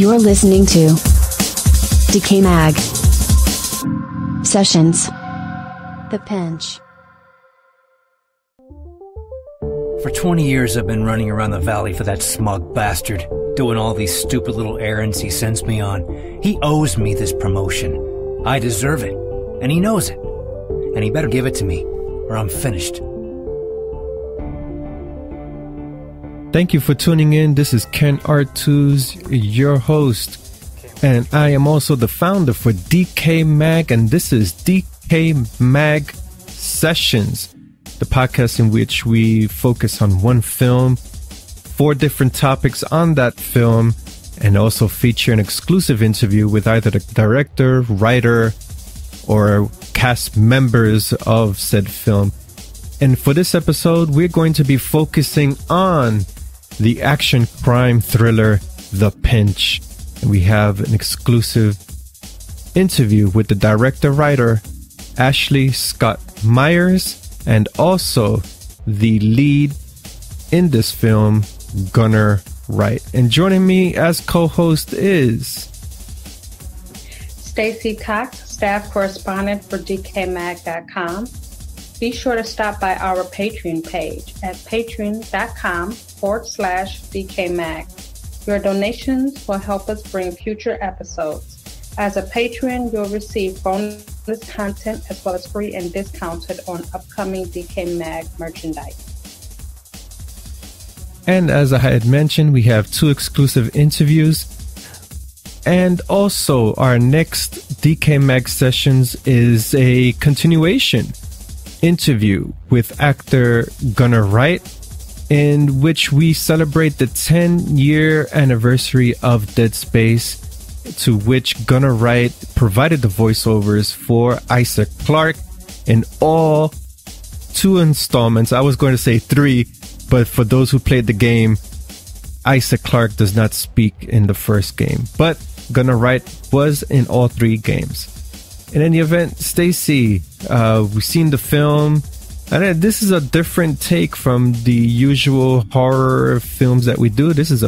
You're listening to DecayMag Sessions. The Pinch. For 20 years I've been running around the valley for that smug bastard, doing all these stupid little errands he sends me on. He owes me this promotion. I deserve it, and he knows it. And he better give it to me, or I'm finished. Thank you for tuning in. This is Ken Artuz, your host, and I am also the founder for DecayMag, and this is DecayMag Sessions, the podcast in which we focus on one film, 4 different topics on that film, and also feature an exclusive interview with either the director, writer, or cast members of said film. And for this episode, we're going to be focusing on the action crime thriller, The Pinch. And we have an exclusive interview with the director-writer, Ashley Scott Meyers, and also the lead in this film, Gunner Wright. And joining me as co-host is Stacey Cox, staff correspondent for DecayMag.com. Be sure to stop by our Patreon page at patreon.com/DecayMag. Your donations will help us bring future episodes. As a patron, you'll receive bonus content as well as free and discounted on upcoming DecayMag merchandise. And as I had mentioned, we have 2 exclusive interviews. And also, our next DecayMag Sessions is a continuation interview with actor Gunner Wright, in which we celebrate the 10-year anniversary of Dead Space, to which Gunner Wright provided the voiceovers for Isaac Clarke in all 2 installments. I was going to say 3, but for those who played the game, Isaac Clarke does not speak in the first game, but Gunner Wright was in all 3 games. In any event, Stacey, we've seen the film, and this is a different take from the usual horror films that we do. This is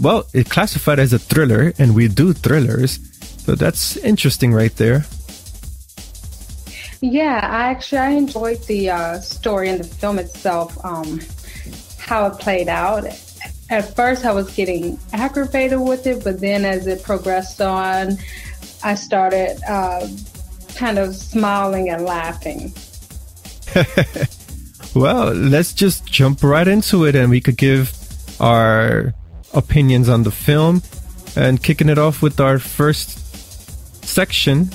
well, it's classified as a thriller, and we do thrillers, so that's interesting right there. Yeah, I enjoyed the story and the film itself, how it played out. At first, I was getting aggravated with it, but then as it progressed on, I started kind of smiling and laughing. Well, let's just jump right into it, and we could give our opinions on the film, and kicking it off with our first segment,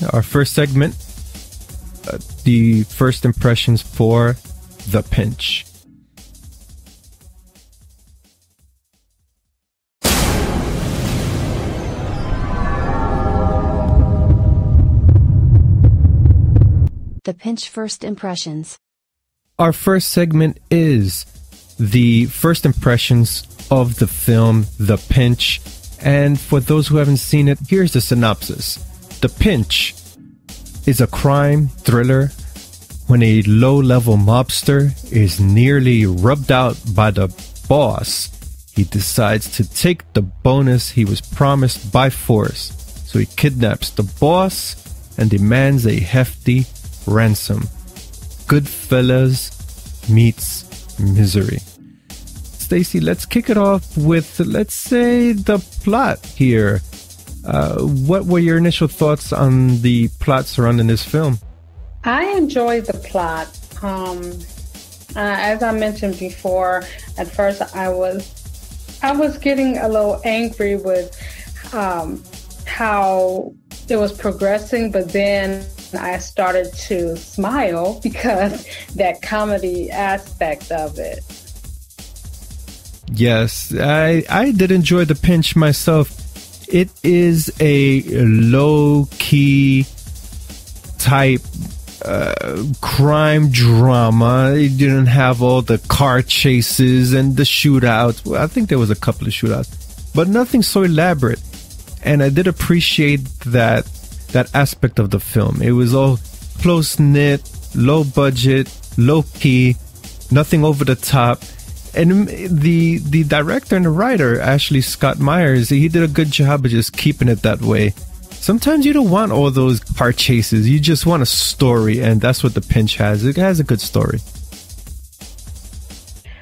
the first impressions for The Pinch. The Pinch First Impressions. Our first segment is the first impressions of the film, The Pinch. And for those who haven't seen it, here's the synopsis. The Pinch is a crime thriller when a low-level mobster is nearly rubbed out by the boss. He decides to take the bonus he was promised by force. So he kidnaps the boss and demands a hefty ransom. Goodfellas meets Misery. Stacey, let's kick it off with, let's say, the plot here. What were your initial thoughts on the plot surrounding this film? I enjoyed the plot. As I mentioned before, at first I was getting a little angry with how it was progressing, but then I started to smile because that comedy aspect of it. Yes, I did enjoy The Pinch myself. It is a low-key type crime drama. You didn't have all the car chases and the shootouts. Well, I think there was a couple of shootouts, but nothing so elaborate. And I did appreciate that aspect of the film. It was all close-knit, low-budget, low-key, nothing over the top, And the director and the writer, Ashley Scott Meyers, he did a good job of just keeping it that way. Sometimes you don't want all those car chases. You just want a story, and that's what The Pinch has. It has a good story.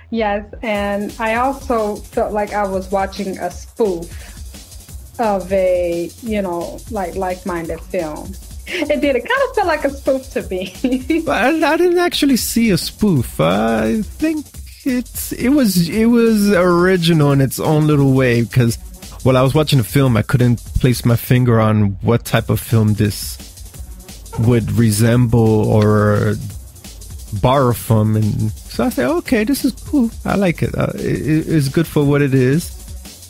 Yes, and I also felt like I was watching a spoof of a, you know, like-minded film. It did. It kind of felt like a spoof to me. I didn't actually see a spoof. I think it was original in its own little way, because while I was watching the film, I couldn't place my finger on what type of film this would resemble or borrow from. And so I said, okay, this is cool. I like it. It's good for what it is.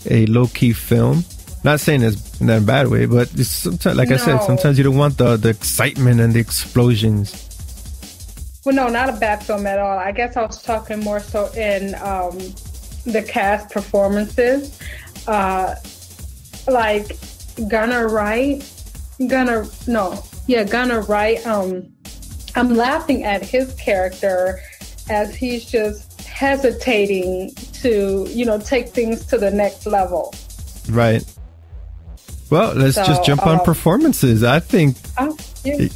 A low-key film. Not saying it's in a bad way, but it's sometimes, like I said, sometimes you don't want the excitement and the explosions. Well, no, not a bad film at all. I guess I was talking more so in the cast performances. Like Gunner Wright. I'm laughing at his character as he's just hesitating to, you know, take things to the next level. Right. Well, let's just jump on performances. I think, I think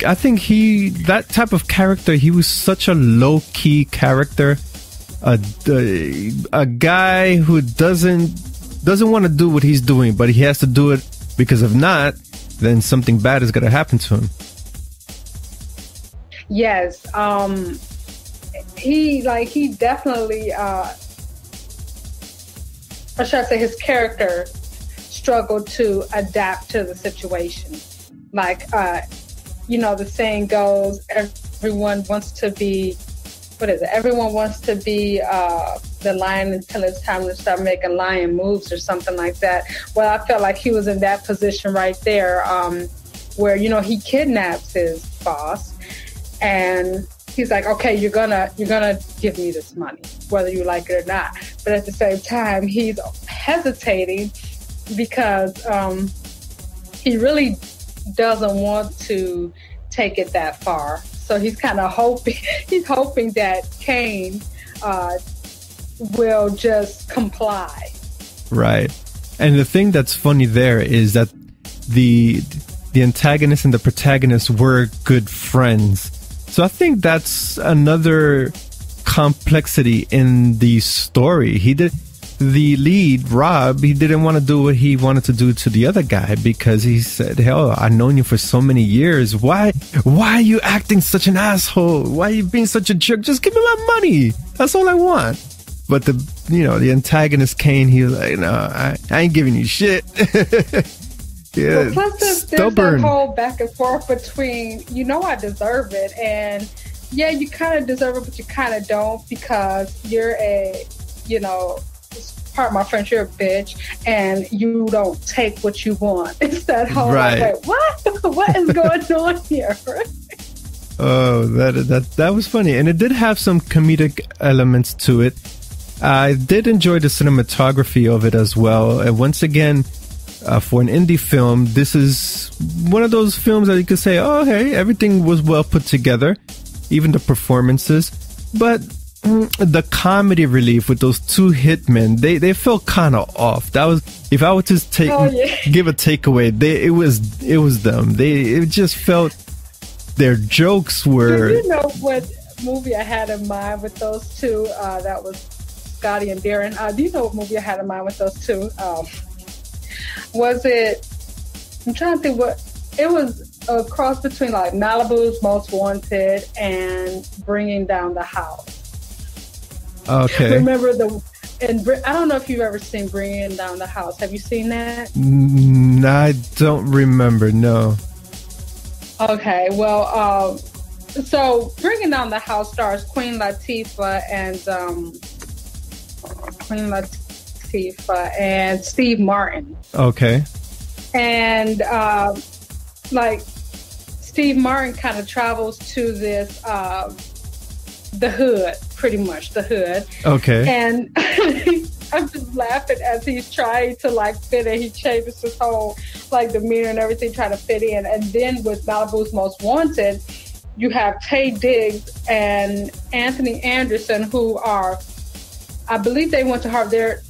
that type of character, he was such a low key character, a guy who doesn't want to do what he's doing, but he has to do it because if not, then something bad is going to happen to him. Yes, he definitely, or should I say, his character struggled to adapt to the situation. Like, you know, the saying goes, everyone wants to be the lion until it's time to start making lion moves or something like that. Well, I felt like he was in that position right there, where, you know, he kidnaps his boss and he's like, okay, you're gonna give me this money, whether you like it or not. But at the same time, he's hesitating because he really doesn't want to take it that far. So he's kind of hoping that Kane will just comply. Right. And the thing that's funny there is that the antagonist and the protagonist were good friends. So I think that's another complexity in the story. The lead, Rob, he didn't want to do what he wanted to do to the other guy because he said, hell, I've known you for so many years. Why are you acting such an asshole? Why are you being such a jerk? Just give me my money. That's all I want. But the antagonist, Kane, he was like, no, I ain't giving you shit. Yeah, well, plus there's that whole back and forth between, you know, I deserve it. And yeah, you kind of deserve it, but you kind of don't because you're pardon my French, you're a bitch, and you don't take what you want. It's that whole like, what is going on here? Oh, that was funny, and it did have some comedic elements to it. I did enjoy the cinematography of it as well. And once again, for an indie film, this is one of those films that you could say, oh, hey, everything was well put together, even the performances, but the comedy relief with those two hitmen, they felt kind of off. That was, if I were to give a takeaway, it was them. It just felt their jokes were. Do you know what movie I had in mind with those two? That was Scotty and Darren. Do you know what movie I had in mind with those two? I'm trying to think what it was. A cross between like Malibu's Most Wanted and Bringing Down the House. Okay. Remember and I don't know if you've ever seen Bringing Down the House. Have you seen that? I don't remember. No. Okay. Well, so Bringing Down the House stars Queen Latifah and Steve Martin. Okay. And like Steve Martin kind of travels to this the hood. Pretty much the hood. Okay. And I'm just laughing as he's trying to like fit in. He changes his whole like demeanor and everything, trying to fit in. And then with Malibu's Most Wanted, you have Taye Diggs and Anthony Anderson, who are I believe they went to Harvard.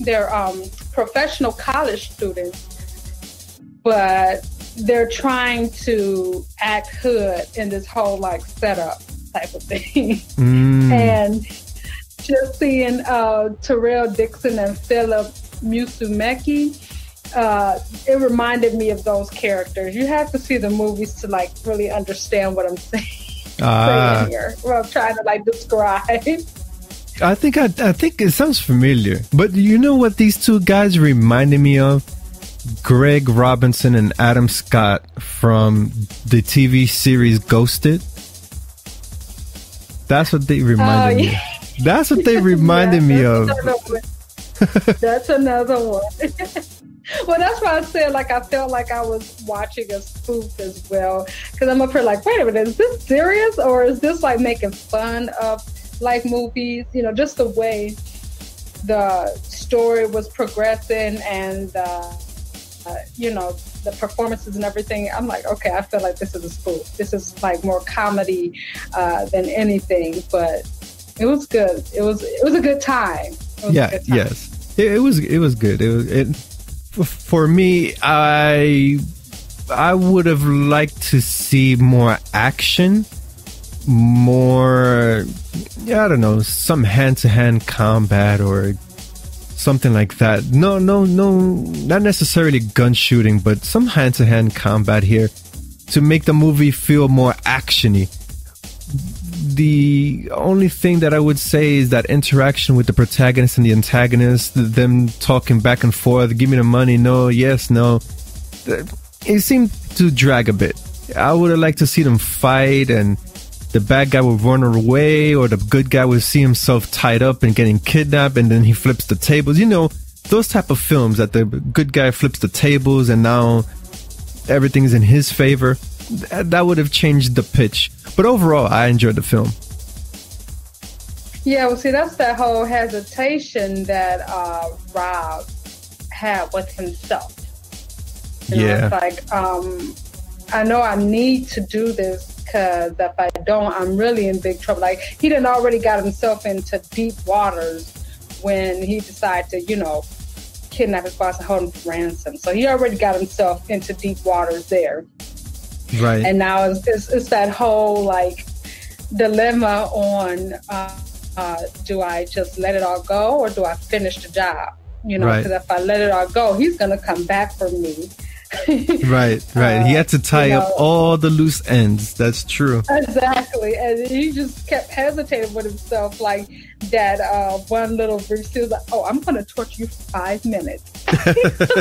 They're professional college students, but they're trying to act hood in this whole like setup type of thing. Mm. And just seeing Terrell Dixon and Philip Musumeci, it reminded me of those characters. You have to see the movies to like really understand what I'm saying here. What I'm trying to like describe. I think it sounds familiar, but you know what these two guys reminded me of? Greg Robinson and Adam Scott from the TV series Ghosted. That's what they reminded me. That's what they reminded me of. That's another one. Well, that's why I said like I felt like I was watching a spoof as well, because I'm up here like, wait a minute, is this serious or is this like making fun of like movies? You know, just the way the story was progressing and you know, the performances and everything. I'm like, okay, I feel like this is a spoof. This is like more comedy than anything, but it was good. It was a good time. Yes, it was good. It for me, I would have liked to see more action, more, I don't know, some hand-to-hand combat or something like that. No, not necessarily gun shooting, but some hand-to-hand combat here to make the movie feel more action-y. The only thing that I would say is that interaction with the protagonist and the antagonist, them talking back and forth, give me the money, no, yes, no. It seemed to drag a bit. I would have liked to see them fight and the bad guy would run away, or the good guy would see himself tied up and getting kidnapped, and then he flips the tables. You know, those type of films that the good guy flips the tables and now everything's in his favor. That would have changed the pitch. But overall, I enjoyed the film. Yeah, well, see, that's that whole hesitation that Rob had with himself. You know, it's like, I know I need to do this, because if I don't, I'm really in big trouble. Like, he done already got himself into deep waters when he decided to, you know, kidnap his boss and hold him for ransom. So he already got himself into deep waters there. Right. And now it's that whole, like, dilemma on do I just let it all go or do I finish the job? You know, because if I let it all go, he's going to come back for me. Right. He had to tie up all the loose ends. That's true. Exactly. And he just kept hesitating with himself, like that one little brief. He was like, oh, I'm going to torture you for 5 minutes.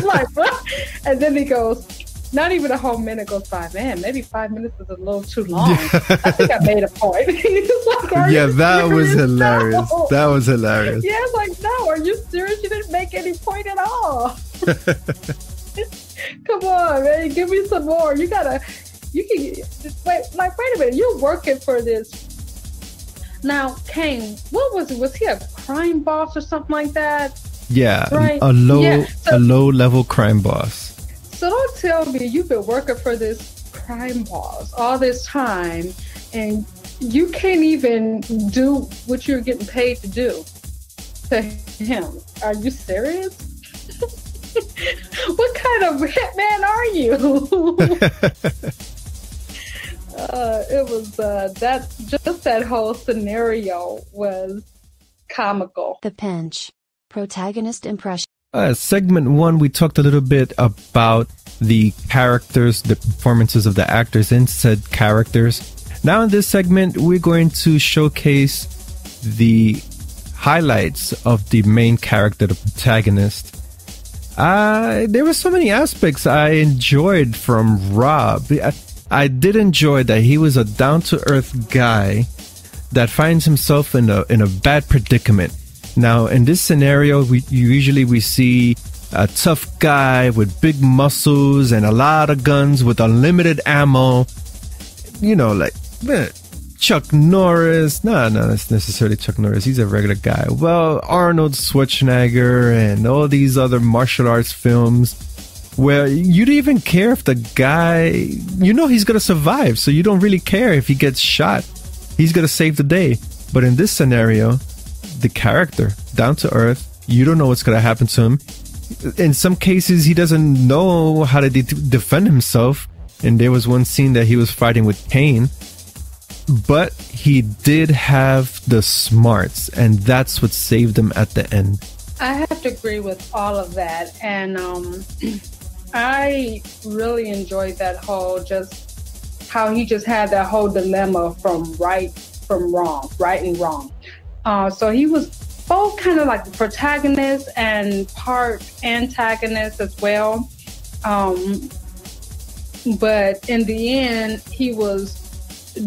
Like, what? And then he goes, not even a whole minute goes by. Man, maybe 5 minutes is a little too long. I think I made a point. Like, yeah, that was hilarious. No. That was hilarious. Yeah, it's like, no, are you serious? You didn't make any point at all. Come on, man, give me some more. Wait a minute, you're working for this. Now, Kane, what was it? Was he a crime boss or something like that? Yeah, right? A low-level crime boss. So don't tell me you've been working for this crime boss all this time, and you can't even do what you're getting paid to do to him. Are you serious? What kind of hitman are you? It was that whole scenario was comical. The Pinch. Protagonist impression. Segment one, we talked a little bit about the characters, the performances of the actors in said characters. Now in this segment, we're going to showcase the highlights of the main character, the protagonist. There were so many aspects I enjoyed from Rob. I did enjoy that he was a down-to-earth guy that finds himself in a bad predicament. Now, in this scenario, we usually see a tough guy with big muscles and a lot of guns with unlimited ammo. You know, like Chuck Norris. No, that's necessarily Chuck Norris. He's a regular guy. Well, Arnold Schwarzenegger and all these other martial arts films where you don't even care if the guy, you know, he's going to survive. So you don't really care if he gets shot. He's going to save the day. But in this scenario, the character, down to earth. You don't know what's going to happen to him. In some cases, he doesn't know how to defend himself. And there was one scene that he was fighting with Kane. But he did have the smarts, and that's what saved him at the end. I have to agree with all of that. And I really enjoyed that whole, just how he just had that whole dilemma from wrong, right and wrong. So he was both kind of like the protagonist and part antagonist as well. But in the end, he was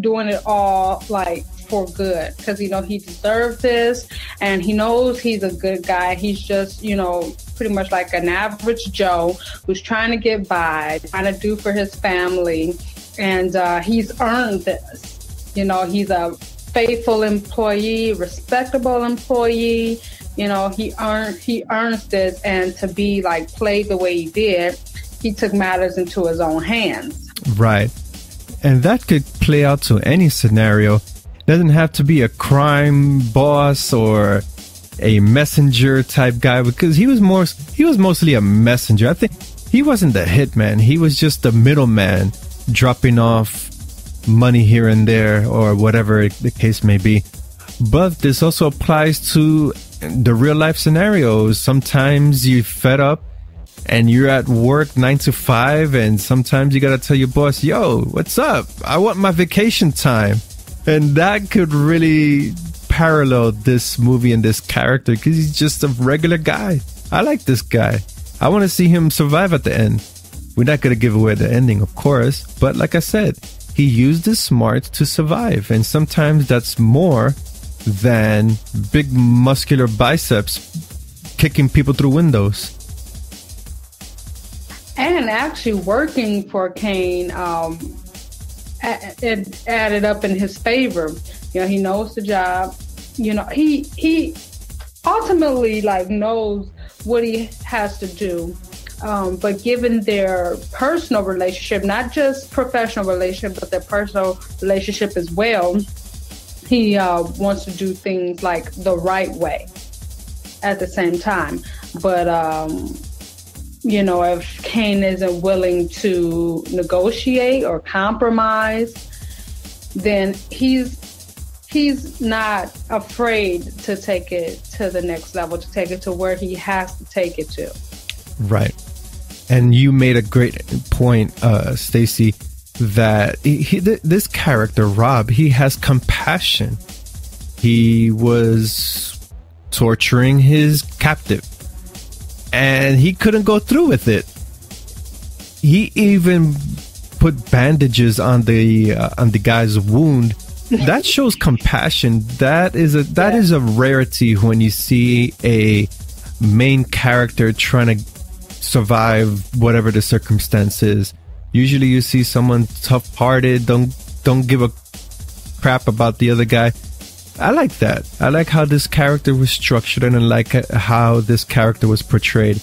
doing it all like for good, because you know he deserves this, and he knows he's a good guy. He's just, you know, pretty much like an average Joe who's trying to get by, trying to do for his family, and he's earned this. You know, he's a faithful employee, respectable employee. You know, he earns this, and to be like played the way he did, he took matters into his own hands. Right. And that could play out to any scenario. Doesn't have to be a crime boss or a messenger type guy, because he was mostly a messenger. I think he wasn't the hitman. He was just the middleman, dropping off money here and there or whatever the case may be. But this also applies to the real life scenarios. Sometimes you're fed up and you're at work 9 to 5, and sometimes you gotta tell your boss, yo, what's up? I want my vacation time. And that could really parallel this movie and this character, because he's just a regular guy. I like this guy. I want to see him survive at the end. We're not going to give away the ending, of course. But like I said, he used his smarts to survive. And sometimes that's more than big muscular biceps kicking people through windows. And actually working for Kane, it added up in his favor. You know, he knows the job. You know, he ultimately like knows what he has to do. But given their personal relationship, not just professional relationship, but their personal relationship as well, he wants to do things like the right way at the same time. But you know, if Kane isn't willing to negotiate or compromise, then he's not afraid to take it to the next level, to take it to where he has to take it to. Right. And you made a great point, Stacy, that this character, Rob, he has compassion. He was torturing his captive, and he couldn't go through with it. He even put bandages on the guy's wound. That shows compassion. That is a rarity when you see a main character trying to survive whatever the circumstance is. Usually you see someone tough-hearted, don't give a crap about the other guy. I like that. I like how this character was structured, and I like how this character was portrayed.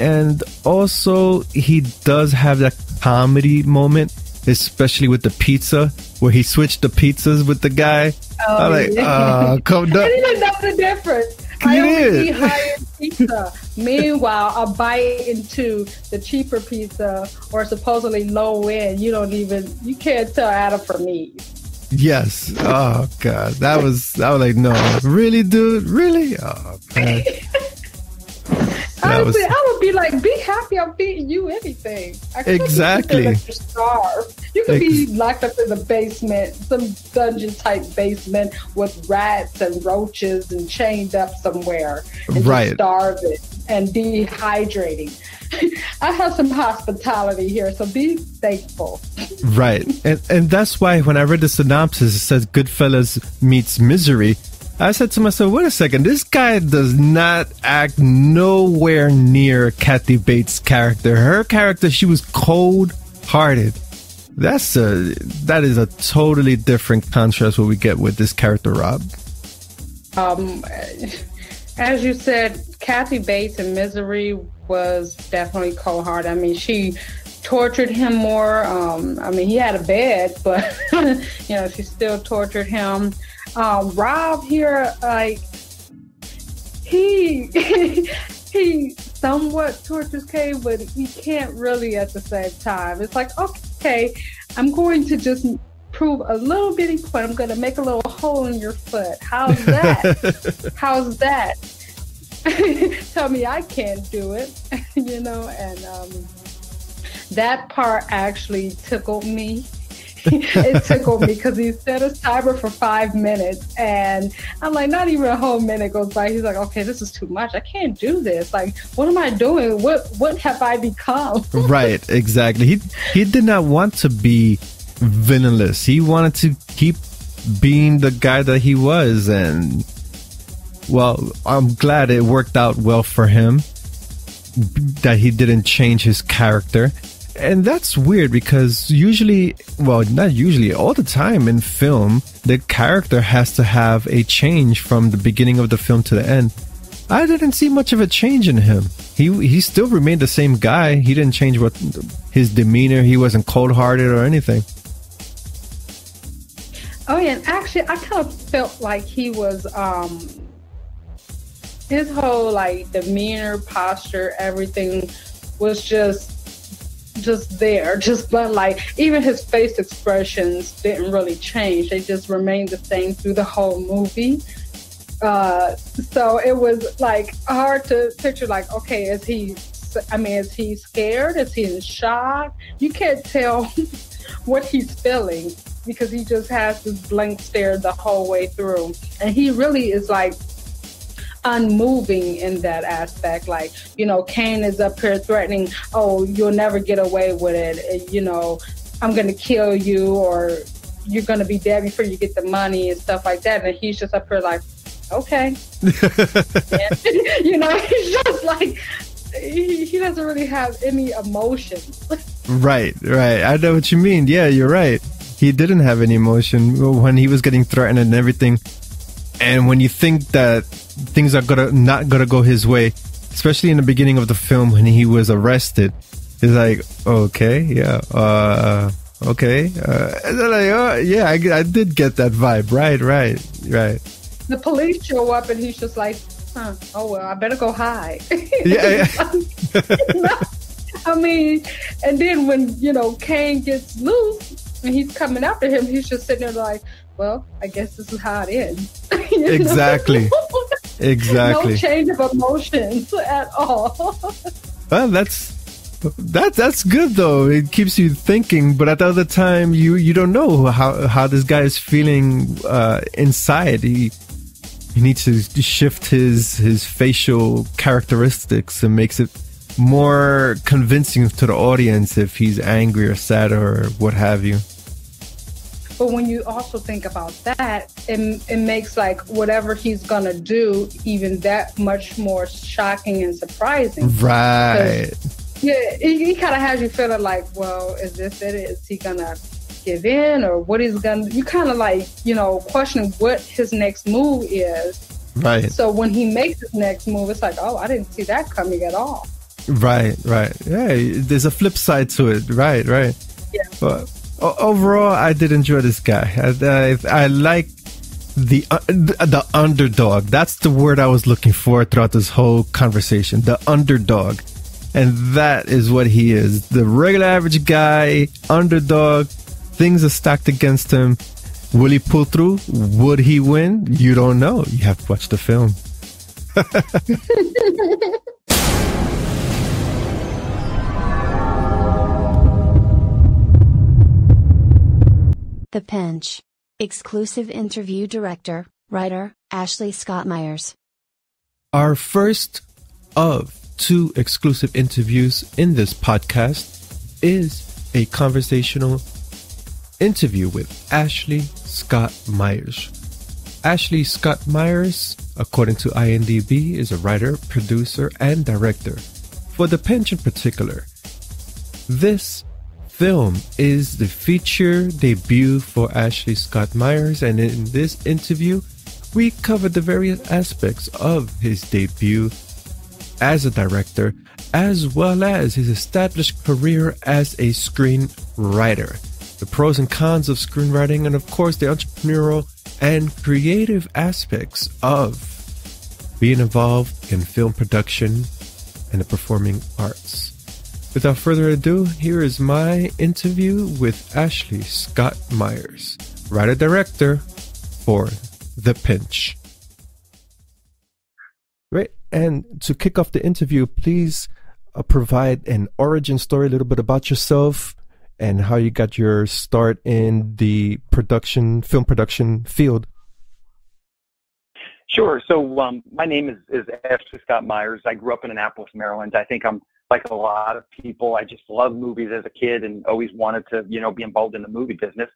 And also, he does have that comedy moment, especially with the pizza, where he switched the pizzas with the guy. Oh, I'm like, yeah. Come down. I didn't know the difference. I only eat higher pizza. Meanwhile, I bite into the cheaper pizza, or supposedly low end. You can't tell Adam from me. Yes. Oh god, I was like, no, really, dude, really. Oh man. Honestly, I would be like, be happy I'm feeding you anything. Exactly. You could be locked up in the basement, some dungeon type basement with rats and roaches, and chained up somewhere, and right, starving and dehydrating. I have some hospitality here, so be thankful. Right. And that's why when I read the synopsis, it says Goodfellas meets Misery. I said to myself, wait a second, this guy does not act nowhere near Kathy Bates' character. Her character, she was cold-hearted. That is a totally different contrast what we get with this character, Rob. As you said, Kathy Bates in Misery was definitely cold-hearted. I mean, she tortured him more. I mean, he had a bed, but you know, she still tortured him. Rob here, like he somewhat tortures Kay, but he can't really at the same time. It's like, okay, I'm going to just prove a little bitty point. I'm going to make a little hole in your foot. How's that? How's that? Tell me I can't do it, you know, and that part actually tickled me. It tickled me because he set his timer for 5 minutes, and I'm like, not even a whole minute goes by. He's like, okay, this is too much. I can't do this. Like, what am I doing? What have I become? Right, exactly. He did not want to be villainless. He wanted to keep being the guy that he was, and well, I'm glad it worked out well for him that he didn't change his character. And that's weird because usually, well, not usually, all the time in film, the character has to have a change from the beginning of the film to the end. I didn't see much of a change in him. He still remained the same guy. He didn't change what his demeanor. He wasn't cold-hearted or anything. Oh, yeah. And actually, I kind of felt like he was, his whole, like, demeanor, posture, everything was just there, just blunt. Like, even his face expressions didn't really change. They just remained the same through the whole movie. So it was like hard to picture, like, okay, is he scared? Is he in shock? You can't tell what he's feeling because he just has this blank stare the whole way through. And he really is like unmoving in that aspect. Like, you know, Kane is up here threatening, oh, you'll never get away with it, you know, I'm gonna kill you, or you're gonna be dead before you get the money and stuff like that, and he's just up here like, okay. You know, he's just like, he doesn't really have any emotions. right, I know what you mean. Yeah, you're right, he didn't have any emotion when he was getting threatened and everything. And when you think that things are not gonna go his way, especially in the beginning of the film when he was arrested, it's like, okay, yeah, okay, and then like, oh, yeah, I did get that vibe, right. The police show up and he's just like, huh, oh well, I better go hide. Yeah. No, I mean, and then when, you know, Kane gets loose and he's coming after him, he's just sitting there like, well, I guess this is how it ends. Exactly. Exactly. No change of emotions at all. Well, that's good though. It keeps you thinking, but at the other time, you don't know how this guy is feeling inside. He needs to shift his facial characteristics and makes it more convincing to the audience if he's angry or sad or what have you. But when you also think about that, it makes like whatever he's gonna do even that much more shocking and surprising. Right. Yeah, he kind of has you feeling like, well, is this it? Is he gonna give in, or what he's gonna? You kind of like, you know, questioning what his next move is. Right. So when he makes his next move, it's like, oh, I didn't see that coming at all. Right. Yeah, there's a flip side to it. Right. Yeah. But overall, I did enjoy this guy. I like the underdog. That's the word I was looking for throughout this whole conversation. The underdog. And that is what he is. The regular average guy, underdog. Things are stacked against him. Will he pull through? Would he win? You don't know. You have to watch the film. The Pinch. Exclusive interview director, writer, Ashley Scott Meyers. Our first of two exclusive interviews in this podcast is a conversational interview with Ashley Scott Meyers. Ashley Scott Meyers, according to IMDb, is a writer, producer, and director. For The Pinch in particular, this film is the feature debut for Ashley Scott Meyers, and in this interview we covered the various aspects of his debut as a director as well as his established career as a screenwriter, the pros and cons of screenwriting, and of course the entrepreneurial and creative aspects of being involved in film production and the performing arts. Without further ado, here is my interview with Ashley Scott Meyers, writer-director for The Pinch. Great. And to kick off the interview, please provide an origin story, a little bit about yourself and how you got your start in the production, film production field. Sure. So my name is Ashley Scott Meyers. I grew up in Annapolis, Maryland. I think I'm like a lot of people. I just loved movies as a kid and always wanted to, you know, be involved in the movie business.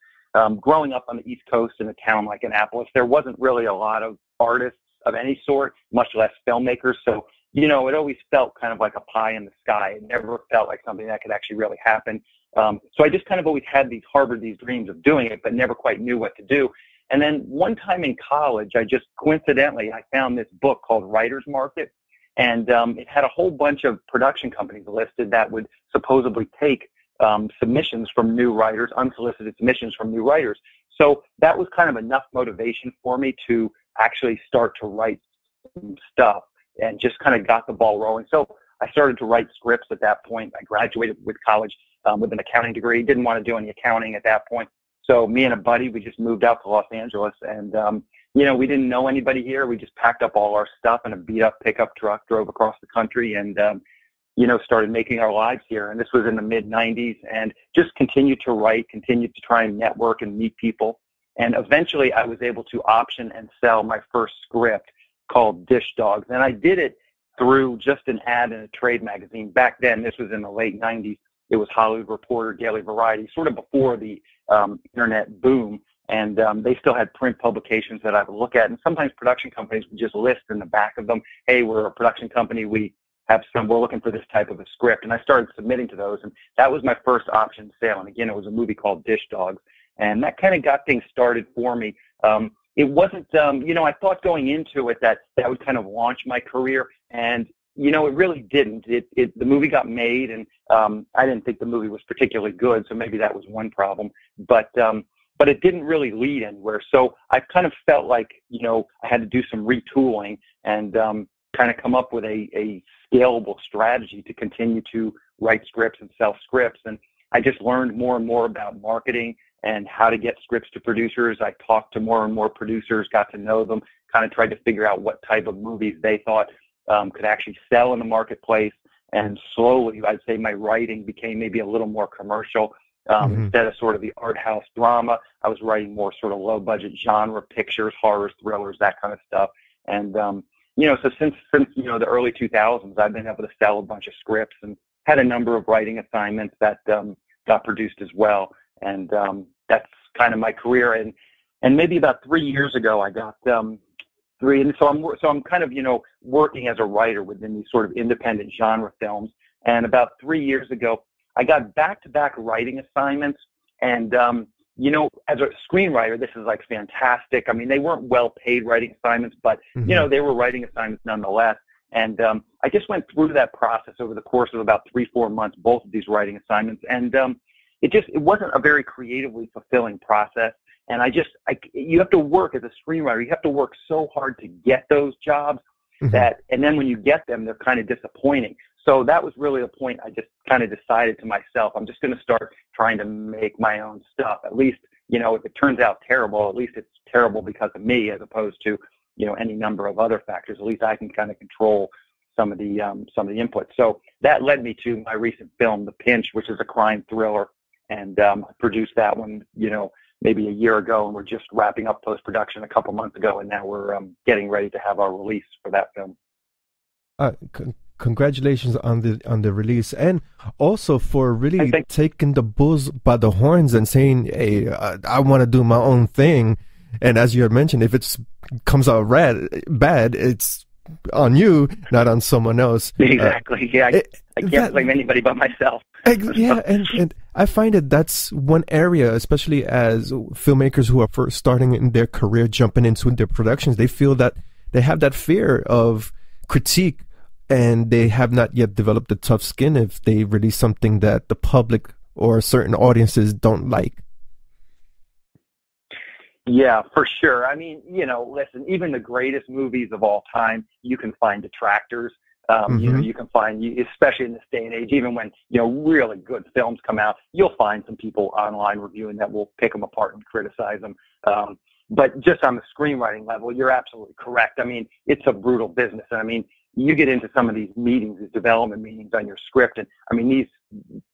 Growing up on the East Coast in a town like Annapolis, there wasn't really a lot of artists of any sort, much less filmmakers. So, you know, it always felt kind of like a pie in the sky. It never felt like something that could actually really happen. So I just kind of always had these harbored these dreams of doing it, but never quite knew what to do. And then one time in college, I just coincidentally, I found this book called Writer's Market, and it had a whole bunch of production companies listed that would supposedly take submissions from new writers, unsolicited submissions from new writers. So that was kind of enough motivation for me to actually start to write some stuff and just kind of got the ball rolling. So I started to write scripts at that point. I graduated with college with an accounting degree. Didn't want to do any accounting at that point. So me and a buddy, we just moved out to Los Angeles, and, you know, we didn't know anybody here. We just packed up all our stuff in a beat-up pickup truck, drove across the country, and, you know, started making our lives here. And this was in the mid-'90s, and just continued to write, continued to try and network and meet people. And eventually I was able to option and sell my first script called Dish Dogs. And I did it through just an ad in a trade magazine. Back then, this was in the late 90s. It was Hollywood Reporter, Daily Variety, sort of before the internet boom, and they still had print publications that I would look at, and sometimes production companies would just list in the back of them, hey, we're a production company, we're looking for this type of a script, and I started submitting to those, and that was my first option sale, and again, it was a movie called Dish Dogs, and that kind of got things started for me. It wasn't, you know, I thought going into it that that would kind of launch my career, and you know, it really didn't. The movie got made, and I didn't think the movie was particularly good, so maybe that was one problem. But it didn't really lead anywhere. So I kind of felt like, you know, I had to do some retooling and kind of come up with a scalable strategy to continue to write scripts and sell scripts. And I just learned more and more about marketing and how to get scripts to producers. I talked to more and more producers, got to know them, kind of tried to figure out what type of movies they thought could actually sell in the marketplace, and slowly, I'd say my writing became maybe a little more commercial. Instead of sort of the art house drama, I was writing more sort of low budget genre pictures, horrors, thrillers, that kind of stuff. And, you know, so since, you know, the early 2000s, I've been able to sell a bunch of scripts and had a number of writing assignments that got produced as well. And that's kind of my career. And maybe about 3 years ago, I got, and so I'm kind of, you know, working as a writer within these sort of independent genre films. And about 3 years ago, I got back-to-back writing assignments. And, you know, as a screenwriter, this is like fantastic. I mean, they weren't well-paid writing assignments, but, you know, they were writing assignments nonetheless. And I just went through that process over the course of about 3-4 months, both of these writing assignments. And it wasn't a very creatively fulfilling process. And you have to work as a screenwriter. You have to work so hard to get those jobs that, and then when you get them, they're kind of disappointing. So that was really a point I just kind of decided to myself, I'm just going to start trying to make my own stuff. At least, you know, if it turns out terrible, at least it's terrible because of me as opposed to, you know, any number of other factors. At least I can kind of control some of the input. So that led me to my recent film, The Pinch, which is a crime thriller. And I produced that one, you know, maybe a year ago, and we're just wrapping up post-production a couple months ago, and now we're getting ready to have our release for that film. Congratulations on the release, and also for really taking the bulls by the horns and saying, hey, I want to do my own thing, and as you had mentioned, if it comes out bad, it's on you, not on someone else. Exactly, yeah. I can't blame anybody but myself. Yeah, and I find that that's one area, especially as filmmakers who are first starting in their career, jumping into their productions, they feel that they have that fear of critique, and they have not yet developed the tough skin if they release something that the public or certain audiences don't like. Yeah, for sure. I mean, you know, listen, even the greatest movies of all time, you can find detractors. You know, you can find, especially in this day and age, even when, you know, really good films come out, you'll find some people online reviewing that will pick them apart and criticize them. But just on the screenwriting level, you're absolutely correct. I mean, it's a brutal business. And I mean, you get into some of these meetings, these development meetings on your script. And I mean, these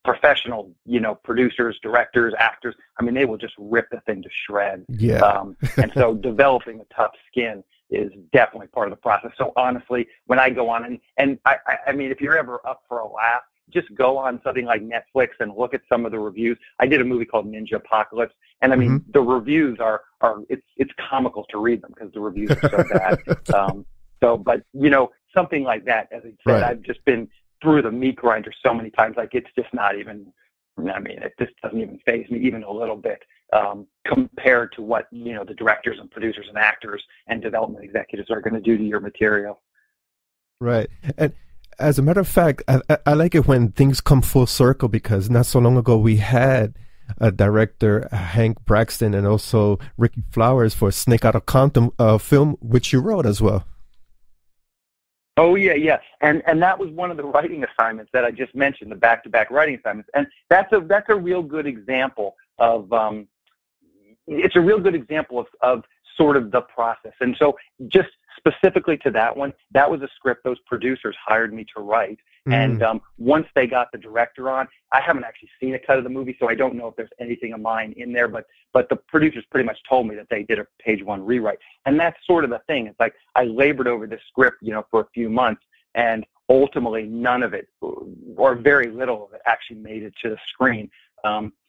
professional, you know, producers, directors, actors, I mean, they will just rip the thing to shreds. Yeah. And so developing a tough skin is definitely part of the process. So honestly, when I go on, and I mean, if you're ever up for a laugh, just go on something like Netflix and look at some of the reviews. I did a movie called Ninja Apocalypse, and I mean, the reviews are comical to read them because the reviews are so bad. But you know, something like that, as I said, right. I've just been through the meat grinder so many times. Like, it's just not even, I mean, it just doesn't even faze me even a little bit compared to what, you know, the directors and producers and actors and development executives are going to do to your material. Right. And as a matter of fact, I like it when things come full circle, because not so long ago we had a director, Hank Braxton, and also Ricky Flowers for Snake Out of Compton film, which you wrote as well. Oh, yeah, yeah. And that was one of the writing assignments that I just mentioned, the back-to-back writing assignments. And that's a real good example of it's a real good example of sort of the process. And so just specifically to that one, that was a script those producers hired me to write. And once they got the director on, I haven't actually seen a cut of the movie, so I don't know if there's anything of mine in there, but the producers pretty much told me that they did a page one rewrite. And that's sort of the thing. It's like I labored over this script, you know, for a few months, and ultimately none of it, or very little of it, actually made it to the screen.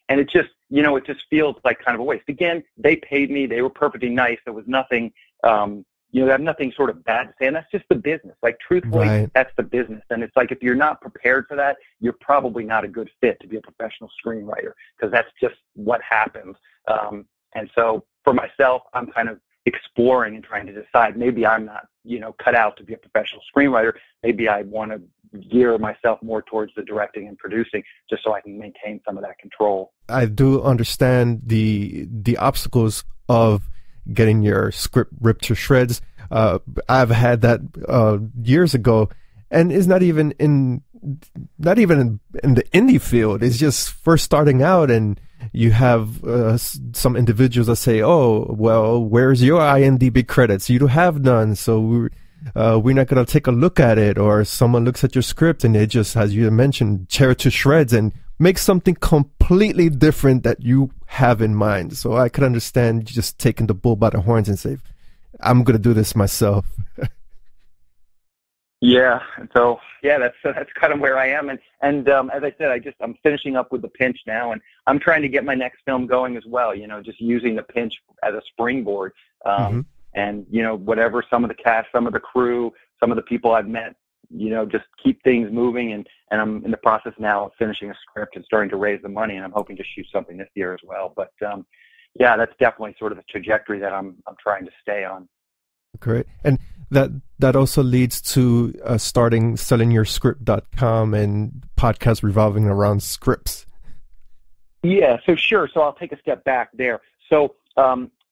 And it just, you know, it just feels like kind of a waste. Again, they paid me. They were perfectly nice. There was nothing, you know, I have nothing sort of bad to say, and that's just the business. Like, truthfully, that's the business. And it's like, if you're not prepared for that, you're probably not a good fit to be a professional screenwriter, because that's just what happens. And so for myself, I'm kind of exploring and trying to decide, maybe I'm not, you know, cut out to be a professional screenwriter. Maybe I want to gear myself more towards the directing and producing, just so I can maintain some of that control. I do understand the obstacles of getting your script ripped to shreds. I've had that years ago, and it's not even in the indie field. It's just first starting out, and you have some individuals that say, "Oh, well, where's your IMDb credits? You don't have none, so we're not going to take a look at it." Or someone looks at your script and it just, as you mentioned, tear to shreds and make something completely different that you have in mind. So I could understand just taking the bull by the horns and say, I'm going to do this myself. Yeah. So yeah, that's kind of where I am. And as I said, I'm finishing up with The Pinch now, and I'm trying to get my next film going as well, you know, just using The Pinch as a springboard. And, you know, whatever, some of the cast, some of the crew, some of the people I've met, you know, just keep things moving. And I'm in the process now of finishing a script and starting to raise the money, and I'm hoping to shoot something this year as well. But yeah, that's definitely sort of the trajectory that I'm trying to stay on. Great. And that also leads to starting sellingyourscreenplay.com and podcasts revolving around scripts. Yeah, so sure. So I'll take a step back there. So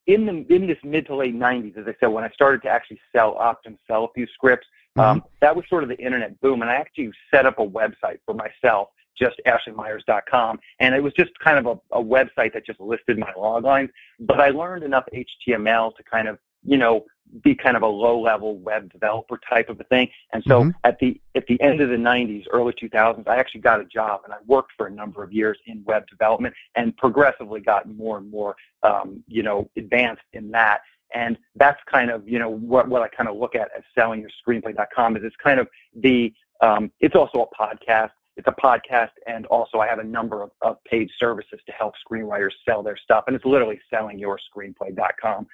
in this mid to late 90s, as I said, when I started to actually opt and sell a few scripts, that was sort of the internet boom. And I actually set up a website for myself, just ashleymeyers.com. And it was just kind of a website that just listed my log lines. But I learned enough HTML to kind of, you know, be kind of a low-level web developer type of a thing. And so at the end of the 90s, early 2000s, I actually got a job, and I worked for a number of years in web development and progressively got more and more, you know, advanced in that. And that's kind of, you know, what I kind of look at as sellingyourscreenplay.com is it's kind of the, it's also a podcast. It's a podcast, and also I have a number of paid services to help screenwriters sell their stuff, and it's literally sellingyourscreenplay.com.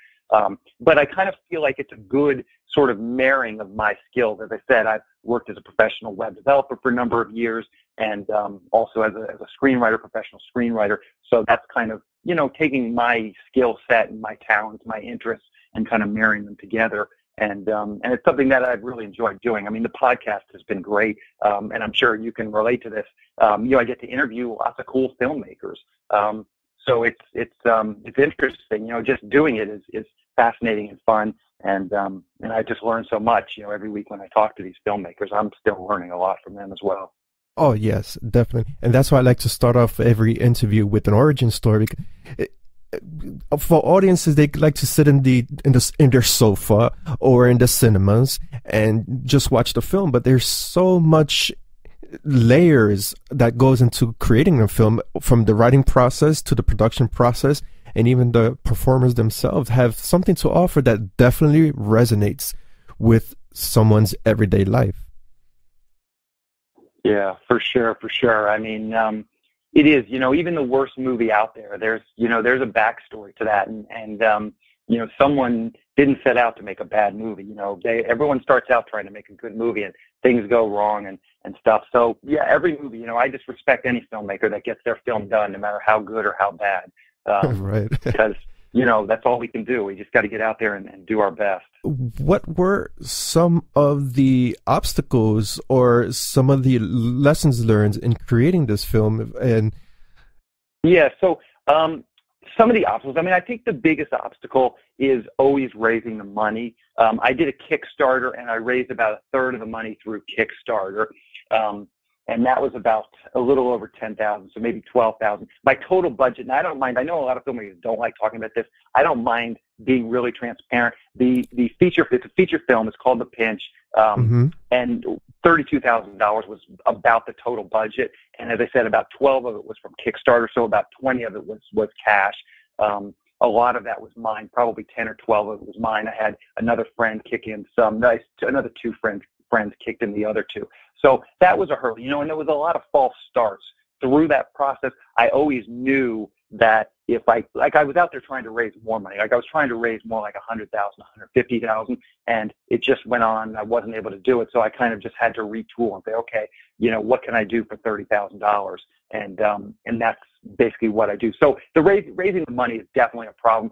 But I kind of feel like it's a good sort of marrying of my skills. As I said, I've worked as a professional web developer for a number of years, and also as a screenwriter, professional screenwriter. So that's kind of, you know, taking my skill set and my talents, my interests, and kind of marrying them together. And it's something that I've really enjoyed doing. I mean, the podcast has been great, and I'm sure you can relate to this. You know, I get to interview lots of cool filmmakers. So it's interesting. You know, just doing it is fascinating and fun, and I just learn so much. You know, every week when I talk to these filmmakers, I'm still learning a lot from them as well. Oh, yes, definitely. And that's why I like to start off every interview with an origin story. For audiences, they like to sit in their sofa or in the cinemas and just watch the film. But there's so much layers that goes into creating a film, from the writing process to the production process. And even the performers themselves have something to offer that definitely resonates with someone's everyday life. Yeah, for sure, for sure. I mean, it is, you know, even the worst movie out there, there's a backstory to that. And you know, someone didn't set out to make a bad movie. You know, everyone starts out trying to make a good movie, and things go wrong and stuff. So, yeah, every movie, you know, I just respect any filmmaker that gets their film done, no matter how good or how bad. Right. Because, you know, that's all we can do. We just got to get out there and do our best. What were some of the obstacles or some of the lessons learned in creating this film? And yeah, so some of the obstacles, I mean, I think the biggest obstacle is always raising the money. I did a Kickstarter, and I raised about a third of the money through Kickstarter. And that was about a little over $10,000, so maybe $12,000. My total budget, and I don't mind, I know a lot of filmmakers don't like talking about this, I don't mind being really transparent. The feature, it's a feature film, it's called The Pinch, and $32,000 was about the total budget. And as I said, about 12 of it was from Kickstarter, so about 20 of it was cash. A lot of that was mine, probably 10 or 12 of it was mine. I had another friend kick in some, another two friends kicked in the other two. So that was a hurdle, you know, and there was a lot of false starts through that process. I always knew that if I was out there trying to raise more money, like I was trying to raise more like 100,000, 150,000, and it just went on. I wasn't able to do it. So I kind of just had to retool and say, okay, you know, what can I do for $30,000? And that's basically what I do. So the raising the money is definitely a problem.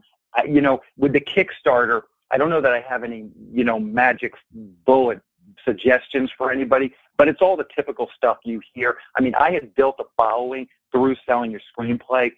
You know, with the Kickstarter, I don't know that I have any, you know, magic bullet suggestions for anybody, but it's all the typical stuff you hear. I mean, I had built a following through Selling Your Screenplay,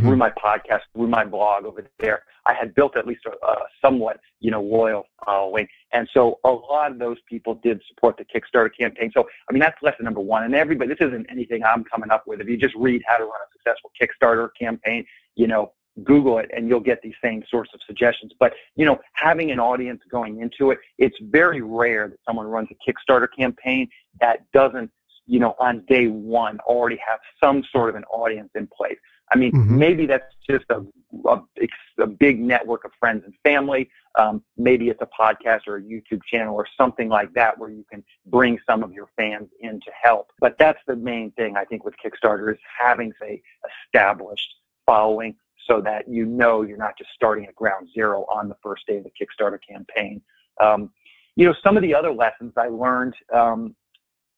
through my podcast, through my blog over there. I had built at least a somewhat, you know, loyal following. And so a lot of those people did support the Kickstarter campaign. So, I mean, that's lesson number one. And everybody, this isn't anything I'm coming up with. If you just read how to run a successful Kickstarter campaign, you know, Google it, and you'll get these same sorts of suggestions. But, you know, having an audience going into it, it's very rare that someone runs a Kickstarter campaign that doesn't, you know, on day one already have some sort of an audience in place. I mean, maybe that's just a big network of friends and family. Maybe it's a podcast or a YouTube channel or something like that where you can bring some of your fans in to help. But that's the main thing, I think, with Kickstarter is having, say, established following, so that you know you're not just starting at ground zero on the first day of the Kickstarter campaign. You know, some of the other lessons I learned,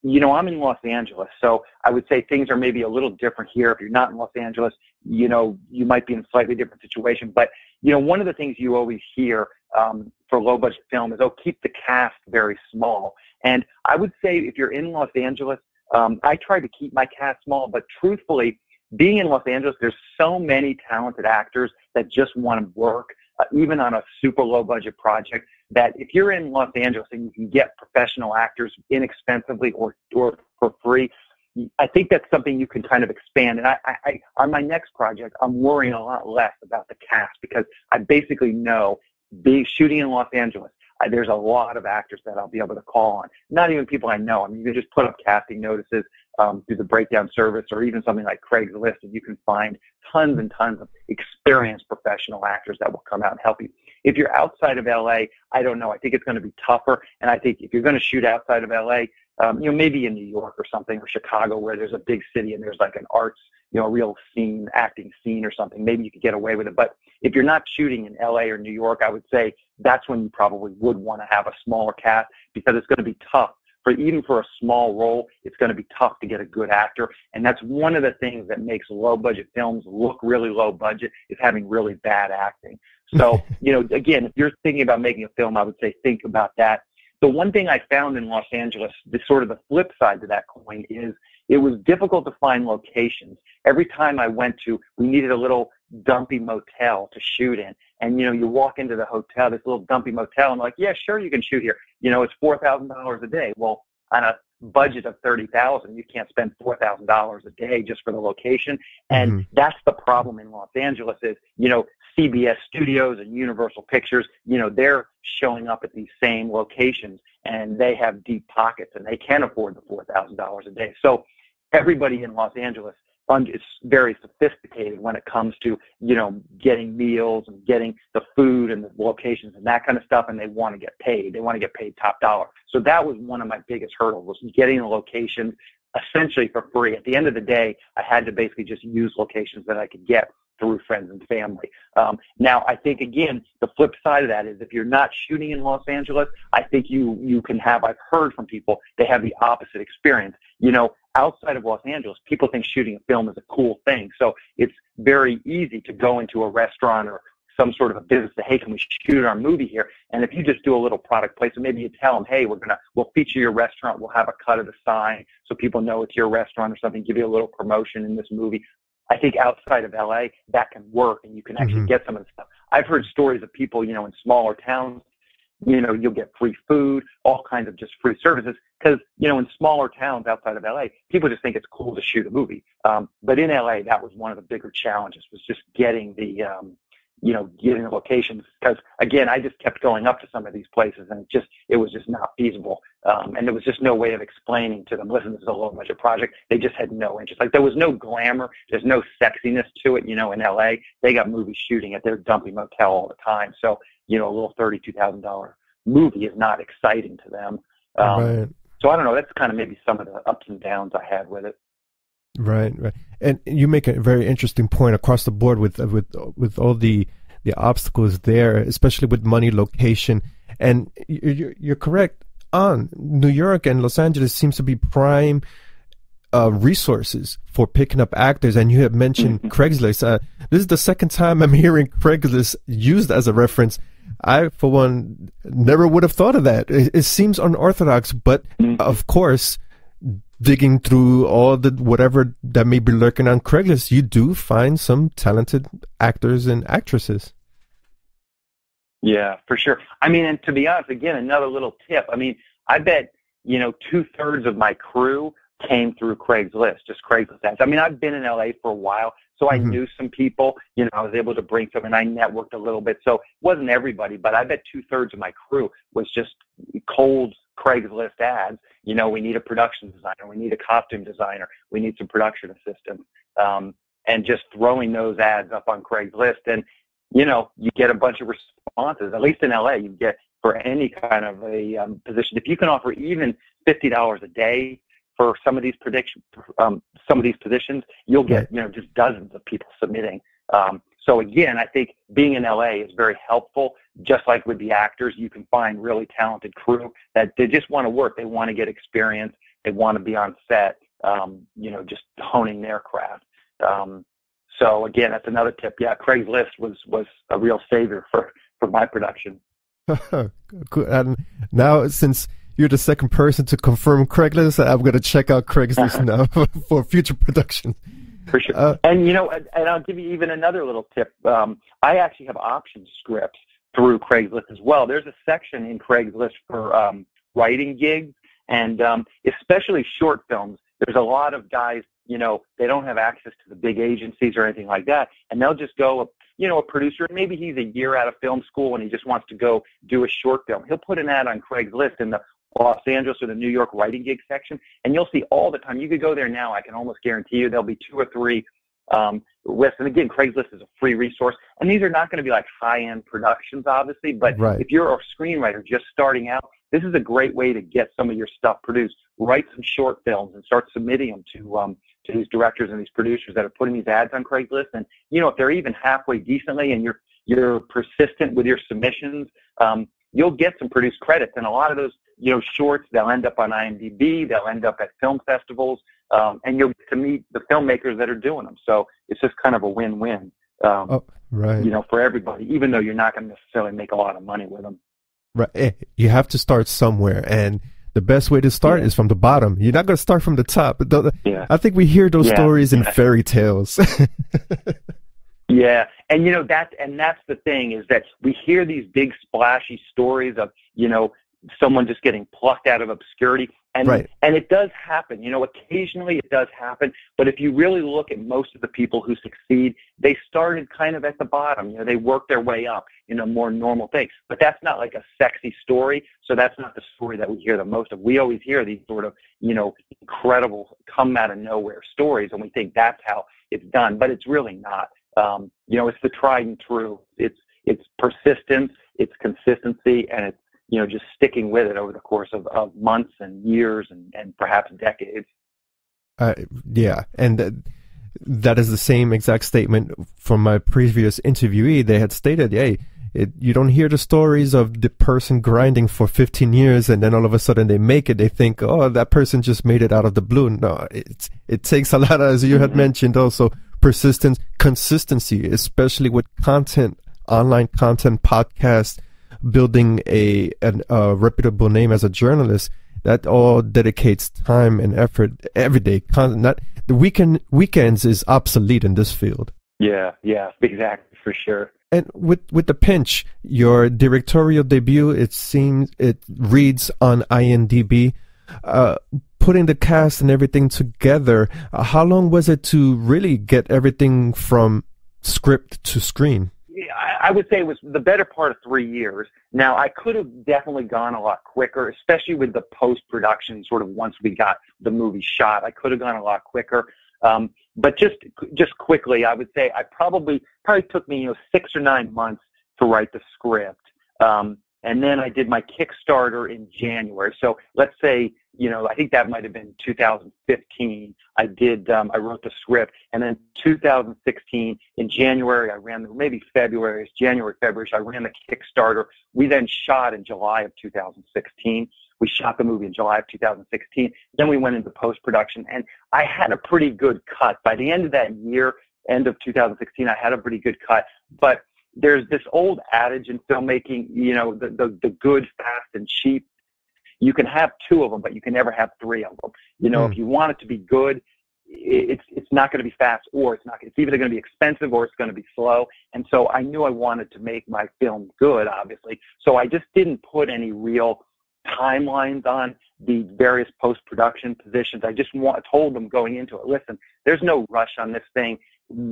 you know, I'm in Los Angeles, so I would say things are maybe a little different here. If you're not in Los Angeles, you know, you might be in a slightly different situation. But, you know, one of the things you always hear for low-budget film is, oh, keep the cast very small. And I would say if you're in Los Angeles, I try to keep my cast small, but truthfully, being in Los Angeles, there's so many talented actors that just want to work, even on a super low-budget project, that if you're in Los Angeles and you can get professional actors inexpensively or for free, I think that's something you can kind of expand. And I on my next project, I'm worrying a lot less about the cast because I basically know shooting in Los Angeles, there's a lot of actors that I'll be able to call on. Not even people I know. I mean, you can just put up casting notices through the Breakdown Service or even something like Craigslist, and you can find tons and tons of experienced professional actors that will come out and help you. If you're outside of LA, I don't know. I think it's going to be tougher. And I think if you're going to shoot outside of LA, you know, maybe in New York or something, or Chicago, where there's a big city and there's like an arts, you know, a real scene, acting scene or something, maybe you could get away with it. But if you're not shooting in LA or New York, I would say that's when you probably would want to have a smaller cast, because it's going to be tough. Even for a small role, it's going to be tough to get a good actor. And that's one of the things that makes low-budget films look really low-budget, is having really bad acting. So, you know, again, if you're thinking about making a film, I would say think about that. The one thing I found in Los Angeles, the sort of the flip side to that coin, is it was difficult to find locations. Every time I went to, we needed a little dumpy motel to shoot in. And, you know, you walk into the hotel, this little dumpy motel, and like, yeah, sure, you can shoot here. You know, it's $4,000 a day. Well, on a budget of $30,000, you can't spend $4,000 a day just for the location. And that's the problem in Los Angeles is, you know, CBS Studios and Universal Pictures, you know, they're showing up at these same locations, and they have deep pockets, and they can afford the $4,000 a day. So everybody in Los Angeles is very sophisticated when it comes to, you know, getting meals and getting the food and the locations and that kind of stuff, and they want to get paid. They want to get paid top dollar. So that was one of my biggest hurdles, was getting the locations essentially for free. At the end of the day, I had to basically just use locations that I could get through friends and family. Now, I think, again, the flip side of that is if you're not shooting in Los Angeles, I think you can have, I've heard from people, they have the opposite experience. You know, outside of Los Angeles, people think shooting a film is a cool thing. So it's very easy to go into a restaurant or some sort of a business say, hey, can we shoot our movie here? And if you just do a little product placement, maybe you tell them, hey, we'll feature your restaurant, we'll have a cut of the sign so people know it's your restaurant or something, give you a little promotion in this movie. I think outside of LA, that can work, and you can actually get some of the stuff. I've heard stories of people, you know, in smaller towns, you know, you'll get free food, all kinds of just free services, because, you know, in smaller towns outside of LA, people just think it's cool to shoot a movie. But in LA, that was one of the bigger challenges, was just getting the, you know, getting the locations, because, again, I just kept going up to some of these places, and it was just not feasible. And there was just no way of explaining to them, listen, this is a low-budget project. They just had no interest. Like, there was no glamour. There's no sexiness to it, you know, in L.A. They got movies shooting at their dumpy motel all the time. So, you know, a little $32,000 movie is not exciting to them. Right. So I don't know. That's kind of maybe some of the ups and downs I had with it. Right, right. And you make a very interesting point across the board with all the obstacles there, especially with money, location. And you're correct on New York and Los Angeles seems to be prime resources for picking up actors. And you have mentioned Craigslist. This is the second time I'm hearing Craigslist used as a reference. I, for one, never would have thought of that. It seems unorthodox, but of course, digging through all the whatever that may be lurking on Craigslist, you do find some talented actors and actresses. Yeah, for sure. I mean, and to be honest, again, another little tip. I mean, I bet, you know, 2/3 of my crew came through Craigslist, just Craigslist ads. I mean, I've been in LA for a while, so I knew some people, you know, I was able to bring some, and I networked a little bit. So it wasn't everybody, but I bet 2/3 of my crew was just cold Craigslist ads. You know, we need a production designer, we need a costume designer, we need some production assistants, and just throwing those ads up on Craigslist. And, you know, you get a bunch of responses, at least in LA, you get for any kind of a position. If you can offer even $50 a day for some of these positions, you'll get, you know, just dozens of people submitting. So again, I think being in LA is very helpful. Just like with the actors, you can find really talented crew that they just want to work. They want to get experience. They want to be on set, you know, just honing their craft. So again, that's another tip. Yeah, Craigslist was a real savior for my production. And now, since you're the second person to confirm Craigslist, I'm going to check out Craigslist now for future production. For sure. And, you know, and I'll give you even another little tip. I actually have option scripts through Craigslist as well. There's a section in Craigslist for writing gigs, and especially short films. There's a lot of guys, you know, they don't have access to the big agencies or anything like that, and they'll just go, you know, a producer, maybe he's a year out of film school and he just wants to go do a short film. He'll put an ad on Craigslist in the Los Angeles or the New York writing gig section, and you'll see all the time. You could go there now, I can almost guarantee you there'll be 2 or 3 lists. And again, Craigslist is a free resource, and these are not going to be like high-end productions, obviously, but if you're a screenwriter just starting out, this is a great way to get some of your stuff produced. Write some short films and start submitting them to these directors and these producers that are putting these ads on Craigslist. And, you know, if they're even halfway decently and you're persistent with your submissions, you'll get some produced credits. And a lot of those, you know, shorts, they'll end up on IMDb, they'll end up at film festivals, and you'll get to meet the filmmakers that are doing them. So it's just kind of a win-win, you know, for everybody, even though you're not going to necessarily make a lot of money with them. Right. You have to start somewhere, and the best way to start is from the bottom. You're not going to start from the top. I think we hear those stories in fairy tales. Yeah, and you know that's the thing, is that we hear these big splashy stories of, you know, someone just getting plucked out of obscurity, and right. and it does happen. You know, occasionally it does happen, but if you really look at most of the people who succeed, they started kind of at the bottom. You know, they worked their way up in a more normal thing. But that's not like a sexy story, so that's not the story that we hear the most of. We always hear these sort of, you know, incredible come out of nowhere stories, and we think that's how it's done, but it's really not. You know, it's the tried and true. It's persistence, it's consistency, and it's, you know, just sticking with it over the course of months and years and perhaps decades. Yeah, and that is the same exact statement from my previous interviewee. They had stated, hey, you don't hear the stories of the person grinding for 15 years and then all of a sudden they make it. They think, oh, that person just made it out of the blue. No, it takes a lot, as you had mentioned also, persistence, consistency, especially with content, online content, podcasts, building a reputable name as a journalist. That all dedicates time and effort every day. The weekends is obsolete in this field. Yeah, yeah, exactly, for sure. And with The Pinch, your directorial debut, it reads on IMDb. Putting the cast and everything together, how long was it to really get everything from script to screen? I would say it was the better part of 3 years. Now, I could have definitely gone a lot quicker, especially with the post-production, sort of once we got the movie shot. I could have gone a lot quicker. But just quickly, I would say I probably took me, you know, 6 or 9 months to write the script. And then I did my Kickstarter in January. So let's say, you know, I think that might have been 2015. I wrote the script, and then 2016 in January, I ran January, February. So I ran the Kickstarter. We then shot in July of 2016. We shot the movie in July of 2016. Then we went into post-production, and I had a pretty good cut. By the end of that year, end of 2016, I had a pretty good cut. But there's this old adage in filmmaking, you know, the good, fast, and cheap. You can have 2 of them, but you can never have 3 of them. You know, if you want it to be good, it's not going to be fast, or it's either going to be expensive or it's going to be slow. And so I knew I wanted to make my film good, obviously. So I just didn't put any real timelines on the various post-production positions. I just told them going into it, listen, there's no rush on this thing.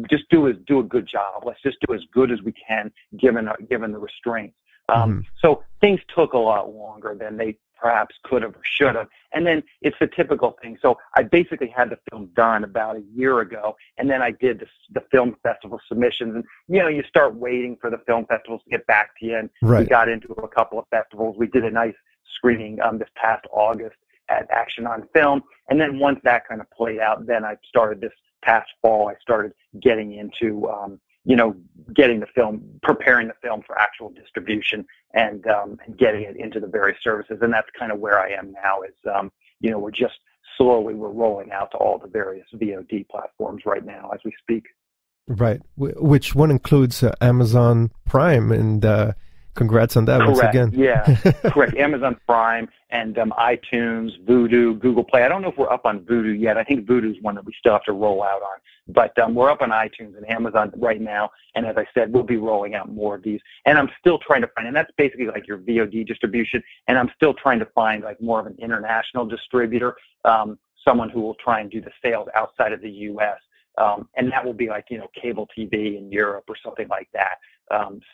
Just do a good job. Let's just do as good as we can given the restraints. So things took a lot longer than they perhaps could have or should have. And then it's the typical thing. So I basically had the film done about a year ago, and then I did the film festival submissions. And, you know, you start waiting for the film festivals to get back to you. And right. we got into a couple of festivals. We did a nice screening this past August at Action on Film. And then once that kind of played out, then I started this past fall. I started getting into, you know, getting the film, preparing the film for actual distribution, and getting it into the various services. And that's kind of where I am now is, you know, we're rolling out to all the various VOD platforms right now as we speak. Right. Which one includes Amazon Prime, and congrats on that. Correct. Once again. Yeah, correct. Amazon Prime and iTunes, Vudu, Google Play. I don't know if we're up on Vudu yet. I think Vudu's one that we still have to roll out on. But we're up on iTunes and Amazon right now. And as I said, we'll be rolling out more of these. And I'm still trying to find, and that's basically like your VOD distribution. And I'm still trying to find like more of an international distributor, someone who will try and do the sales outside of the U.S. And that will be like, you know, cable TV in Europe or something like that.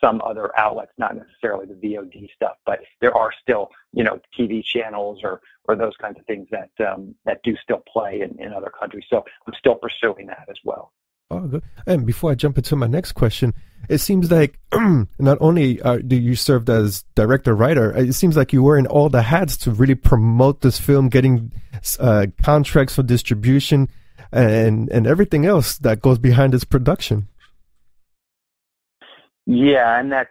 Some other outlets, not necessarily the VOD stuff, but there are still, you know, TV channels or those kinds of things that that do still play in other countries. So I'm still pursuing that as well. Oh, good. And before I jump into my next question, it seems like not only do you served as director, writer, it seems like you were in all the hats to really promote this film, getting contracts for distribution and everything else that goes behind its production. Yeah, and that's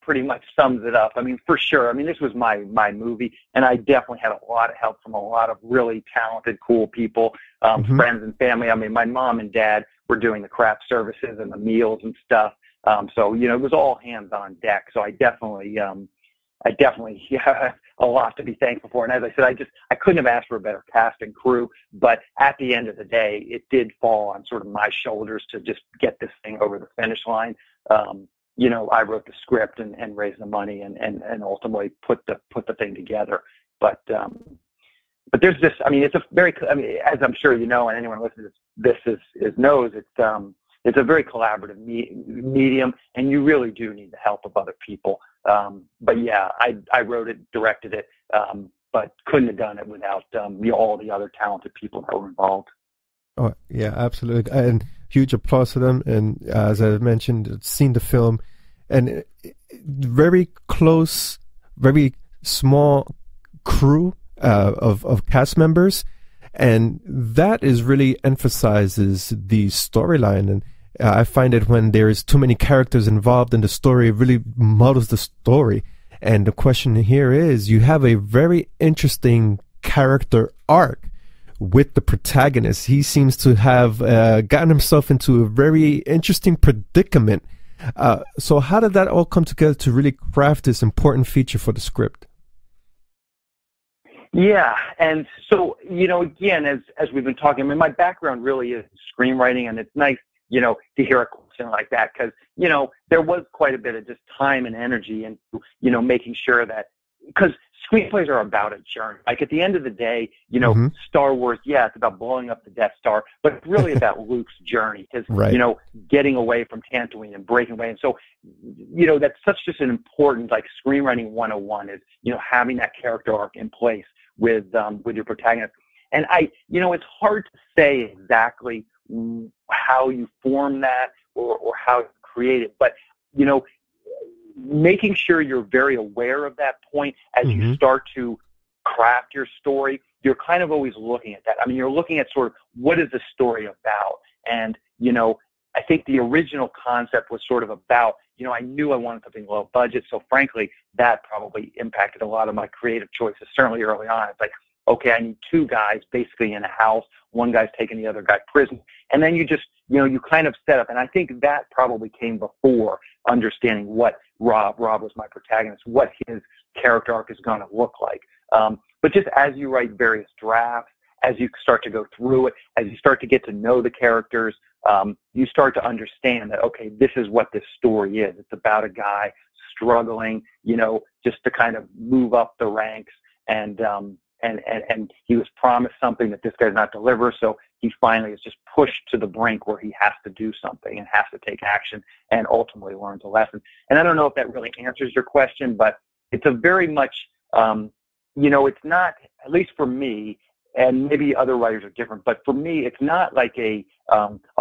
pretty much sums it up. I mean, for sure. I mean, this was my movie, and I definitely had a lot of help from a lot of really talented, cool people, friends and family. I mean, my mom and dad were doing the craft services and the meals and stuff. So, you know, it was all hands on deck. So I definitely, I definitely have a lot to be thankful for. And as I said, I couldn't have asked for a better cast and crew, but at the end of the day, it did fall on sort of my shoulders to just get this thing over the finish line. You know, I wrote the script and raised the money and ultimately put the thing together. But there's this, I mean, it's a very, I mean, as I'm sure you know, and anyone listening to this knows, it's a very collaborative medium, and you really do need the help of other people. But yeah, I wrote it, directed it, but couldn't have done it without all the other talented people that were involved. Oh yeah, absolutely, and huge applause to them. And as I mentioned, seen the film, and very close, very small crew of cast members, and that is really emphasizes the storyline. And I find that when there is too many characters involved in the story, it really muddles the story. And the question here is, you have a very interesting character arc with the protagonist. He seems to have gotten himself into a very interesting predicament. So how did that all come together to really craft this important feature for the script? Yeah, and so, you know, again, as we've been talking, I mean, my background really is screenwriting, and it's nice, you know, to hear a question like that, because, you know, there was quite a bit of just time and energy and, you know, making sure that, because screenplays are about a journey. Like, at the end of the day, you know, Star Wars, yeah, it's about blowing up the Death Star, but it's really about Luke's journey, because, you know, getting away from Tatooine and breaking away. And so, you know, that's such just an important, like, screenwriting 101 is, you know, having that character arc in place with your protagonist. And I, you know, it's hard to say exactly how you form that or how you create it. But, you know, making sure you're very aware of that point as you start to craft your story, you're kind of always looking at that. I mean, you're looking at sort of what is the story about? And, you know, I think the original concept was sort of about, you know, I knew I wanted something low budget. So, frankly, that probably impacted a lot of my creative choices, certainly early on. It's like, okay, I need two guys basically in a house. One guy's taking the other guy prison. And then you just, you know, you kind of set up. And I think that probably came before understanding what Rob was my protagonist, what his character arc is going to look like. But just as you write various drafts, as you start to go through it, as you start to get to know the characters, you start to understand that, okay, this is what this story is. It's about a guy struggling, you know, just to kind of move up the ranks and he was promised something that this guy did not deliver, so he finally is just pushed to the brink where he has to do something and has to take action and ultimately learns a lesson. And I don't know if that really answers your question, but it's a very much, you know, it's not, at least for me, and maybe other writers are different, but for me, it's not like a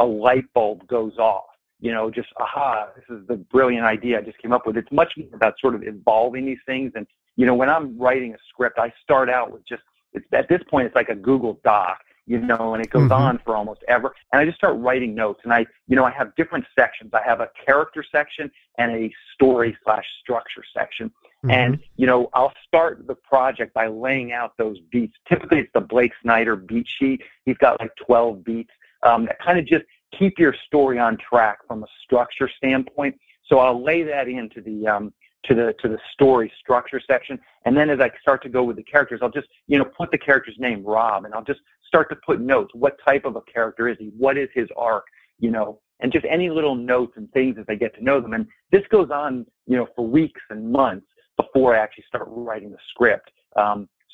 light bulb goes off, you know, just, aha, this is the brilliant idea I just came up with. It's much more about sort of evolving these things. And, you know, when I'm writing a script, I start out with just, at this point, it's like a Google Doc, you know, and it goes on for almost ever. And I just start writing notes. And I, you know, I have different sections. I have a character section and a story/structure section. And, you know, I'll start the project by laying out those beats. Typically, it's the Blake Snyder beat sheet. He's got like 12 beats. That kind of just keep your story on track from a structure standpoint. So I'll lay that into the to the story structure section. And then as I start to go with the characters, I'll just, you know, put the character's name, Rob, and I'll just start to put notes. What type of a character is he? What is his arc? You know, and just any little notes and things as I get to know them. And this goes on, you know, for weeks and months before I actually start writing the script.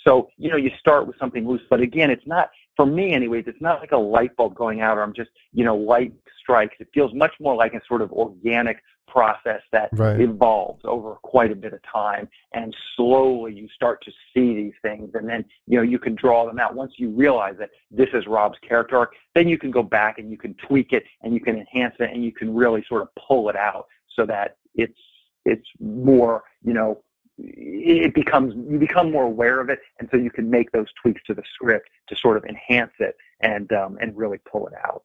So, you know, you start with something loose, but again, it's not, for me anyways, it's not like a light bulb going out or I'm just, you know, light strikes. It feels much more like a sort of organic process that evolves over quite a bit of time, and slowly you start to see these things, and then, you know, you can draw them out. Once you realize that this is Rob's character arc, then you can go back and you can tweak it and you can enhance it and you can really sort of pull it out so that it's more, you know, you become more aware of it, and so you can make those tweaks to the script to sort of enhance it and really pull it out.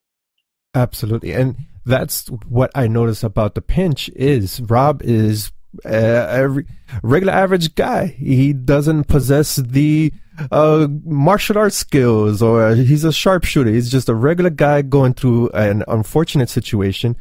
Absolutely, and that's what I notice about The Pinch is Rob is a regular average guy. He doesn't possess the martial arts skills, or he's a sharpshooter. He's just a regular guy going through an unfortunate situation,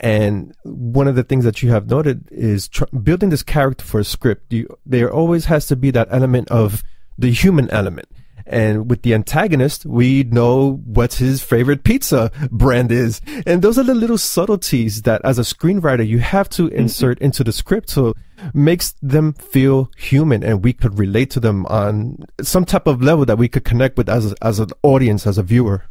And one of the things that you have noted is building this character for a script, there always has to be that element of the human element. And with the antagonist, we know what his favorite pizza brand is. And those are the little subtleties that as a screenwriter, you have to insert into the script. So it makes them feel human and we could relate to them on some type of level that we could connect with as an audience, as a viewer.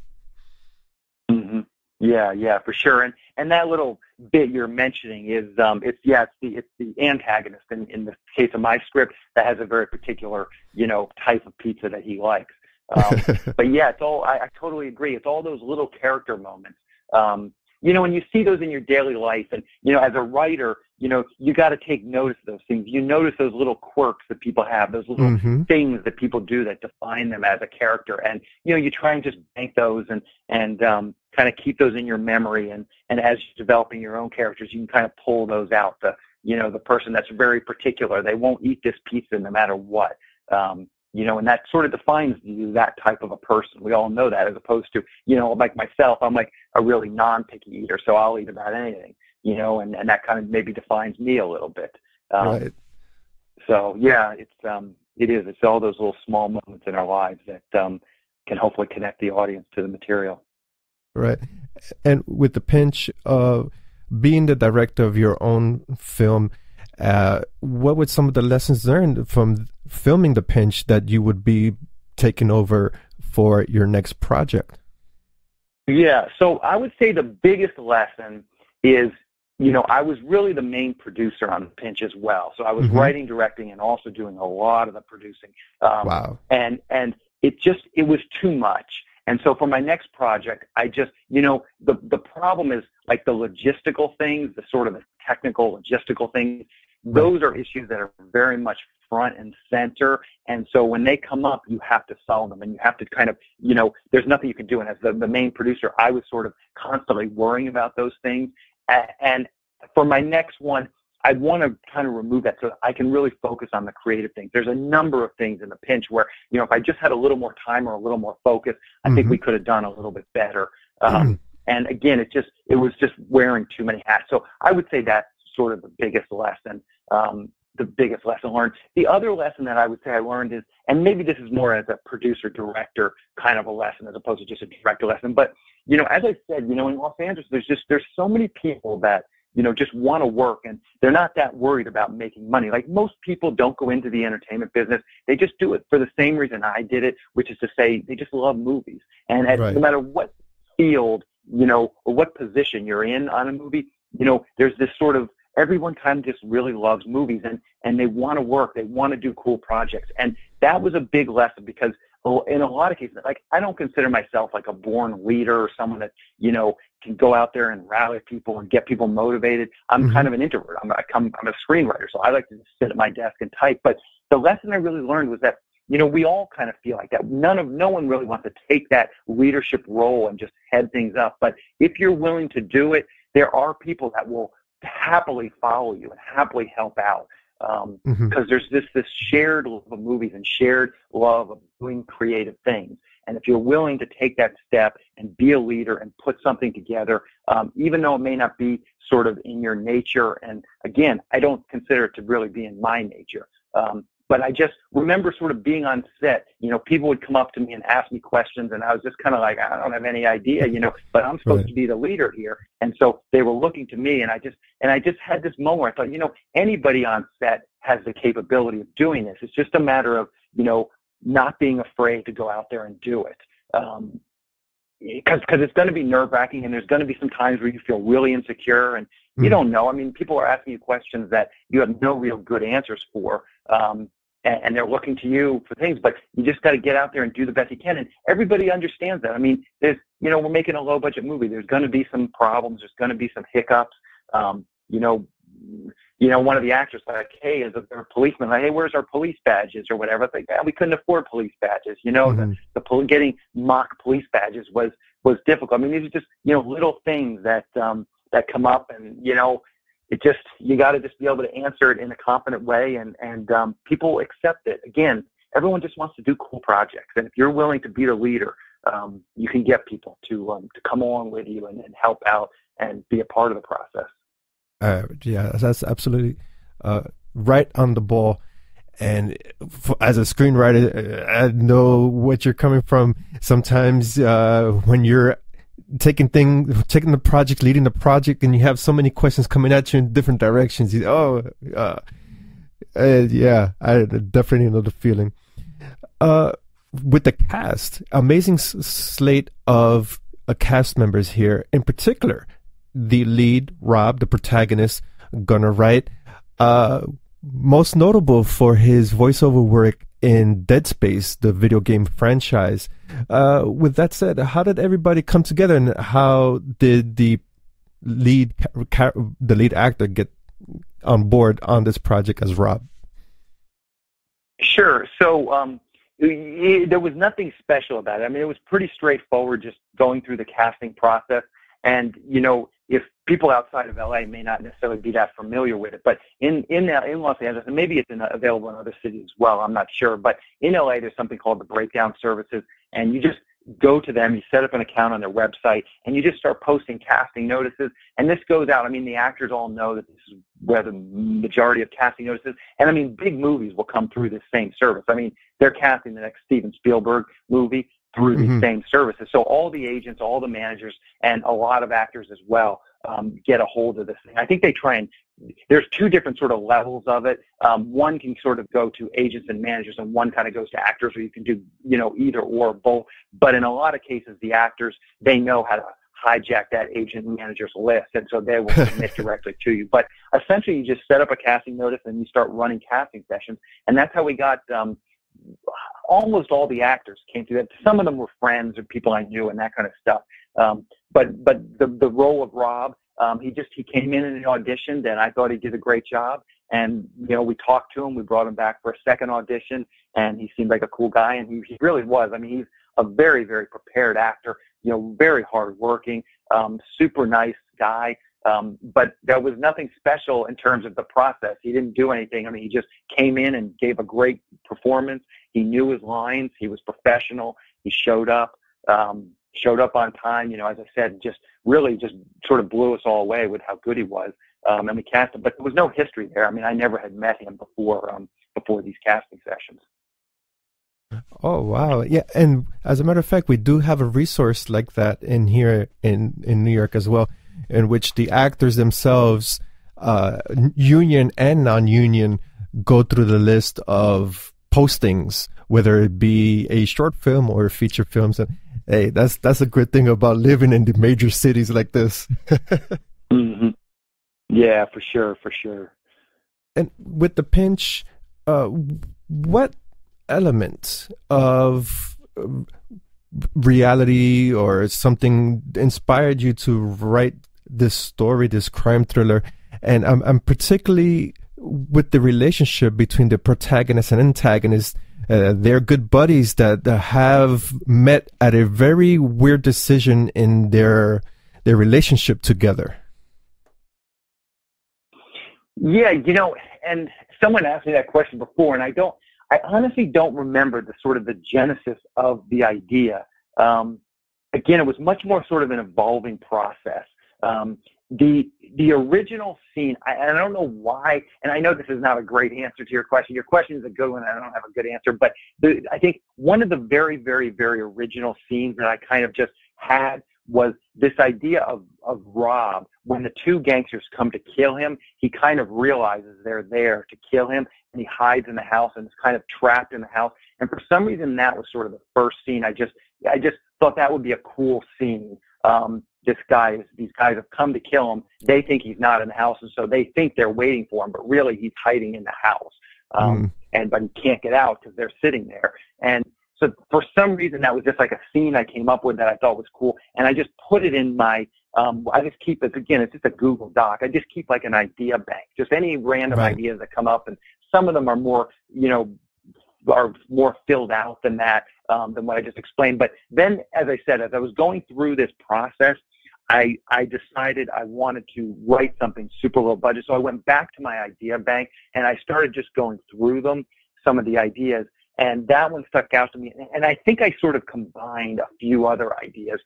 Mm-hmm. Yeah, yeah, for sure. And that little bit you're mentioning is, it's the antagonist in the case of my script that has a very particular, type of pizza that he likes. But yeah, it's all, I totally agree. It's all those little character moments. When you see those in your daily life and, as a writer, you got to take notice of those things. You notice those little quirks that people have, those little things that people do that define them as a character. And, you try and just bank those and kind of keep those in your memory. And as you're developing your own characters, you can kind of pull those out. The person that's very particular, they won't eat this pizza no matter what. And that sort of defines you, that type of a person. We all know that, as opposed to, like myself, I'm like a really non-picky eater, so I'll eat about anything, and that kind of maybe defines me a little bit. Right. So, yeah, it is. It's all those little small moments in our lives that can hopefully connect the audience to the material. Right. And with The Pinch, being the director of your own film, what were some of the lessons learned from filming The Pinch that you would be taking over for your next project? Yeah, so I would say the biggest lesson is, I was really the main producer on The Pinch as well. So I was writing, directing, and also doing a lot of the producing. Wow. And it was too much. And so for my next project, I just, the problem is like the logistical things, the sort of the technical logistical things. Those are issues that are very much front and center. And so when they come up, you have to solve them, and you have to kind of, there's nothing you can do. And as the main producer, I was sort of constantly worrying about those things. And for my next one, I want to kind of remove that so that I can really focus on the creative things. There's a number of things in The Pinch where, if I just had a little more time or a little more focus, I think we could have done a little bit better. And again, it was just wearing too many hats. So I would say that's sort of the biggest lesson. The biggest lesson learned. The other lesson that I would say I learned is, and maybe this is more as a producer-director kind of a lesson as opposed to just a director lesson, but as I said, in Los Angeles, there's so many people that just want to work, and they're not that worried about making money. Like, most people don't go into the entertainment business. They just do it for the same reason I did it, which is to say they just love movies. And no matter what field, or what position you're in on a movie, there's this sort of, everyone kind of just really loves movies, and they want to work. They want to do cool projects. And that was a big lesson, because in a lot of cases, like, I don't consider myself like a born leader or someone that, can go out there and rally people and get people motivated. I'm kind of an introvert. I'm a screenwriter, so I like to just sit at my desk and type. But the lesson I really learned was that, we all kind of feel like that. No one really wants to take that leadership role and just head things up. But if you're willing to do it, there are people that will happily follow you and happily help out. Because there's this shared love of movies and shared love of doing creative things. And if you're willing to take that step and be a leader and put something together, even though it may not be sort of in your nature, and again, I don't consider it to really be in my nature, but I just remember sort of being on set, people would come up to me and ask me questions, and I was just kind of like, I don't have any idea, but I'm supposed to be the leader here. And so they were looking to me, and I just had this moment where I thought, anybody on set has the capability of doing this. It's just a matter of, not being afraid to go out there and do it. Because it's going to be nerve-wracking, and there's going to be some times where you feel really insecure, and you don't know. I mean, people are asking you questions that you have no real good answers for, and they're looking to you for things, but you just got to get out there and do the best you can. And everybody understands that. I mean, there's, we're making a low-budget movie. There's going to be some problems. There's going to be some hiccups. One of the actors like, hey, is there a policeman? Like, hey, where's our police badges or whatever? It's like, yeah, we couldn't afford police badges. Getting mock police badges was difficult. I mean, these are just little things that that come up, and it just, you got to just be able to answer it in a competent way, and people accept it. Again, everyone just wants to do cool projects, and if you're willing to be the leader, you can get people to come along with you and help out and be a part of the process. Yeah, that's absolutely right on the ball. And as a screenwriter, I know what you're coming from. Sometimes when you're taking the project, leading the project, and you have so many questions coming at you in different directions. You, yeah, I definitely know the feeling. With the cast, amazing slate of cast members here. In particular, the lead, Rob, the protagonist, Gunner Wright, most notable for his voiceover work in Dead Space, the video game franchise. With that said, how did everybody come together, and how did the lead actor get on board on this project as Rob? Sure. So there was nothing special about it. I mean, it was pretty straightforward, just going through the casting process. And, you know, if people outside of L.A. may not necessarily be that familiar with it, but in Los Angeles, and maybe it's available in other cities as well, I'm not sure, but in L.A. there's something called the Breakdown Services, and you just go to them, you set up an account on their website, and you just start posting casting notices, and this goes out. I mean, the actors all know that this is where the majority of casting notices, and I mean, big movies will come through this same service. I mean, they're casting the next Steven Spielberg movie through these same services. So all the agents, all the managers, and a lot of actors as well get a hold of this thing. I think they try and, there's two different sort of levels of it. One can sort of go to agents and managers, and one kind of goes to actors, or you can do, you know, either or both. But in a lot of cases, the actors, they know how to hijack that agent and manager's list, and so they will submit directly to you. But essentially, you just set up a casting notice, and you start running casting sessions. And that's how we got almost all the actors came through that. Some of them were friends or people I knew and that kind of stuff. But the role of Rob, he came in and auditioned, and I thought he did a great job. And, you know, we talked to him, we brought him back for a second audition, and he seemed like a cool guy, and he really was. I mean, he's a very, very prepared actor, you know, very hardworking, super nice guy. But there was nothing special in terms of the process. He didn't do anything. I mean, he just came in and gave a great performance. He knew his lines. He was professional. He showed up on time. You know, as I said, just really just sort of blew us all away with how good he was. And we cast him, but there was no history there. I mean, I never had met him before, before these casting sessions. Oh, wow. Yeah. And as a matter of fact, we do have a resource like that in here in New York as well, in which the actors themselves, union and non-union, go through the list of postings, whether it be a short film or feature films. And hey, that's a good thing about living in the major cities like this. Mm-hmm. Yeah, for sure, for sure. And with The Pinch, what element of reality or something inspired you to write this story, this crime thriller? And I'm particularly with the relationship between the protagonist and antagonist. They're good buddies that have met at a very weird decision in their relationship together. Yeah, you know, and someone asked me that question before, and I honestly don't remember the sort of the genesis of the idea. Again, it was much more sort of an evolving process. The original scene, I don't know why, and I know this is not a great answer to your question. Your question is a good one. I don't have a good answer, but I think one of the very, very, very original scenes that I kind of just had was this idea of Rob. When the two gangsters come to kill him, he kind of realizes they're there to kill him, and he hides in the house and is kind of trapped in the house. And for some reason, that was sort of the first scene. I just thought that would be a cool scene. These guys have come to kill him. They think he's not in the house, and so they think they're waiting for him, but really he's hiding in the house. But he can't get out because they're sitting there. And so for some reason, that was just like a scene I came up with that I thought was cool. And I just put it in my, I just keep it, again, it's just a Google Doc. I just keep like an idea bank, just any random ideas that come up. And some of them are more, you know, are more filled out than that, than what I just explained. But then, as I said, as I was going through this process, I decided I wanted to write something super low budget. So I went back to my idea bank, and I started just going through them, some of the ideas. And that one stuck out to me. And I think I sort of combined a few other ideas,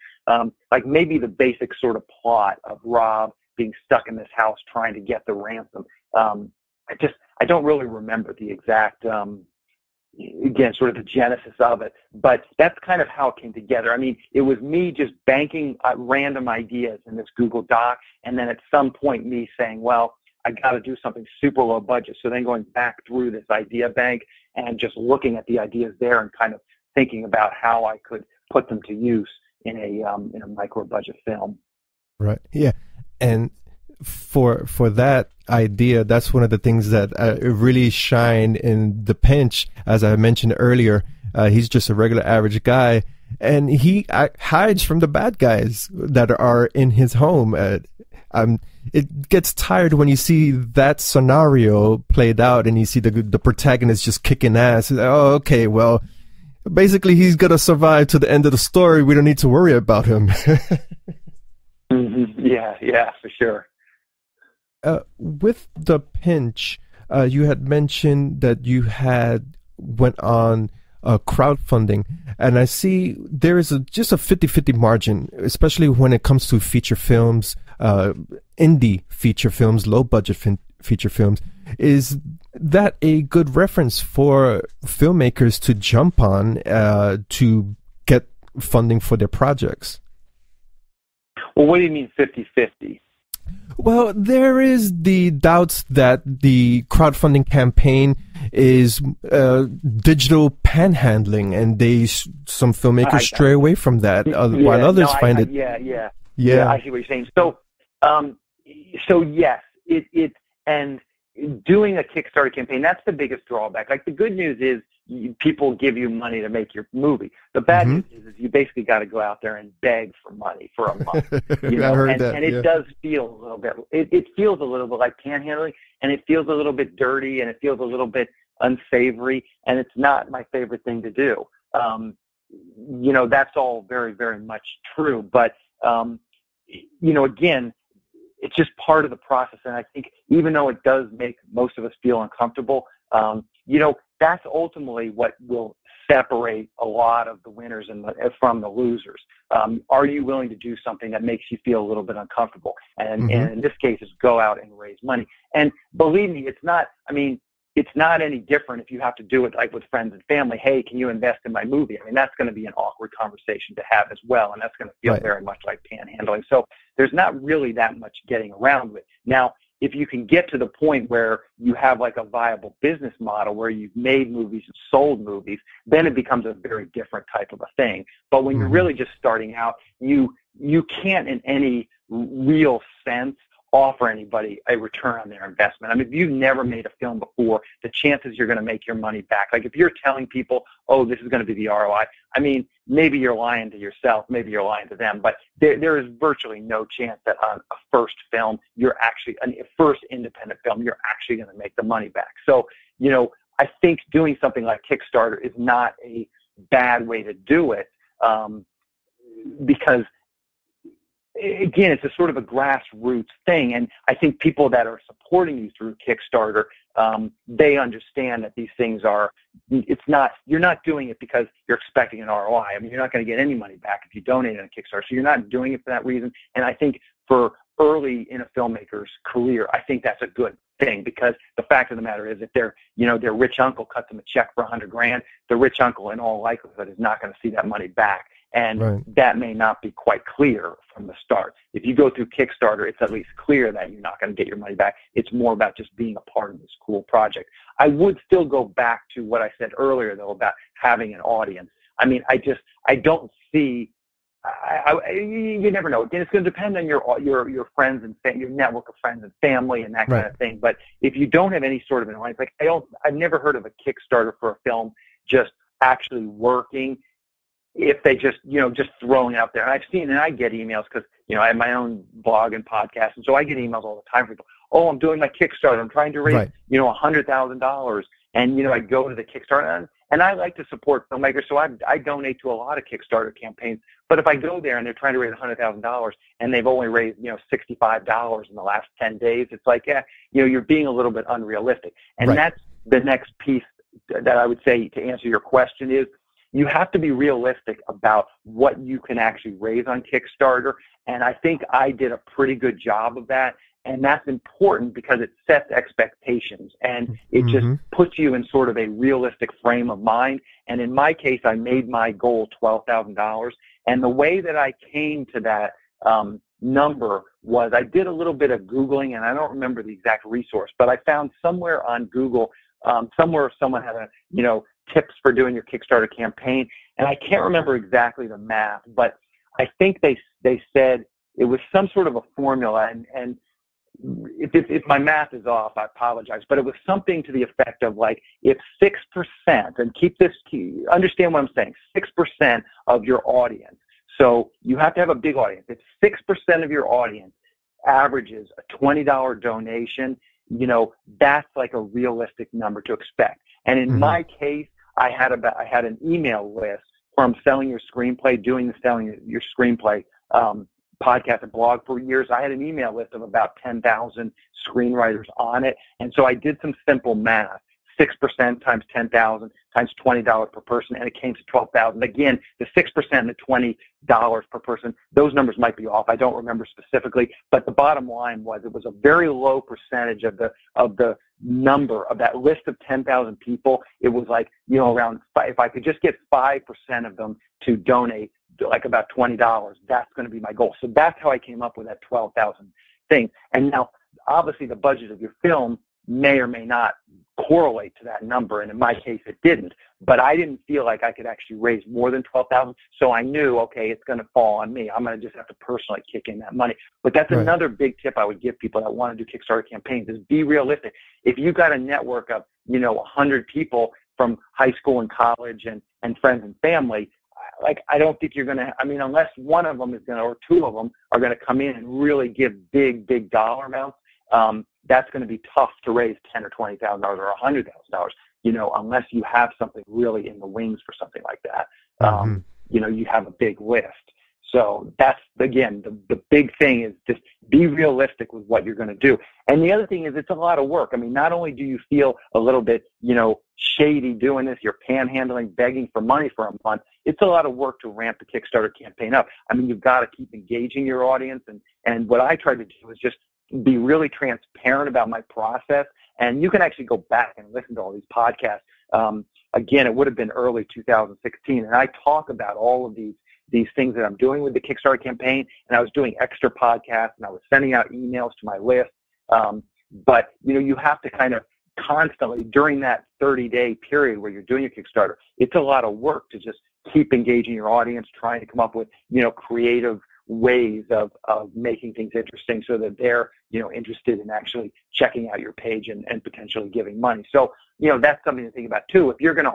like maybe the basic sort of plot of Rob being stuck in this house trying to get the ransom. I don't really remember the exact, again, sort of the genesis of it, but that's kind of how it came together. I mean, it was me just banking random ideas in this Google Doc, and then at some point me saying, well, I got to do something super low budget. So then going back through this idea bank and just looking at the ideas there and kind of thinking about how I could put them to use in a micro budget film. Right. Yeah. And for that idea, that's one of the things that really shined in The Pinch. As I mentioned earlier, he's just a regular average guy, and he hides from the bad guys that are in his home. It gets tired when you see that scenario played out and you see the protagonist just kicking ass. Oh, okay, well, basically he's going to survive to the end of the story. We don't need to worry about him. Mm-hmm. Yeah, yeah, for sure. With The Pinch, you had mentioned that you had went on crowdfunding, and I see there is just a 50-50 margin, especially when it comes to feature films, indie feature films, low-budget feature films. Is that a good reference for filmmakers to jump on to get funding for their projects? Well, what do you mean 50-50? Well, there is the doubts that the crowdfunding campaign is digital panhandling, and some filmmakers stray away from that, while others find it. Yeah, I see what you're saying. So, yes, it and doing a Kickstarter campaign, that's the biggest drawback. Like, the good news is people give you money to make your movie. The bad news is you basically got to go out there and beg for money for a month. You know? And it does feel a little bit, it feels a little bit like panhandling, and it feels a little bit dirty, and it feels a little bit unsavory, and it's not my favorite thing to do. You know, that's all very, very much true. But, you know, again, it's just part of the process. And I think even though it does make most of us feel uncomfortable, you know, that's ultimately what will separate a lot of the winners from the losers. Are you willing to do something that makes you feel a little bit uncomfortable? And in this case, is go out and raise money. And believe me, it's not any different if you have to do it like with friends and family. Hey, can you invest in my movie? I mean, that's going to be an awkward conversation to have as well, and that's going to feel very much like panhandling. So there's not really that much getting around with. Now, if you can get to the point where you have like a viable business model where you've made movies and sold movies, then it becomes a very different type of a thing. But when you're really just starting out, you can't in any real sense offer anybody a return on their investment. I mean, if you've never made a film before, the chances you're going to make your money back. Like, if you're telling people, oh, this is going to be the ROI, I mean, maybe you're lying to yourself, maybe you're lying to them, but there is virtually no chance that on a first film, a first independent film, you're actually going to make the money back. So, you know, I think doing something like Kickstarter is not a bad way to do it, because, again, it's a sort of a grassroots thing, and I think people that are supporting you through Kickstarter, they understand that these things are, you're not doing it because you're expecting an ROI. I mean, you're not going to get any money back if you donate on Kickstarter, so you're not doing it for that reason. And I think for early in a filmmaker's career, I think that's a good thing, because the fact of the matter is, if their rich uncle cut them a check for $100 grand, the rich uncle in all likelihood is not going to see that money back. And that may not be quite clear from the start. If you go through Kickstarter, it's at least clear that you're not going to get your money back. It's more about just being a part of this cool project. I would still go back to what I said earlier, though, about having an audience. I mean, I don't see, you never know. Again, it's going to depend on your friends and your network of friends and family and that kind of thing. But if you don't have any sort of an audience, like I've never heard of a Kickstarter for a film just actually working, if they just throwing out there. And I've seen, and I get emails because, you know, I have my own blog and podcast, and so I get emails all the time from people, oh, I'm doing my Kickstarter, I'm trying to raise, you know, $100,000. And, you know, I go to the Kickstarter, and I like to support filmmakers, so I donate to a lot of Kickstarter campaigns. But if I go there and they're trying to raise $100,000 and they've only raised, you know, $65 in the last 10 days, it's like, yeah, you know, you're being a little bit unrealistic. And that's the next piece that I would say to answer your question is you have to be realistic about what you can actually raise on Kickstarter, and I think I did a pretty good job of that, and that's important because it sets expectations, and it just puts you in sort of a realistic frame of mind. And in my case, I made my goal $12,000, and the way that I came to that number was I did a little bit of Googling, and I don't remember the exact resource, but I found somewhere on Google, somewhere someone had a, tips for doing your Kickstarter campaign, and I can't remember exactly the math, but I think they said it was some sort of a formula, and if my math is off, I apologize, but it was something to the effect of like if 6%, and keep this key, understand what I'm saying, 6% of your audience. So you have to have a big audience. If 6% of your audience averages a $20 donation, that's like a realistic number to expect. And in my case, I had an email list from Selling Your Screenplay, doing the Selling Your Screenplay podcast and blog for years. I had an email list of about 10,000 screenwriters on it. And so I did some simple math, 6% times 10,000 times $20 per person, and it came to 12,000. Again, the 6% and the $20 per person, those numbers might be off. I don't remember specifically, but the bottom line was it was a very low percentage of the number of that list of 10,000 people. It was like, around five, if I could just get 5% of them to donate like about $20, that's going to be my goal. So that's how I came up with that 12,000 thing. And now, obviously, the budget of your film may or may not correlate to that number, and in my case it didn't, but I didn't feel like I could actually raise more than 12,000, so I knew, okay, it's going to fall on me. I'm going to just have to personally kick in that money. But that's right. Another big tip I would give people that want to do Kickstarter campaigns is be realistic. If you've got a network of 100 people from high school and college and friends and family, like, I don't think you're going to, unless one of them is going to, or two of them are going to come in and really give big dollar amounts, that's going to be tough to raise $10,000 or $20,000 or $100,000, unless you have something really in the wings for something like that. You have a big list. So that's, again, the big thing is just be realistic with what you're going to do. And the other thing is it's a lot of work. Not only do you feel a little bit, shady doing this, you're panhandling, begging for money for a month, it's a lot of work to ramp the Kickstarter campaign up. You've got to keep engaging your audience. And what I tried to do is just be really transparent about my process. And you can actually go back and listen to all these podcasts. Again, it would have been early 2016. And I talk about all of these things that I'm doing with the Kickstarter campaign, and I was doing extra podcasts, and I was sending out emails to my list. But, you have to kind of constantly, during that 30-day period where you're doing your Kickstarter, it's a lot of work to just keep engaging your audience, trying to come up with, creative ways of making things interesting so that they're, interested in actually checking out your page and potentially giving money. So, that's something to think about too. If you're going to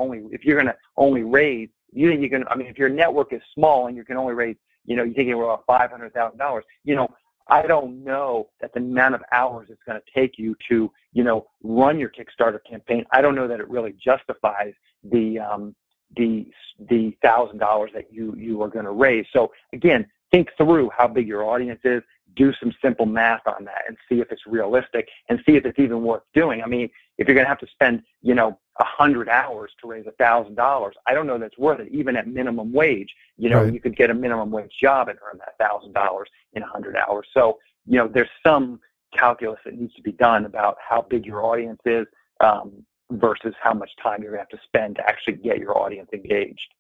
only raise, if your network is small and you can only raise, you're thinking about $500,000, I don't know that the amount of hours it's going to take you to, run your Kickstarter campaign. I don't know that it really justifies the $1,000 that you are going to raise. So again, think through how big your audience is, do some simple math on that and see if it's realistic and see if it's even worth doing. If you're going to have to spend, 100 hours to raise $1,000, I don't know that's worth it, even at minimum wage. Right. You could get a minimum wage job and earn that $1,000 in 100 hours. So, there's some calculus that needs to be done about how big your audience is versus how much time you're going to have to spend to actually get your audience engaged.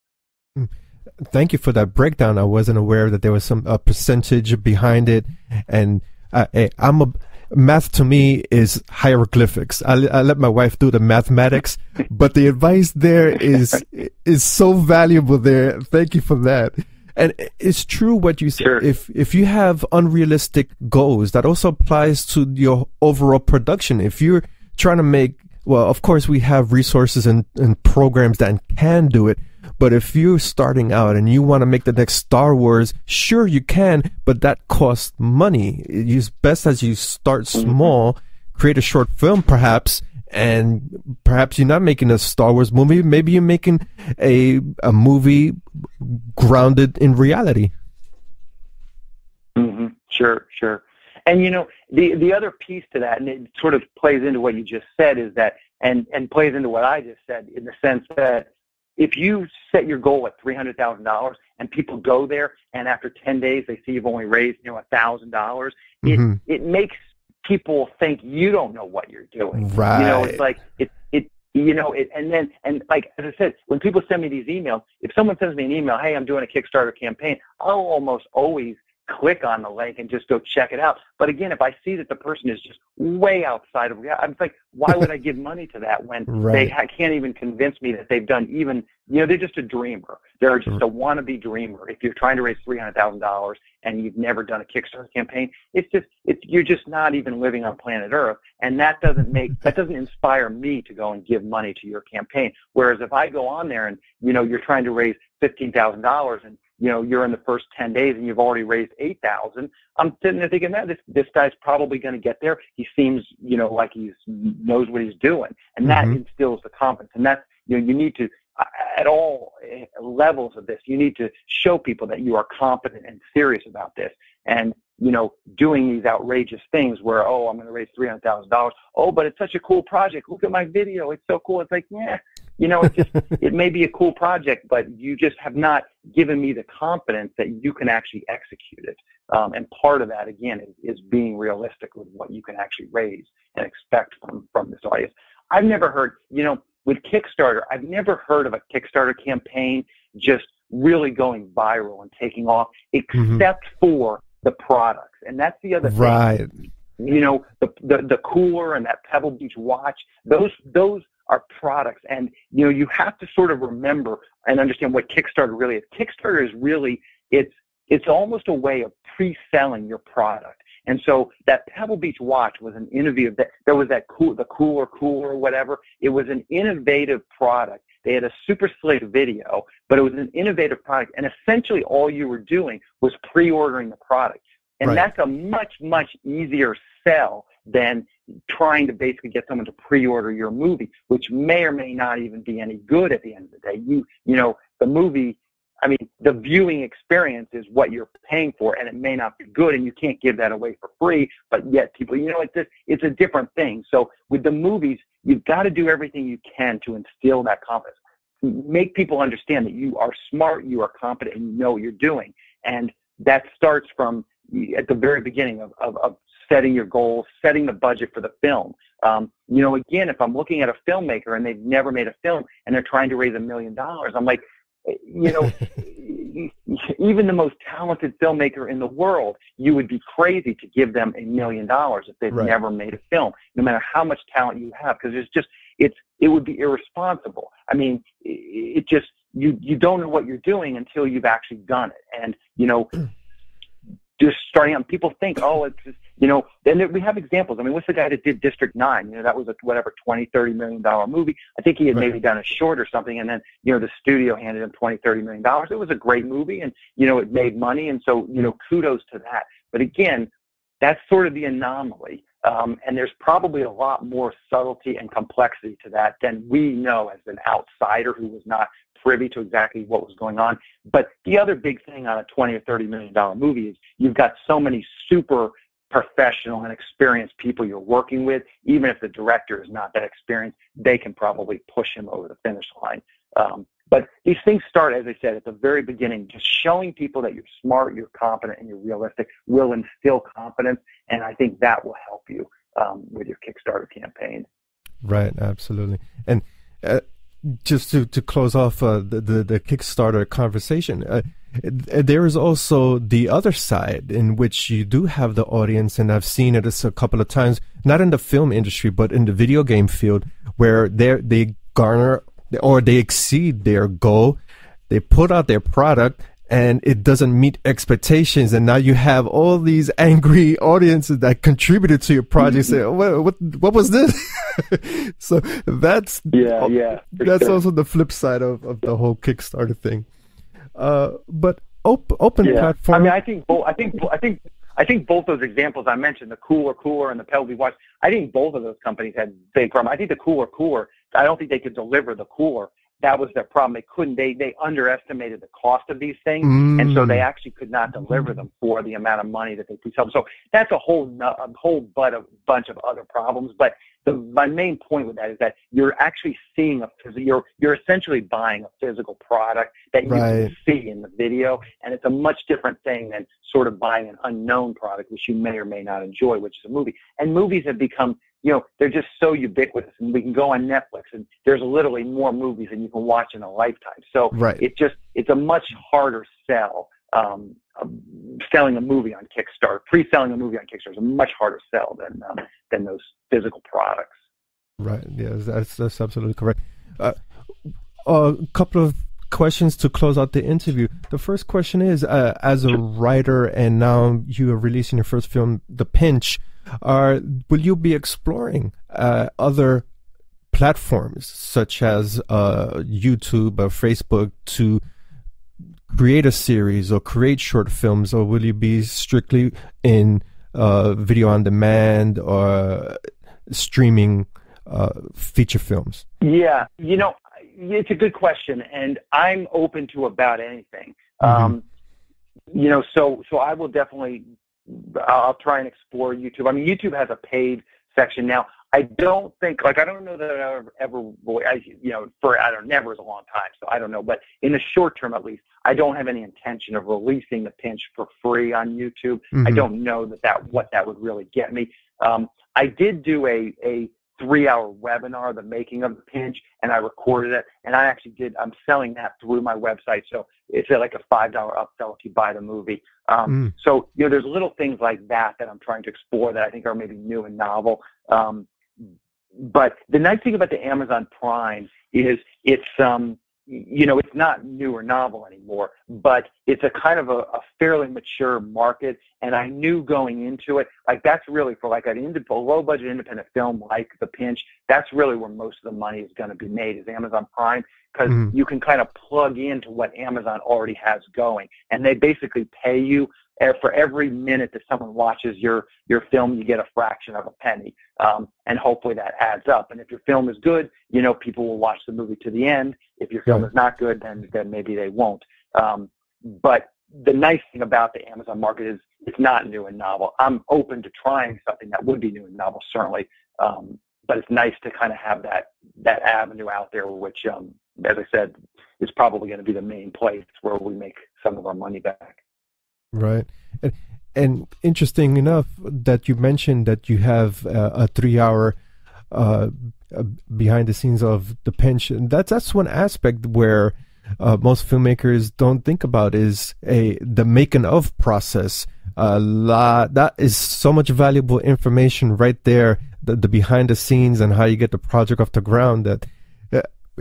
Thank you for that breakdown. I wasn't aware that there was a percentage behind it, and math to me is hieroglyphics. I let my wife do the mathematics, but the advice there is so valuable there. Thank you for that. And it's true what you said. Sure. If you have unrealistic goals, that also applies to your overall production. If you're trying to make, well, of course we have resources and programs that can do it. But if you're starting out and you want to make the next Star Wars, sure you can, but that costs money. It's best as you start small, create a short film perhaps, and perhaps you're not making a Star Wars movie. Maybe you're making a movie grounded in reality. Sure. And the other piece to that, and it sort of plays into what you just said, is that and plays into what I just said in the sense that if you set your goal at $300,000 and people go there and after 10 days they see you've only raised, $1,000, it makes people think you don't know what you're doing. Right. It's like and as I said, when people send me these emails, if someone sends me an email, hey, I'm doing a Kickstarter campaign, I'll almost always click on the link and just go check it out. But again, if I see that the person is just way outside of reality, I'm like, why would I give money to that when they can't even convince me that they've done even, they're just a dreamer. They're just a wannabe dreamer. If you're trying to raise $300,000 and you've never done a Kickstarter campaign, you're just not even living on planet Earth. And that doesn't inspire me to go and give money to your campaign. Whereas if I go on there and, you're trying to raise $15,000 and, you're in the first 10 days and you've already raised $8,000. I'm sitting there thinking, this guy's probably going to get there. He seems, like he knows what he's doing. And that instills the confidence. And that's, you need to, at all levels of this, you need to show people that you are confident and serious about this. And, doing these outrageous things where, oh, I'm going to raise $300,000. Oh, but it's such a cool project. Look at my video. It's so cool. It's like, yeah. It may be a cool project, but you just have not given me the confidence that you can actually execute it. And part of that, again, is being realistic with what you can actually raise and expect from this audience. I've never heard, with Kickstarter, I've never heard of a Kickstarter campaign just really going viral and taking off, except for the products. And that's the other thing. Right. The cooler and that Pebble Beach watch, those are products. And, you have to sort of remember and understand what Kickstarter really is. Kickstarter is really, it's almost a way of pre-selling your product. And so that Pebble Beach watch was an innovative, there was that cooler, whatever. It was an innovative product. They had a super slick video, but it was an innovative product. And essentially all you were doing was pre-ordering the product. And that's a much, much easier sell than trying to basically get someone to pre-order your movie, which may or may not even be any good at the end of the day. The movie, the viewing experience is what you're paying for, and it may not be good, and you can't give that away for free, but yet people, it's a different thing. So with the movies, you've got to do everything you can to instill that confidence. Make people understand that you are smart, you are competent, and you know what you're doing. And that starts from at the very beginning of setting your goals, setting the budget for the film. Again, if I'm looking at a filmmaker and they've never made a film and they're trying to raise $1 million, I'm like, even the most talented filmmaker in the world, you would be crazy to give them $1 million if they've never made a film, no matter how much talent you have, because it would be irresponsible. You don't know what you're doing until you've actually done it. And, just starting out, people think, it's just, and we have examples. What's the guy that did District 9? That was a $20-30 million movie. I think he had maybe done a short or something, and then, the studio handed him $20-30 million. It was a great movie, and, it made money, and so, kudos to that. But again, that's sort of the anomaly, and there's probably a lot more subtlety and complexity to that than we know as an outsider who was not privy to exactly what was going on. But the other big thing on a $20 or $30 million movie is you've got so many super professional and experienced people you're working with. Even if the director is not that experienced, they can probably push him over the finish line. But these things start, as I said, at the very beginning. Just showing people that you're smart, you're competent, and you're realistic will instill confidence, and I think that will help you with your Kickstarter campaign. Right, absolutely. And just to close off the Kickstarter conversation, there is also the other side in which you do have the audience, and I've seen it a couple of times, not in the film industry, but in the video game field, where they garner or they exceed their goal. They put out their product and it doesn't meet expectations, and now you have all these angry audiences that contributed to your project say, what was this? So that's also the flip side of the whole Kickstarter thing. But open platform. I think both those examples I mentioned, the Cooler and the Pebble Beach watch, I think both of those companies had big problems. I think the Cooler, I don't think they could deliver the Cooler that was their problem. They couldn't, they underestimated the cost of these things, and so they actually could not deliver them for the amount of money that they could sell. So that's a whole bunch of other problems. But my main point with that is that you're actually seeing you're essentially buying a physical product that you can see in the video, and it's a much different thing than sort of buying an unknown product, which you may or may not enjoy, which is a movie. And movies have become, you know, they're just so ubiquitous, and we can go on Netflix, and there's literally more movies than you can watch in a lifetime. So it's a much harder sell. Selling a movie on Kickstarter, pre-selling a movie on Kickstarter is a much harder sell than those physical products. Right. Yeah, that's absolutely correct. A couple of questions to close out the interview. The first question is, as a writer, and now you are releasing your first film, The Pinch, will you be exploring other platforms such as YouTube or Facebook to create a series or create short films, or will you be strictly in video on demand or streaming feature films? Yeah, you know, it's a good question, and I'm open to about anything. You know, so I will definitely, I'll try and explore YouTube. I mean, YouTube has a paid section now. I don't think, like, I don't know that I ever, you know, never is a long time, so I don't know. But in the short term, at least, I don't have any intention of releasing The Pinch for free on YouTube. I don't know what that would really get me. I did do a 3-hour webinar, The Making of The Pinch, and I recorded it, and I'm selling that through my website, so it's like a $5 upsell if you buy the movie. So, you know, there's little things like that I'm trying to explore that I think are maybe new and novel. But the nice thing about the Amazon Prime is it's, you know, it's not new or novel anymore, but it's a kind of a fairly mature market. And I knew going into it, like, that's really for like a low-budget independent film like The Pinch, that's really where most of the money is going to be made, is Amazon Prime, because you can kind of plug into what Amazon already has going. And they basically pay you for every minute that someone watches your film, you get a fraction of a penny. And hopefully that adds up. And if your film is good, you know, people will watch the movie to the end. If your film is not good, then maybe they won't. But the nice thing about the Amazon market is it's not new and novel. I'm open to trying something that would be new and novel, certainly. But it's nice to kind of have that avenue out there, which, as I said, is probably going to be the main place where we make some of our money back. Right. And interesting enough that you mentioned that you have a 3-hour behind the scenes of The Pinch. That's one aspect where most filmmakers don't think about, is the making of process. That is so much valuable information right there, the behind the scenes and how you get the project off the ground, that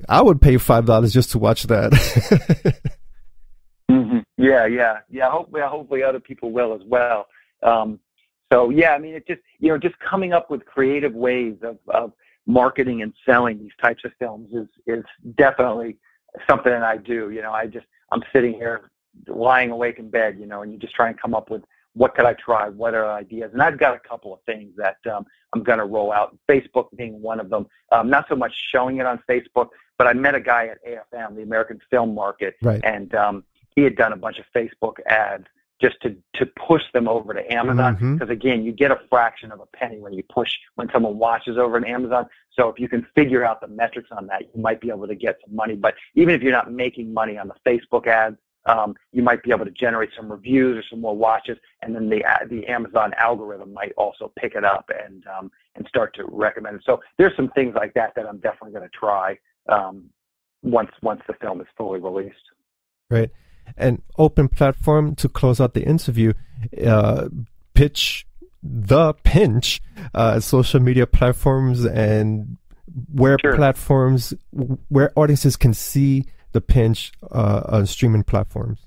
I would pay $5 just to watch that. Yeah. Hopefully other people will as well. So yeah, I mean, it's just, you know, just coming up with creative ways of marketing and selling these types of films is definitely something that I do. You know, I'm sitting here lying awake in bed, you know, and you just try and come up with, what could I try? What are ideas? And I've got a couple of things that I'm going to roll out, Facebook being one of them. Not so much showing it on Facebook, but I met a guy at AFM, the American Film Market, and he had done a bunch of Facebook ads just to push them over to Amazon, because again, you get a fraction of a penny when someone watches over on Amazon. So if you can figure out the metrics on that, you might be able to get some money. But even if you're not making money on the Facebook ads, you might be able to generate some reviews or some more watches, and then the Amazon algorithm might also pick it up and start to recommend it. So there's some things like that I'm definitely going to try once the film is fully released. Right. An open platform to close out the interview, pitch The Pinch, social media platforms, and where platforms, where audiences can see The Pinch on streaming platforms.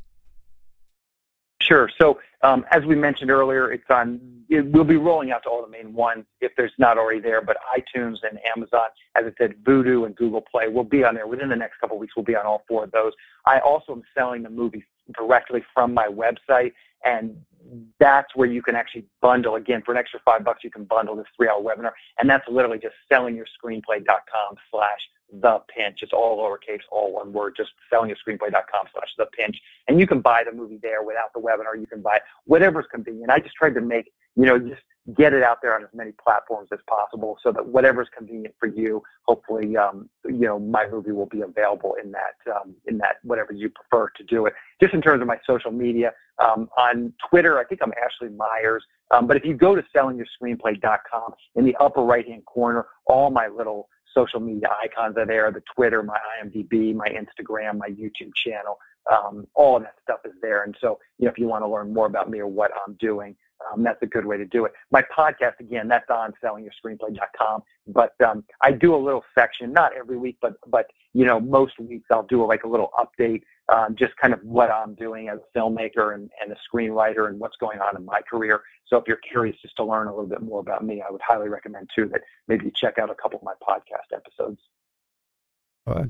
Sure. So as we mentioned earlier, we'll be rolling out to all the main ones if there's not already there, but iTunes and Amazon, as I said, Vudu and Google Play will be on there. Within the next couple of weeks, we'll be on all four of those. I also am selling the movie directly from my website, and that's where you can actually bundle. Again, for an extra $5, you can bundle this 3-hour webinar, and that's literally just sellingyourscreenplay.com/. The Pinch. It's all lowercase, all one word, just sellingyourscreenplay.com/thepinch. And you can buy the movie there without the webinar. You can buy whatever's convenient. I just tried to make, just get it out there on as many platforms as possible so that whatever's convenient for you, hopefully, my movie will be available in that whatever you prefer to do it. Just in terms of my social media, on Twitter, I think I'm Ashley Meyers. But if you go to sellingyourscreenplay.com, in the upper right-hand corner, all my little social media icons are there, the Twitter, my IMDb, my Instagram, my YouTube channel, all of that stuff is there. And so, if you want to learn more about me or what I'm doing, that's a good way to do it. My podcast, again, that's on sellingyourscreenplay.com. But I do a little section, not every week, but most weeks I'll do a little update, just kind of what I'm doing as a filmmaker and a screenwriter and what's going on in my career. So if you're curious just to learn a little bit more about me, I would highly recommend, too, that maybe you check out a couple of my podcast episodes.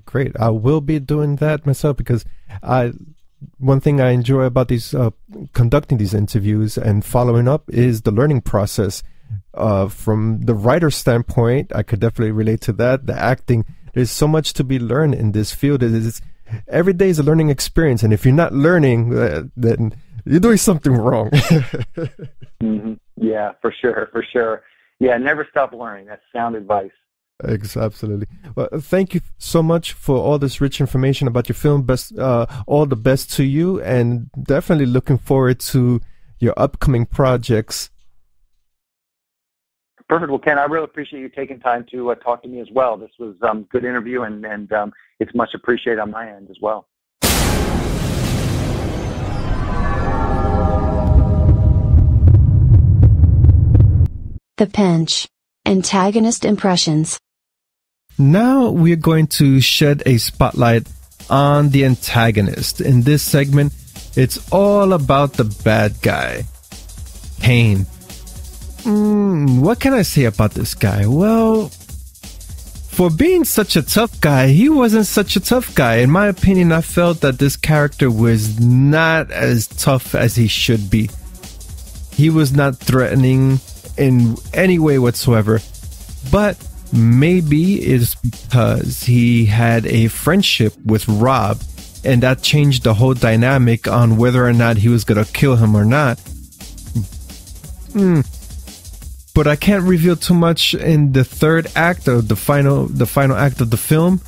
Great. I will be doing that myself because one thing I enjoy about these conducting these interviews and following up is the learning process. From the writer's standpoint, I could definitely relate to that. The acting, there's so much to be learned in this field. Every day is a learning experience, and if you're not learning, then you're doing something wrong. Mm-hmm. Yeah, for sure, for sure. Yeah, never stop learning. That's sound advice. Absolutely. Well, thank you so much for all this rich information about your film. All the best to you, and definitely looking forward to your upcoming projects. Perfect. Well, Ken, I really appreciate you taking time to talk to me as well. This was a good interview, and it's much appreciated on my end as well. The Pinch. Antagonist Impressions. Now we're going to shed a spotlight on the antagonist. In this segment, it's all about the bad guy, Kane. What can I say about this guy? Well, for being such a tough guy, he wasn't such a tough guy. In my opinion, I felt that this character was not as tough as he should be. He was not threatening in any way whatsoever, but maybe it's because he had a friendship with Rob, and that changed the whole dynamic on whether or not he was gonna kill him or not. But I can't reveal too much in the third act of the final act of the film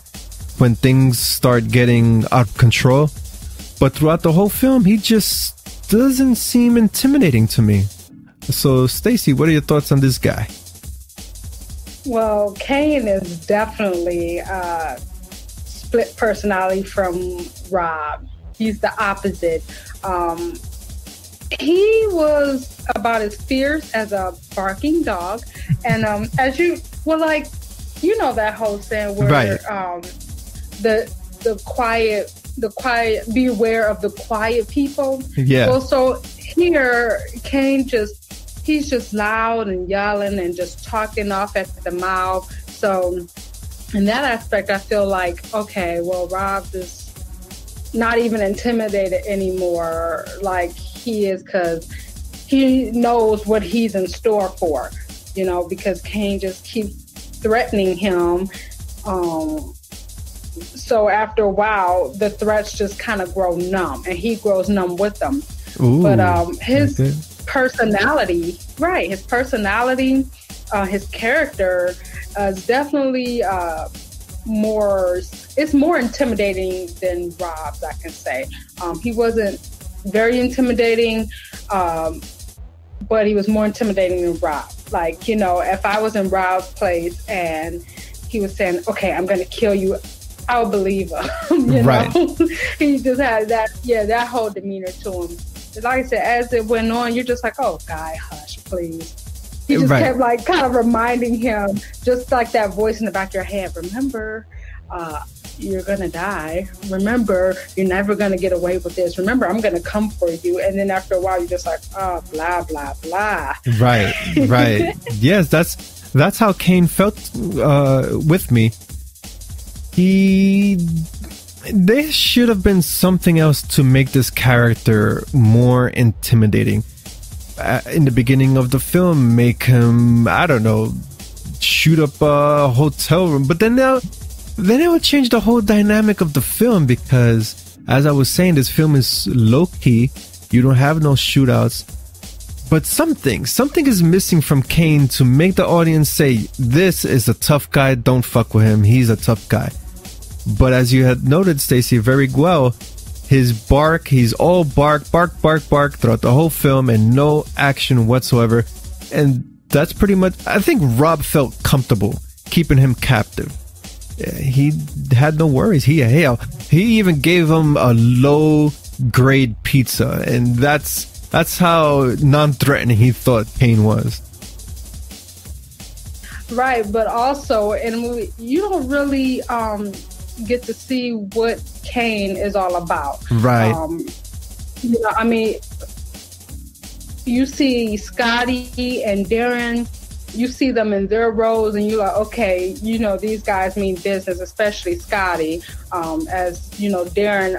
when things start getting out of control. But throughout the whole film, he just doesn't seem intimidating to me. So, Stacy, what are your thoughts on this guy? Well, Kane is definitely a split personality from Rob. He's the opposite. He was about as fierce as a barking dog. And as you were like, that whole saying where right. the quiet, beware of the quiet people. Yeah. Well, so here, Kane he's just loud and yelling and just talking off at the mouth. So in that aspect, I feel like, okay, well, Rob is not even intimidated anymore like he is because he knows what he's in store for, because Kane just keeps threatening him. So after a while, the threats just kind of grow numb and he grows numb with them. Ooh, but his... Okay. His personality, his character is definitely more intimidating than Rob's, I can say. He wasn't very intimidating, but he was more intimidating than Rob. Like, if I was in Rob's place and he was saying, okay, I'm going to kill you, I'll believe him. Right. He just had that whole demeanor to him. Like I said, as it went on, you're just like, oh, guy, hush, please. He just right. kept, kind of reminding him, just like that voice in the back of your head, remember, you're going to die. Remember, you're never going to get away with this. Remember, I'm going to come for you. And then after a while, you're just like, oh, blah, blah, blah. Right, right. Yes, that's how Kane felt with me. There should have been something else to make this character more intimidating. In the beginning of the film, make him, I don't know, shoot up a hotel room. But then now then it would change the whole dynamic of the film, because as I was saying, this film is low-key. You don't have no shootouts. But something is missing from Kane to make the audience say, this is a tough guy, don't fuck with him, he's a tough guy. But as you had noted, Stacey, very well, his bark, he's all bark, bark, bark, bark throughout the whole film and no action whatsoever. And that's pretty much, I think Rob felt comfortable keeping him captive. He had no worries. He even gave him a low-grade pizza, and that's how non-threatening he thought Kane was. Right, but also in a movie, you don't really get to see what Kane is all about. Right. You know, I mean, you see Scotty and Darren, you see them in their roles, and you're like, okay, you know, these guys mean business, especially Scotty. As you know, Darren,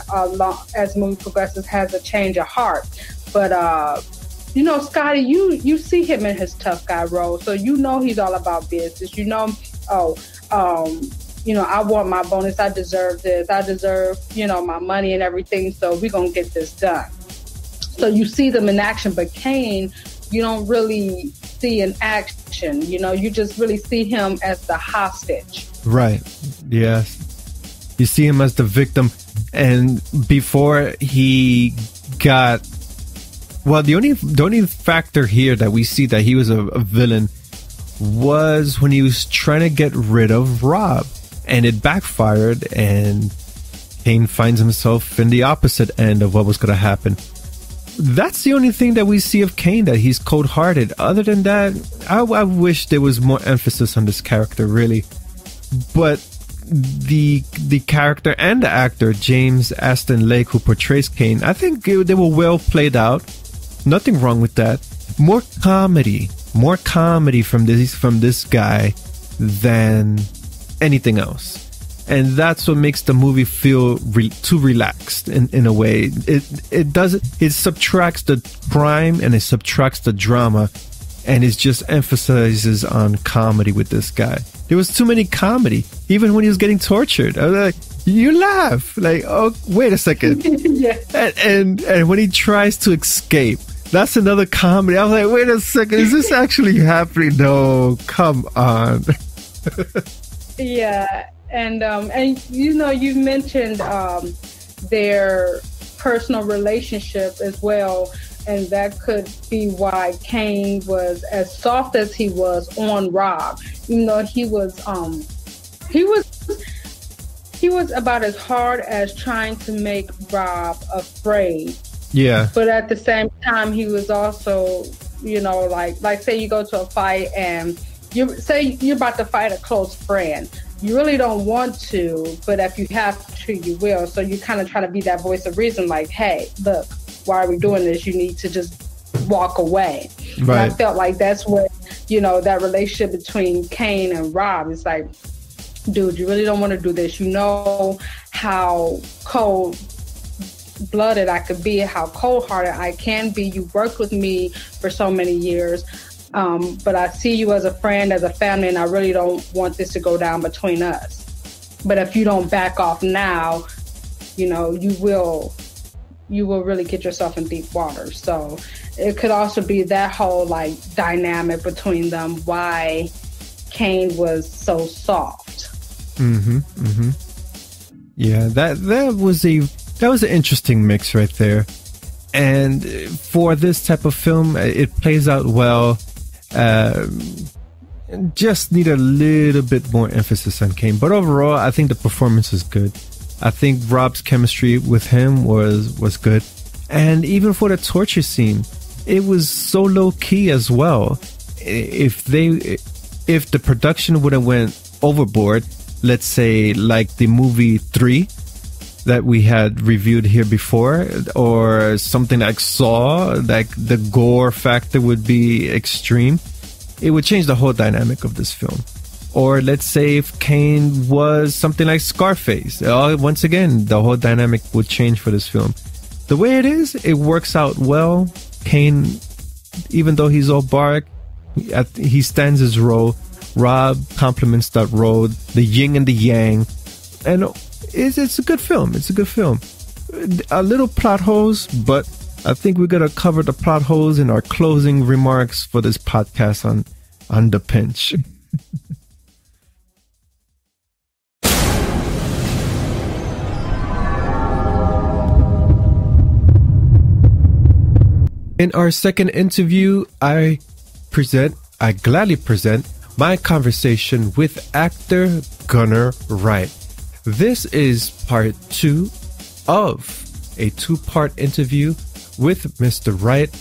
as the movie progresses, has a change of heart. But, you know, Scotty, you see him in his tough guy role. So, you know, he's all about business. You know, you know, I want my bonus. I deserve this. I deserve, you know, my money and everything. So we're going to get this done. So you see them in action. But Kane, you don't really see in action. You know, you just really see him as the hostage. Right. Yeah. You see him as the victim. And before he got... Well, the only factor here that we see that he was a villain was when he was trying to get rid of Rob, and it backfired, and Kane finds himself in the opposite end of what was going to happen. That's the only thing that we see of Kane, that he's cold-hearted. Other than that, I wish there was more emphasis on this character, really. But the character and the actor, James Ashton Lake, who portrays Kane, I think they were well played out. Nothing wrong with that. More comedy from this guy than anything else, and that's what makes the movie feel too relaxed in a way. It subtracts the crime and it subtracts the drama, and it just emphasizes on comedy with this guy. There was too many comedy, even when he was getting tortured. I was like, you laugh, like, oh, wait a second. Yeah. And when he tries to escape, that's another comedy. I was like, wait a second, is this actually happening? No, come on. Yeah, and you know, you mentioned their personal relationship as well, and that could be why Kane was as soft as he was on Rob. You know, he was about as hard as trying to make Rob afraid. Yeah. But at the same time, he was also, you know, like say you go to a fight and you're about to fight a close friend. You really don't want to, but if you have to, you will. So you kind of try to be that voice of reason, like, hey, look, why are we doing this? You need to just walk away. Right. And I felt like that's what, you know, that relationship between Kane and Rob is like, dude, you really don't want to do this. You know how cold-blooded I could be, how cold-hearted I can be. You worked with me for so many years, but I see you as a friend, as a family, and I really don't want this to go down between us. But if you don't back off now, you know, you will really get yourself in deep water. So it could also be that whole, like, dynamic between them, why Kane was so soft. Mm-hmm, mm-hmm. Yeah, that was an interesting mix right there. And for this type of film, it plays out well. Just need a little bit more emphasis on Kane. But overall, I think the performance is good. I think Rob's chemistry with him was good. And even for the torture scene, it was so low-key as well. If the production would have went overboard, let's say like the movie 3 that we had reviewed here before, or something like Saw, like the gore factor would be extreme, it would change the whole dynamic of this film. Or let's say if Kane was something like Scarface, once again, the whole dynamic would change for this film. The way it is, it works out well. Kane, even though he's all bark, he stands his role. Rob complements that role. The yin and the yang. and it's a good film. It's a good film. A little plot holes, but I think we're going to cover the plot holes in our closing remarks for this podcast on The Pinch. In our second interview, I gladly present my conversation with actor Gunner Wright. This is part 2 of a 2-part interview with Mr. Wright.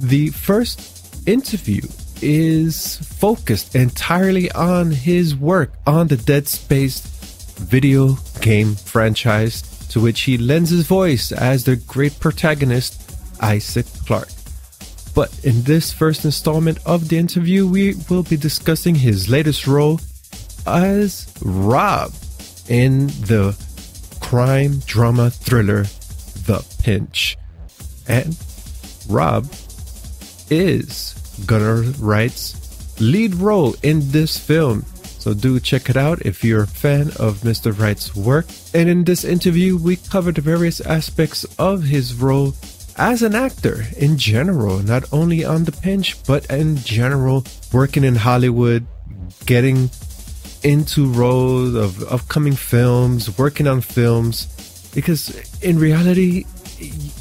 The first interview is focused entirely on his work on the Dead Space video game franchise, to which he lends his voice as the great protagonist, Isaac Clarke. But in this first installment of the interview, we will be discussing his latest role as Rob in the crime drama thriller, The Pinch. And Rob is Gunner Wright's lead role in this film. So do check it out if you're a fan of Mr. Wright's work. And in this interview, we covered the various aspects of his role as an actor in general, not only on The Pinch, but in general, working in Hollywood, getting into roles of upcoming films, working on films, because in reality,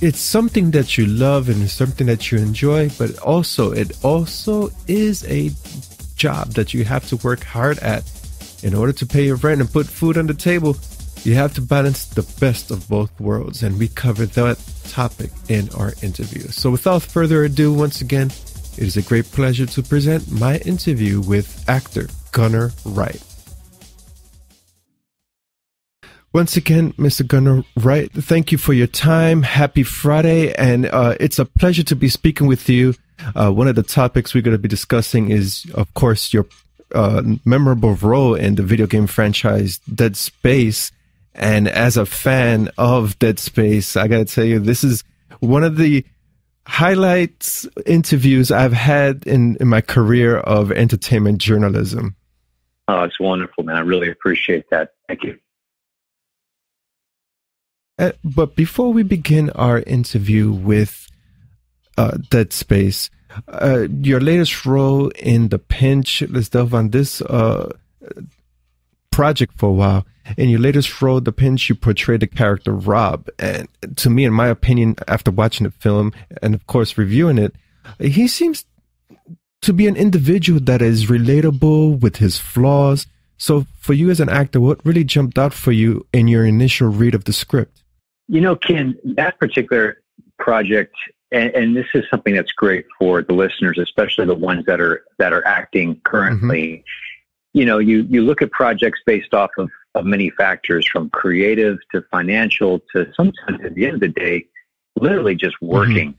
it's something that you love and it's something that you enjoy, but also it also is a job that you have to work hard at in order to pay your rent and put food on the table. You have to balance the best of both worlds, and we covered that topic in our interview. So without further ado, once again, it is a great pleasure to present my interview with actor Gunner Wright. Once again, Mr. Gunner Wright, thank you for your time. Happy Friday, and it's a pleasure to be speaking with you. One of the topics we're going to be discussing is, of course, your memorable role in the video game franchise Dead Space. And as a fan of Dead Space, I gotta tell you, this is one of the highlights interviews I've had in my career of entertainment journalism. Oh, it's wonderful, man. I really appreciate that. Thank you. But before we begin our interview with Dead Space, your latest role in The Pinch, let's delve on this project for a while. In your latest role, The Pinch, you portray the character Rob, and to me, in my opinion, after watching the film and of course reviewing it, he seems to be an individual that is relatable with his flaws. So for you as an actor, what really jumped out for you in your initial read of the script? You know, Ken, that particular project, and this is something that's great for the listeners, especially the ones that are acting currently. Mm-hmm. You know, you look at projects based off of many factors, from creative to financial to sometimes at the end of the day, literally just working.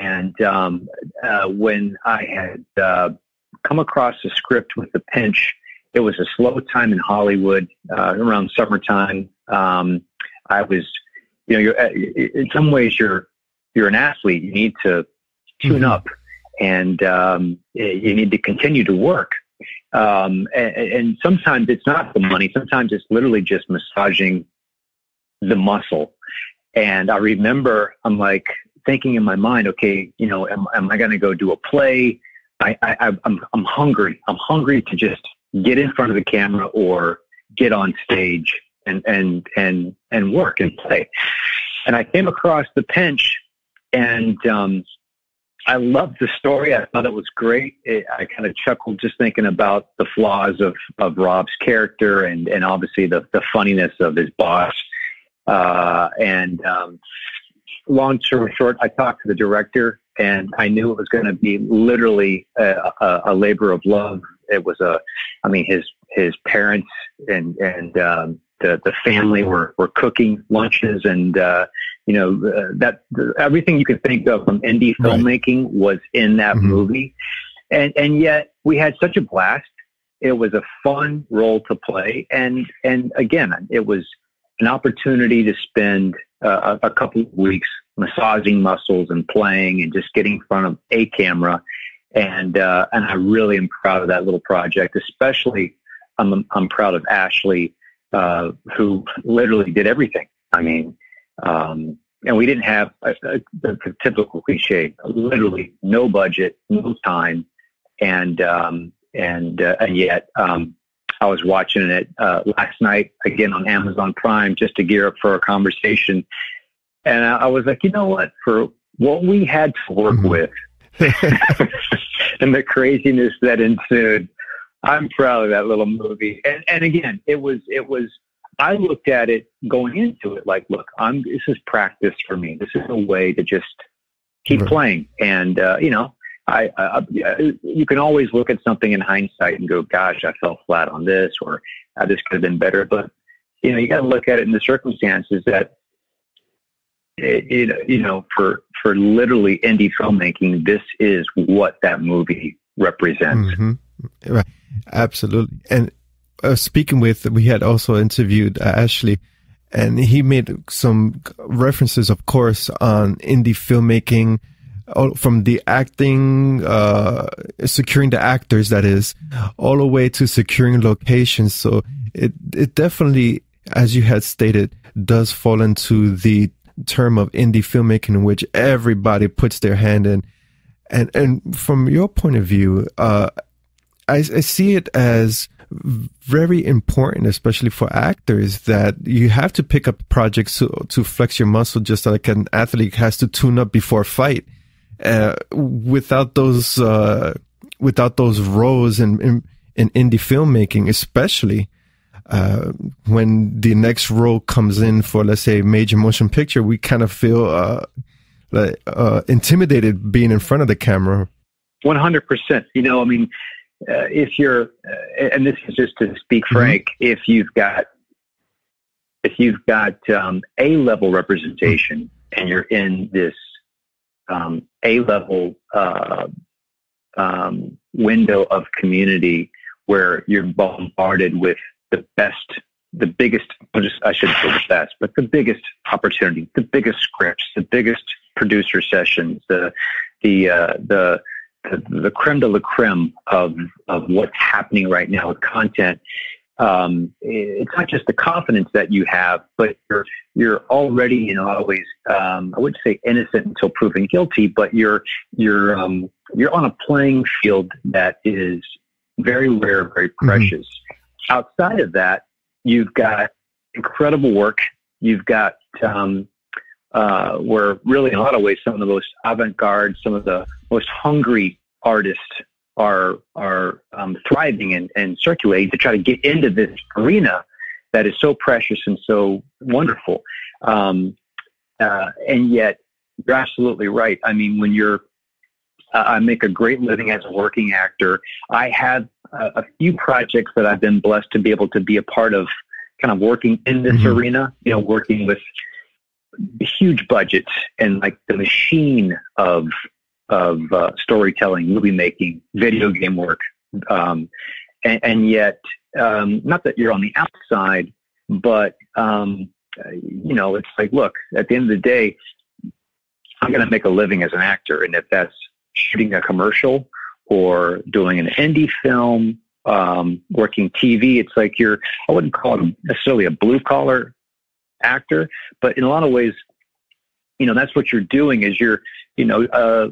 Mm-hmm. And when I had come across a script with The Pinch, it was a slow time in Hollywood around summertime. I was, you know, in some ways you're an athlete. You need to tune up, and you need to continue to work. And sometimes it's not the money. Sometimes it's literally just massaging the muscle. And I remember I'm like thinking in my mind, okay, you know, am I going to go do a play? I'm hungry. I'm hungry to just get in front of the camera or get on stage and work and play. And I came across The Pinch, and I loved the story. I thought it was great. I kind of chuckled just thinking about the flaws of Rob's character and obviously the funniness of his boss. Long story short, I talked to the director, and I knew it was going to be literally a labor of love. It was his parents and the family were cooking lunches, and everything you could think of from indie filmmaking was in that movie. And yet we had such a blast. It was a fun role to play. And again, it was an opportunity to spend a couple of weeks massaging muscles and playing and just getting in front of a camera. And I really am proud of that little project, especially I'm proud of Ashley who literally did everything. I mean, and we didn't have the typical cliche, literally no budget, no time. And yet, I was watching it, last night again on Amazon Prime, just to gear up for a conversation. And I was like, you know what, for what we had to work with and the craziness that ensued, I'm proud of that little movie. And again, it was, I looked at it going into it like, look, this is practice for me. This is a way to just keep playing. And, you know, you can always look at something in hindsight and go, gosh, I fell flat on this, or this could have been better. But, you know, you got to look at it in the circumstances that, you know, for literally indie filmmaking, this is what that movie represents. Mm-hmm. Right. Absolutely. And speaking with, we had also interviewed Ashley, and he made some references, of course, on indie filmmaking, all from the acting, securing the actors, that is, all the way to securing locations. So it definitely, as you had stated, does fall into the term of indie filmmaking, in which everybody puts their hand in. And from your point of view, I see it as very important, especially for actors, that you have to pick up projects to flex your muscle, just like an athlete has to tune up before a fight. Without those roles in indie filmmaking, especially when the next role comes in for, let's say, a major motion picture, we kind of feel intimidated being in front of the camera. 100%. You know, I mean, if you're, and this is just to speak frank, if you've got A-level representation and you're in this A-level window of community where you're bombarded with the biggest opportunity, the biggest scripts, the biggest producer sessions, the creme de la creme of what's happening right now with content. It's not just the confidence that you have, but you're already in a lot of ways, I wouldn't say innocent until proven guilty, but you're on a playing field that is very rare, very precious. Outside of that, you've got incredible work. You've got, where really in a lot of ways, some of the most avant-garde, some of the most hungry artists are thriving and circulating to try to get into this arena that is so precious and so wonderful. And yet you're absolutely right. I mean, when I make a great living as a working actor. I have a few projects that I've been blessed to be able to be a part of, kind of working in this arena, you know, working with huge budgets and like the machine of storytelling, movie making, video game work. And yet, not that you're on the outside, but, you know, it's like, look, at the end of the day, I'm going to make a living as an actor. And if that's shooting a commercial or doing an indie film, working TV, it's like I wouldn't call it necessarily a blue collar actor, but in a lot of ways, you know, that's what you're doing is you know,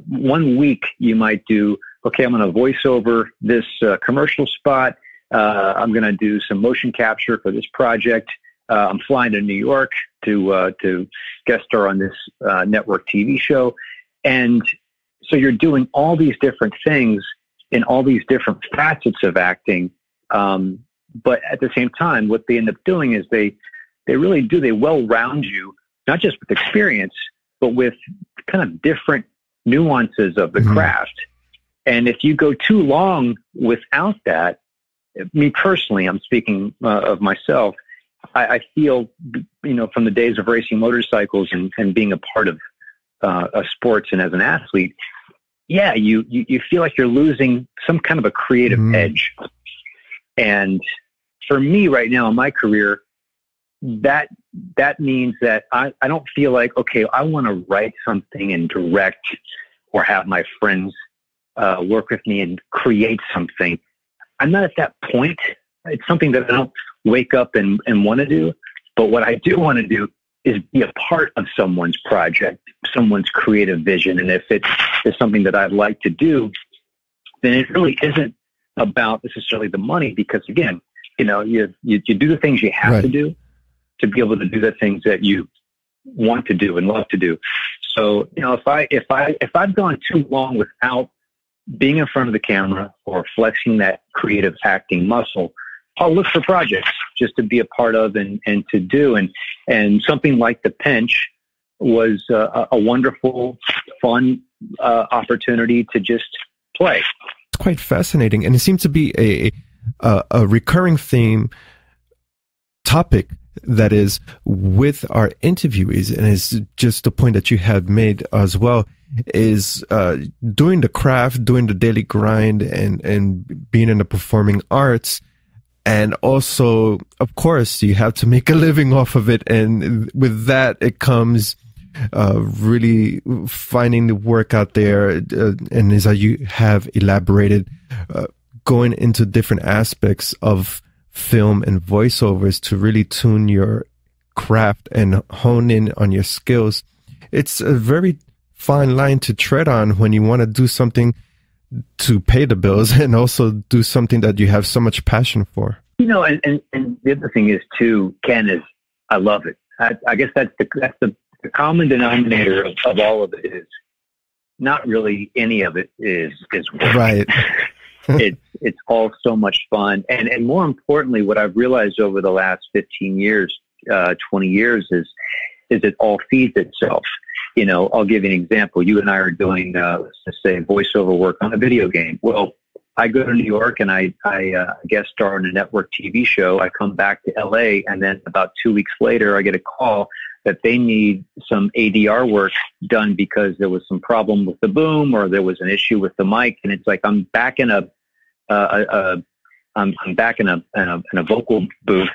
1 week you might do, okay, I'm going to voice over this commercial spot. I'm going to do some motion capture for this project. I'm flying to New York to guest star on this network TV show. And so you're doing all these different things in all these different facets of acting. But at the same time, what they end up doing is they really do, they well-round you, not just with experience, but with kind of different nuances of the craft. And if you go too long without that, me personally, I'm speaking of myself, I feel, you know, from the days of racing motorcycles and being a part of sports and as an athlete, yeah, you feel like you're losing some kind of a creative edge. And for me right now in my career, that means that I don't feel like, okay, I want to write something and direct or have my friends work with me and create something. I'm not at that point. It's something that I don't wake up and want to do. But what I do want to do is be a part of someone's project, someone's creative vision. And if it is something that I'd like to do, then it really isn't about necessarily the money, because again, you know, you do the things you have right. to do to be able to do the things that you want to do and love to do. So, you know, if I've gone too long without being in front of the camera or flexing that creative acting muscle, I'll look for projects just to be a part of and to do. And something like The Pinch was a wonderful, fun opportunity to just play. It's quite fascinating. And it seems to be a recurring theme topic that is with our interviewees, and it's just the point that you have made as well, is doing the craft, doing the daily grind, and being in the performing arts. And also, of course, you have to make a living off of it. And with that, it comes really finding the work out there. And as you have elaborated, going into different aspects of film and voiceovers to really tune your craft and hone in on your skills. It's a very fine line to tread on when you want to do something to pay the bills and also do something that you have so much passion for. You know, and the other thing is too, Ken, is I love it. I guess that's the common denominator of all of it is not really any of it is work. Right. It's all so much fun. And more importantly, what I've realized over the last 15 years, 20 years is it all feeds itself. You know, I'll give you an example. You and I are doing, let's say, voiceover work on a video game. Well, I go to New York and I guest star on a network TV show. I come back to LA, and then about 2 weeks later, I get a call that they need some ADR work done because there was some problem with the boom or there was an issue with the mic. And it's like I'm back in a vocal booth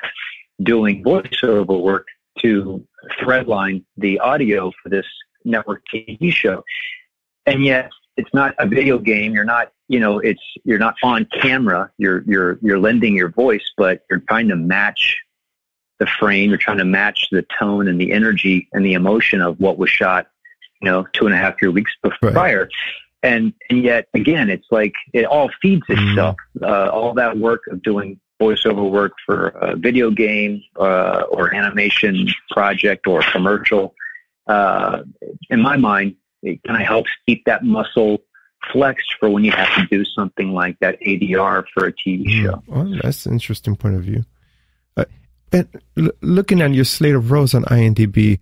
doing voiceover work to threadline the audio for this network TV show. And yet it's not a video game. You're not, you know, you're not on camera. You're lending your voice, but you're trying to match the frame. You're trying to match the tone and the energy and the emotion of what was shot, you know, 2.5 weeks prior. Right. And yet again, it's like it all feeds itself. All that work of doing voiceover work for a video game or animation project or commercial. In my mind, it kind of helps keep that muscle flexed for when you have to do something like that ADR for a TV show. Well, that's an interesting point of view. And looking at your slate of roles on IMDb,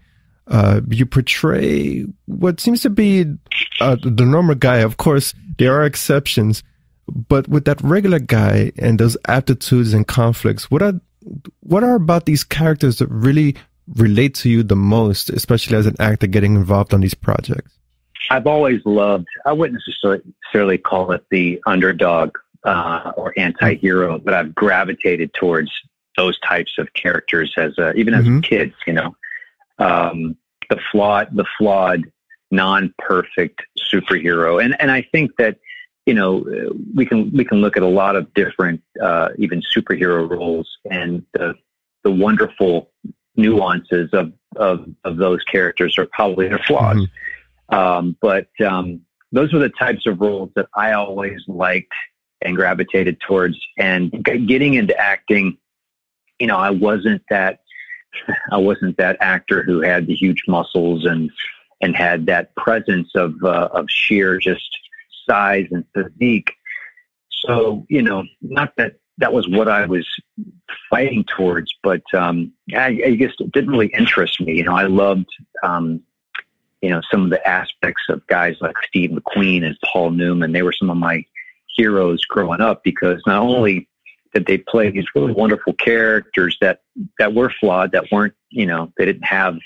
you portray what seems to be the normal guy. Of course, there are exceptions. But with that regular guy and those aptitudes and conflicts, what are about these characters that really relate to you the most, especially as an actor getting involved on these projects? I've always loved, I wouldn't necessarily call it the underdog or anti-hero, but I've gravitated towards those types of characters even as a kid, you know, the flawed, non-perfect superhero. And I think that, you know, we can look at a lot of different, even superhero roles, and the wonderful nuances of those characters are probably their flaws. But those are the types of roles that I always liked and gravitated towards. And getting into acting, you know, I wasn't that actor who had the huge muscles and had that presence of sheer just size and physique. So, you know, not that was what I was fighting towards, but I guess it didn't really interest me. You know, I loved, you know, some of the aspects of guys like Steve McQueen and Paul Newman. They were some of my heroes growing up because not only did they play these really wonderful characters that were flawed, that weren't, you know, they didn't have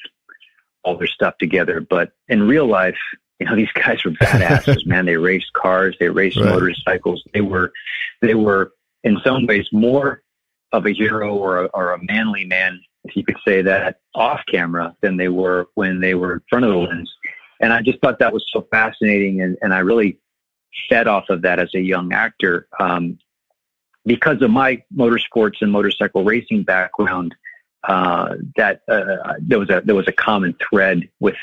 all their stuff together, but in real life, you know, these guys were badasses, man. They raced cars, they raced motorcycles. They were in some ways more of a hero or a manly man, if you could say that, off camera than they were when they were in front of the lens. And I just thought that was so fascinating, and I really fed off of that as a young actor. because of my motorsports and motorcycle racing background, there was a common thread with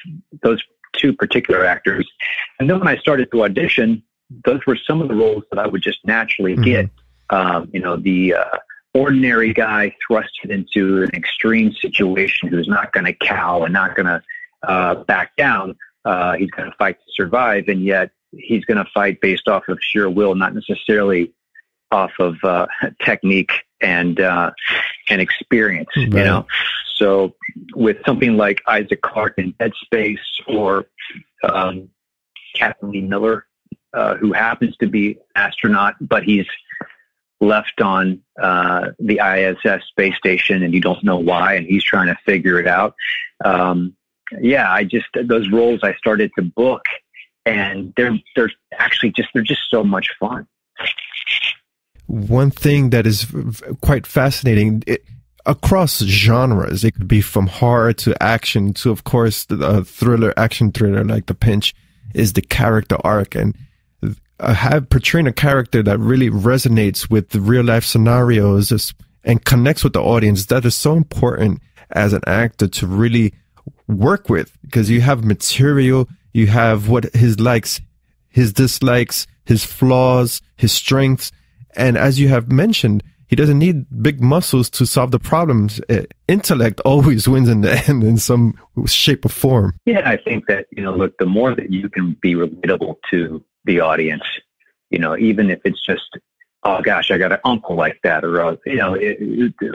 those two particular actors. And then when I started to audition, those were some of the roles that I would just naturally get. The ordinary guy thrust into an extreme situation who's not going to cow and not going to back down. He's going to fight to survive, and yet he's going to fight based off of sheer will, not necessarily off of technique and experience, right. You know. So with something like Isaac Clarke in Dead Space, or Kathleen Miller, who happens to be an astronaut, but he's left on the ISS space station and you don't know why, and he's trying to figure it out. Those roles I started to book, and they're just so much fun. One thing that is quite fascinating, across genres, it could be from horror to action to, of course, the action thriller like The Pinch, is the character arc, and portraying a character that really resonates with the real life scenarios and connects with the audience. That is so important as an actor to really work with, because you have material, you have what his likes, his dislikes, his flaws, his strengths. And as you have mentioned, he doesn't need big muscles to solve the problems. Intellect always wins in the end in some shape or form. Yeah, I think that, look, the more that you can be relatable to the audience, even if it's just, oh gosh, I got an uncle like that, or,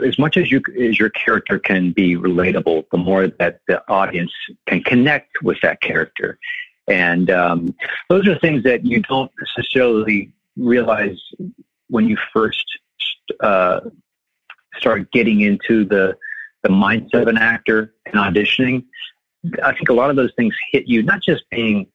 as much as your character can be relatable, the more that the audience can connect with that character. And those are things that you don't necessarily realize when you first start getting into the mindset of an actor and auditioning. I think a lot of those things hit you, not just being,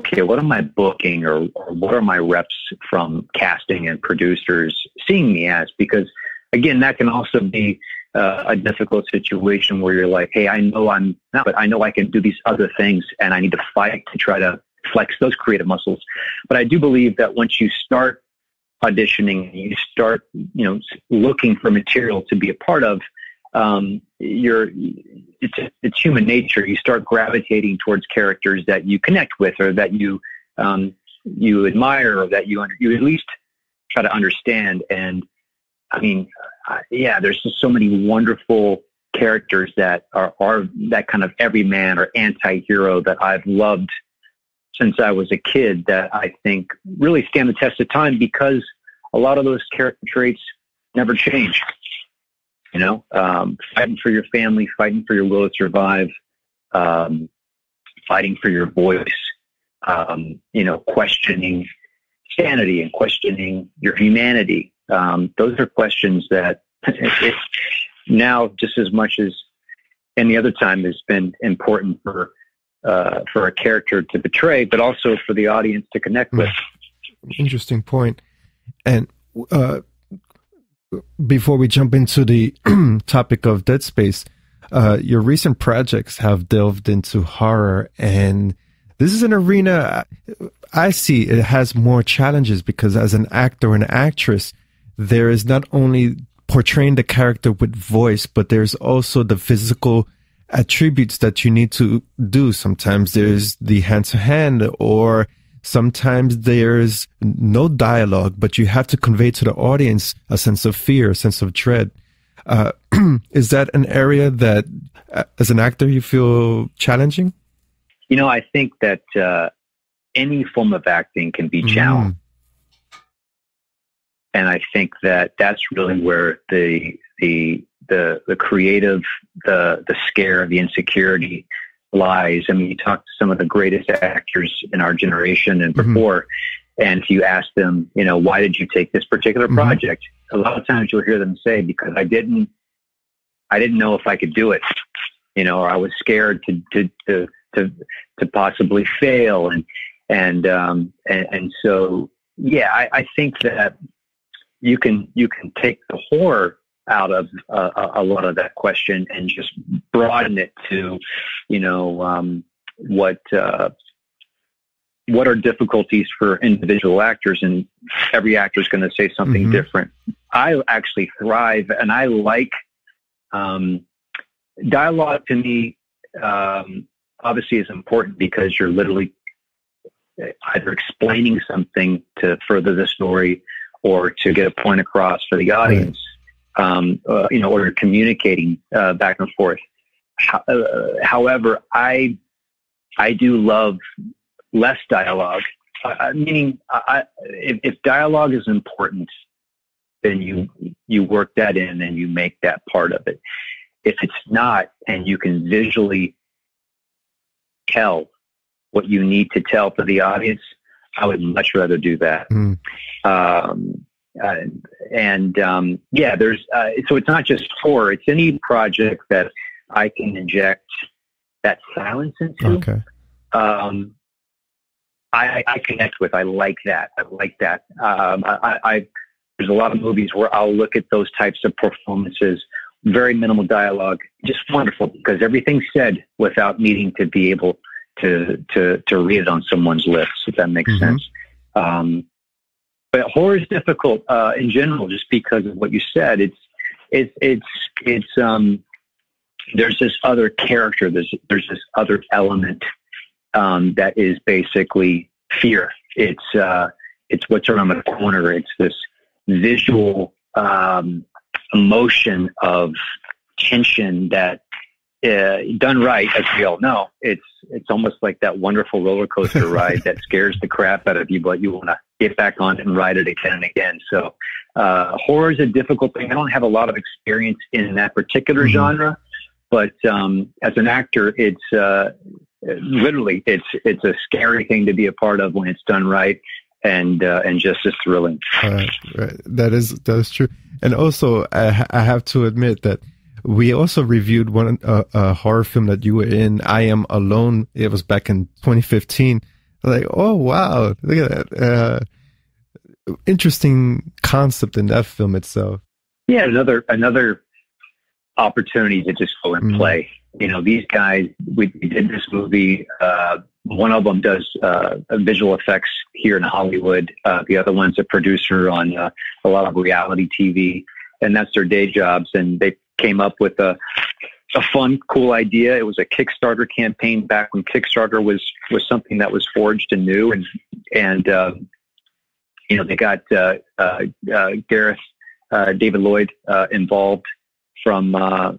okay, what am I booking, or what are my reps from casting and producers seeing me as? Because, again, that can also be a difficult situation where you're like, hey, I know I'm not, but I know I can do these other things, and I need to fight to try to flex those creative muscles. But I do believe that once you start auditioning, you start, looking for material to be a part of. It's human nature. You start gravitating towards characters that you connect with, or that you admire, or that you at least try to understand. And I mean, there's just so many wonderful characters that are that kind of everyman or anti-hero that I've loved since I was a kid, that I think really stand the test of time, because a lot of those character traits never change. Fighting for your family, fighting for your will to survive, fighting for your voice, questioning sanity and questioning your humanity. Those are questions that now just as much as any other time has been important for a character to portray, but also for the audience to connect with. Interesting point. And before we jump into the topic of Dead Space, your recent projects have delved into horror, and this is an arena I see it has more challenges, because as an actor or an actress, there is not only portraying the character with voice, but there's also the physical attributes that you need to do. Sometimes there's the hand-to-hand, or sometimes there's no dialogue, but you have to convey to the audience a sense of fear, a sense of dread. Is that an area that, as an actor, you feel challenging? I think that any form of acting can be challenged. And I think that that's really where the creative, the scare, the insecurity lies. I mean, you talk to some of the greatest actors in our generation and before, and if you ask them, why did you take this particular project? A lot of times you'll hear them say, because I didn't know if I could do it, or I was scared to possibly fail. And so, I think that you can take the horror out of a lot of that question and just broaden it to, what are difficulties for individual actors, and every actor is going to say something different. I actually thrive, and I like dialogue. To me, obviously is important because you're literally either explaining something to further the story or to get a point across for the audience, or communicating back and forth. However, I do love less dialogue, meaning if dialogue is important, then you work that in and you make that part of it. If it's not, and you can visually tell what you need to tell for the audience, I would much rather do that. Mm. So it's not just horror, it's any project that I can inject that silence into. Okay. I connect with, I like that. There's a lot of movies where I'll look at those types of performances, very minimal dialogue, just wonderful, because everything's said without needing to be able to read it on someone's lips, if that makes sense. But horror is difficult in general, just because of what you said. There's this other character, there's this other element that is basically fear. It's what's around the corner. It's this visual emotion of tension that, done right, as we all know, it's almost like that wonderful roller coaster ride that scares the crap out of you, but you want to get back on and ride it again and again. So horror is a difficult thing. I don't have a lot of experience in that particular genre, but as an actor, it's literally it's a scary thing to be a part of when it's done right, and just as thrilling. Right. That is true. And also, I have to admit that we also reviewed one a horror film that you were in, I Am Alone. It was back in 2015. Like, oh wow, look at that! Interesting concept in that film itself. Yeah, another opportunity to just go and play. You know, these guys. We did this movie. One of them does visual effects here in Hollywood. The other one's a producer on a lot of reality TV, and that's their day jobs. And they came up with a fun, cool idea. It was a Kickstarter campaign back when Kickstarter was something that was forged and new. And they got Gareth, David Lloyd involved from the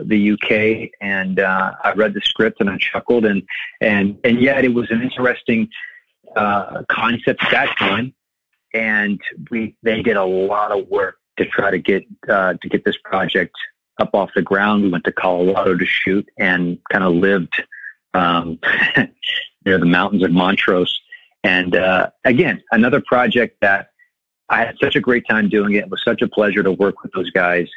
UK. And I read the script and I chuckled. And yet it was an interesting concept at that time. And they did a lot of work to try to get this project up off the ground. We went to Colorado to shoot and kind of lived near the mountains of Montrose. And again, another project that I had such a great time doing. It was such a pleasure to work with those guys.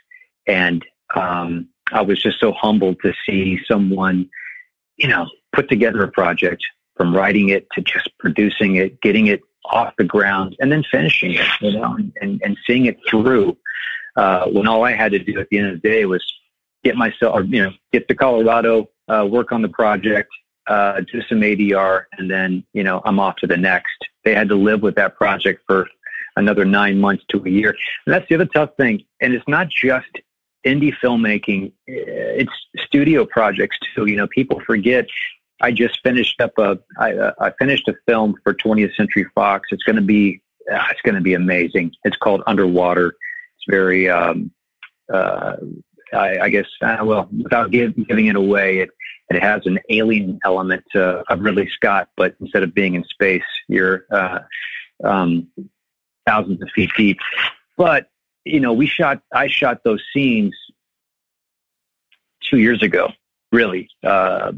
And I was just so humbled to see someone, put together a project from writing it to just producing it, getting it off the ground, and then finishing it, and seeing it through. When all I had to do at the end of the day was get to Colorado, work on the project, do some ADR, and then, I'm off to the next. They had to live with that project for another 9 months to a year. And that's the other tough thing. And it's not just indie filmmaking, it's studio projects too. People forget. I just finished up I finished a film for 20th Century Fox. It's going to be amazing. It's called Underwater. It's very, without giving it away, it has an alien element of Ridley Scott, but instead of being in space, you're thousands of feet deep. But I shot those scenes 2 years ago. Really. That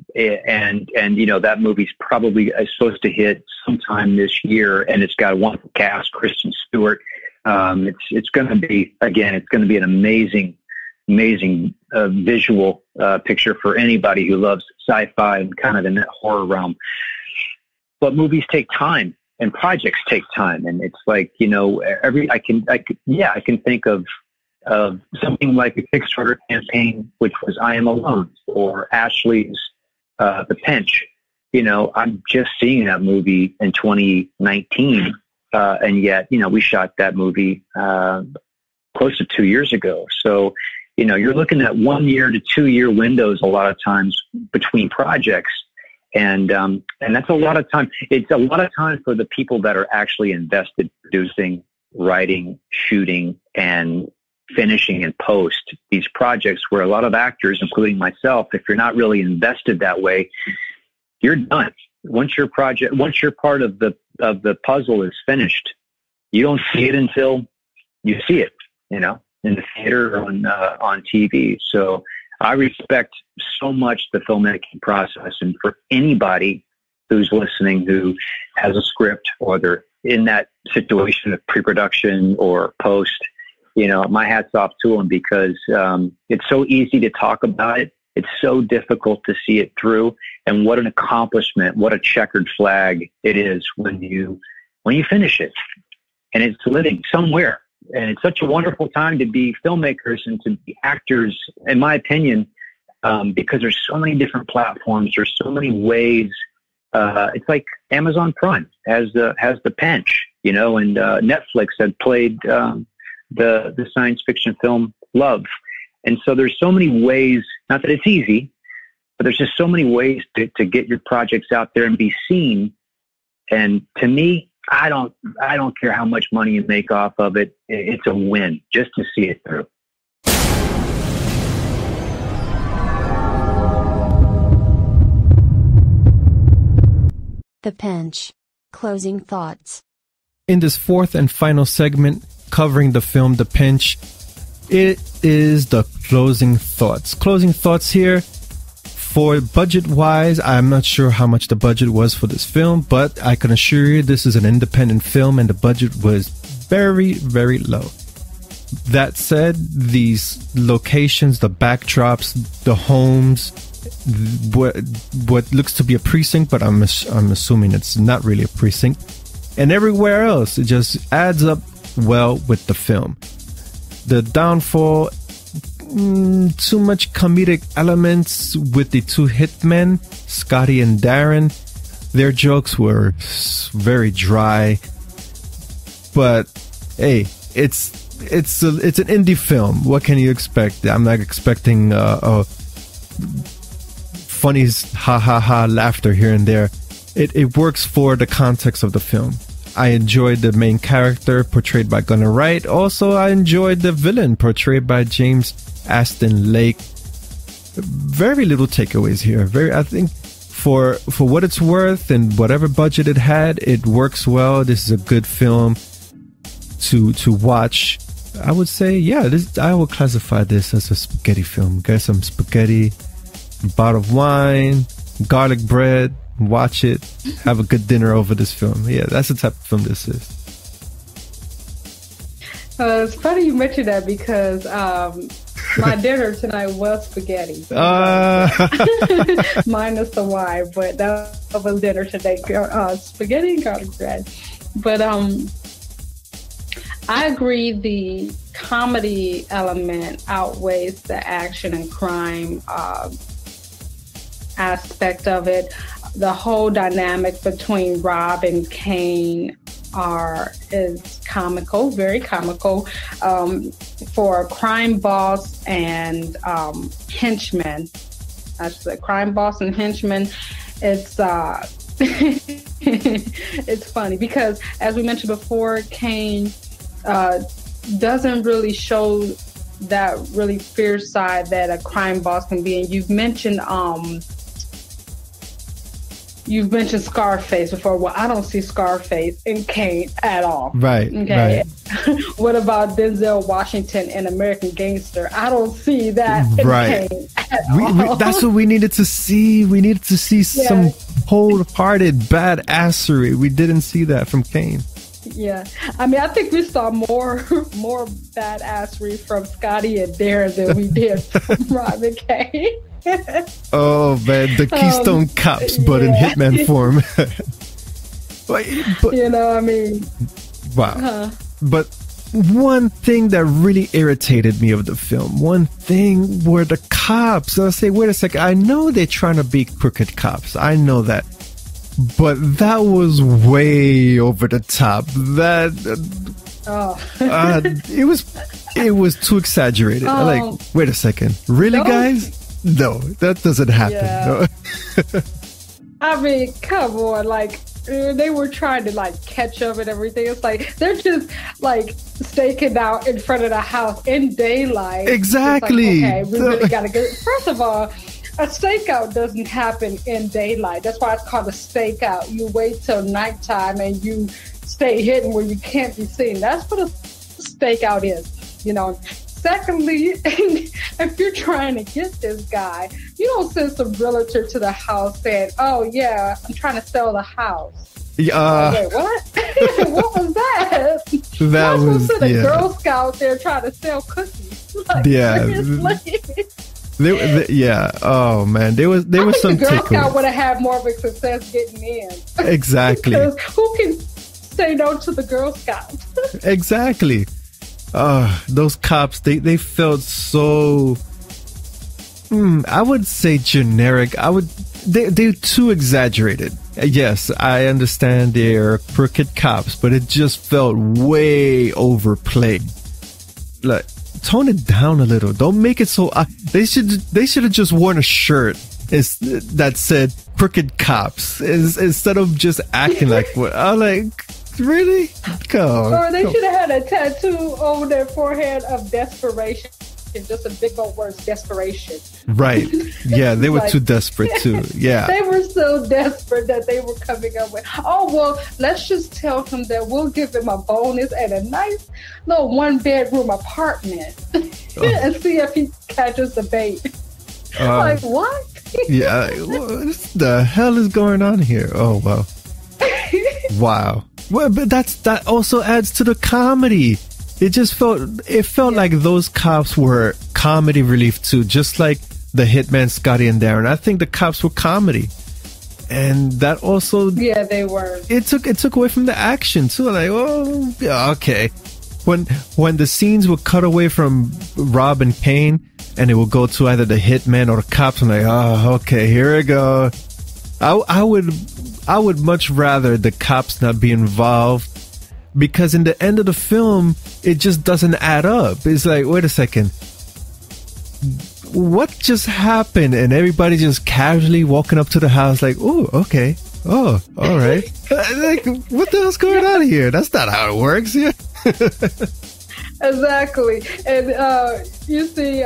movie's probably supposed to hit sometime this year, and it's got a wonderful cast, Kristen Stewart. It's going to be an amazing, amazing, visual, picture for anybody who loves sci-fi and kind of in that horror realm. But movies take time and projects take time. And it's like, I can think of something like a Kickstarter campaign, which was I Am Alone, or Ashley's The Pinch. I'm just seeing that movie in 2019, and yet, we shot that movie close to 2 years ago. So, you know, you're looking at 1 year to 2 year windows a lot of times between projects. And that's a lot of time. It's a lot of time for the people that are actually invested, producing, writing, shooting, and finishing and post these projects, where a lot of actors, including myself, if you're not really invested that way, you're done. Once your project, once your part of the puzzle is finished, you don't see it until you see it, you know, in the theater or on TV. So I respect so much the filmmaking process, and for anybody who's listening who has a script or they're in that situation of pre-production or post, you know, my hat's off to them, because it's so easy to talk about it. It's so difficult to see it through. And what an accomplishment, what a checkered flag it is when you finish it and it's living somewhere. And it's such a wonderful time to be filmmakers and to be actors, in my opinion, because there's so many different platforms. There's so many ways. It's like Amazon Prime has the Pinch, you know, and Netflix had played the science fiction film Love. And so there's so many ways, not that it's easy, but there's just so many ways to get your projects out there and be seen. And to me, I don't care how much money you make off of it. It's a win just to see it through. The Pinch. Closing thoughts. In this fourth and final segment covering the film The Pinch, it is the closing thoughts. Closing thoughts here. For budget-wise, I'm not sure how much the budget was for this film, but I can assure you this is an independent film and the budget was very, very low. That said, these locations, the backdrops, the homes, what looks to be a precinct, but I'm assuming it's not really a precinct, and everywhere else, it just adds up well with the film. The downfall, too much comedic elements with the two hitmen, Scotty and Darren. Their jokes were very dry, but hey, it's an indie film. What can you expect? I'm not expecting funny ha ha ha laughter here and there. It works for the context of the film. I enjoyed the main character portrayed by Gunner Wright. Also, I enjoyed the villain portrayed by James Ashton Lake. Very little takeaways here. I think for what it's worth and whatever budget it had, it works well. This is a good film to watch. I would say, yeah, I would classify this as a spaghetti film. Get some spaghetti, a bottle of wine, garlic bread. Watch it, have a good dinner over this film. Yeah, that's the type of film this is. It's funny you mentioned that, because my dinner tonight was spaghetti. Minus the wine, but that was dinner today. Spaghetti and garlic bread. But I agree, the comedy element outweighs the action and crime aspect of it. The whole dynamic between Rob and Kane is comical, very comical, for a crime boss and henchman. That's the crime boss and henchman. It's it's funny because, as we mentioned before, Kane doesn't really show that really fierce side that a crime boss can be. And You've mentioned Scarface before. Well, I don't see Scarface in Kane at all. Right. Okay. Right. What about Denzel Washington in American Gangster? I don't see that in Kane at all. That's what we needed to see. We needed to see some wholehearted badassery. We didn't see that from Kane. Yeah, I mean, I think we saw more badassery from Scotty and Darren than we did from Rob and Kane. Oh man, the Keystone Cops, but in hitman form. but, you know, I mean, wow. But one thing that really irritated me of the film, one thing, were the cops. I say, wait a second. I know they're trying to be crooked cops. I know that, but that was way over the top. It was It was too exaggerated. Oh. Like, wait a second. Really, guys? No, that doesn't happen. Yeah. No. I mean, come on. Like, they were trying to, like, catch up and everything. It's like, they're just, like, staking out in front of the house in daylight. Exactly. Like, okay, we really got to go. First of all, a stakeout doesn't happen in daylight. That's why it's called a stakeout. You wait till nighttime and you stay hidden where you can't be seen. That's what a stakeout is, you know. Secondly, if you're trying to get this guy, you don't send some realtor to the house saying, "Oh yeah, I'm trying to sell the house." Wait, what? What was that? That was a Girl Scout there trying to sell cookies. Like, seriously? Oh man, there was some tickle. I think the Girl Scout would have had more of a success getting in. Exactly. Who can say no to the Girl Scout? Exactly. Those cops, they felt so. I would say generic. They're too exaggerated. Yes, I understand they're crooked cops, but it just felt way overplayed. Like, tone it down a little. Don't make it so. They should have just worn a shirt that said "crooked cops" instead of just acting like what. I'm like, really? Come on. Or they should have had a tattoo on their forehead of desperation. It's just a big old word, desperation. Right. Yeah, they were like, too desperate too. Yeah. They were so desperate that they were coming up with, oh, well, let's just tell him that we'll give him a bonus and a nice little one-bedroom apartment and see if he catches the bait. Like, what? Yeah. What the hell is going on here? Oh, wow. Wow. Well, but that also adds to the comedy. It just felt like those cops were comedy relief too, just like the hitman Scotty and Darren. I think the cops were comedy, and that also they were. It took away from the action too. Like, oh, okay. When the scenes would cut away from Rob and Payne, and it would go to either the hitman or the cops, I'm like, oh, okay, here we go. I would much rather the cops not be involved. Because in the end of the film, it just doesn't add up. It's like, wait a second. What just happened? And everybody just casually walking up to the house like, oh, okay. Oh, all right. Like, what the hell's going on here? That's not how it works. Yeah. Exactly. And you see,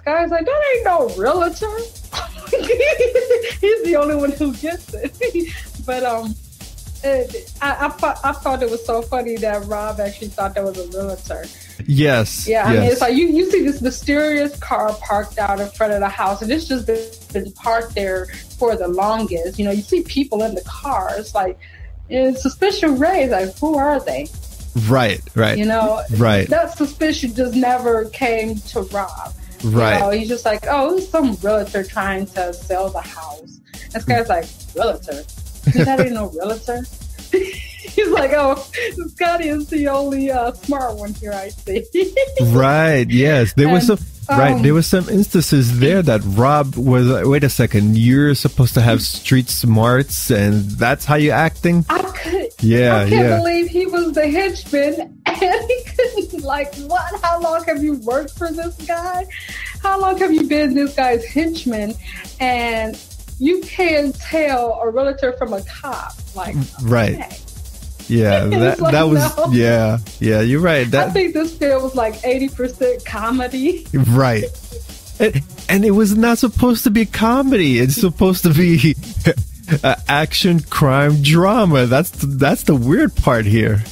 Sky's like, that ain't no realtor. He's the only one who gets it. But, I thought it was so funny that Rob actually thought that was a realtor. Yes. Yeah, I mean, it's like you see this mysterious car parked out in front of the house, and it's just been parked there for the longest. You know, you see people in the car. It's like, suspicion raised. Like, who are they? Right. You know, right. That suspicion just never came to Rob. Right. You know, he's just like, oh, it was some realtor trying to sell the house. And this guy's like, realtor? That ain't no realtor. He's like, oh, Scotty is the only smart one here I see. Right. Yes, there were some instances there that Rob was like, wait a second, you're supposed to have street smarts, and that's how you're acting. I can't believe he was the henchman, and he couldn't. Like, what? How long have you worked for this guy? How long have you been this guy's henchman? And you can tell a realtor from a cop, like, okay. Right. Yeah, you're right. That, I think this film was like 80% comedy. Right. And it was not supposed to be comedy. It's supposed to be action, crime, drama. That's the weird part here.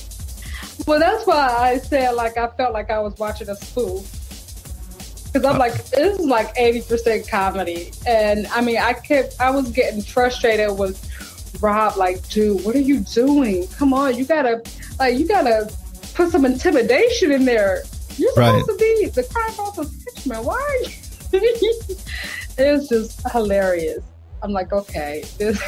Well, that's why I said, like, I felt like I was watching a spoof. Because I'm like, this is like 80% comedy. And I mean, I was getting frustrated with Rob. Like, dude, what are you doing? Come on, you gotta put some intimidation in there. You're supposed to be the crime boss's henchman. Why are you? It's just hilarious. I'm like, okay, this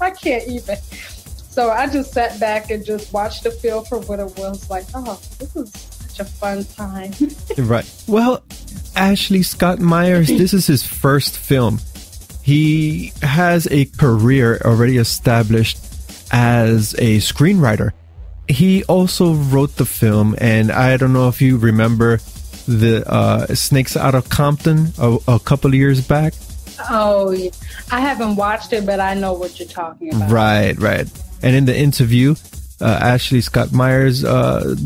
I can't even. So I just sat back and just watched the film for what it was. Like, oh, this is a fun time. Right. Well, Ashley Scott Meyers, this is his first film. He has a career already established as a screenwriter, He also wrote the film, and I don't know if you remember the Snakes Out of Compton a couple of years back. Oh, I haven't watched it, but I know what you're talking about. Right, right. And in the interview, Ashley Scott Meyers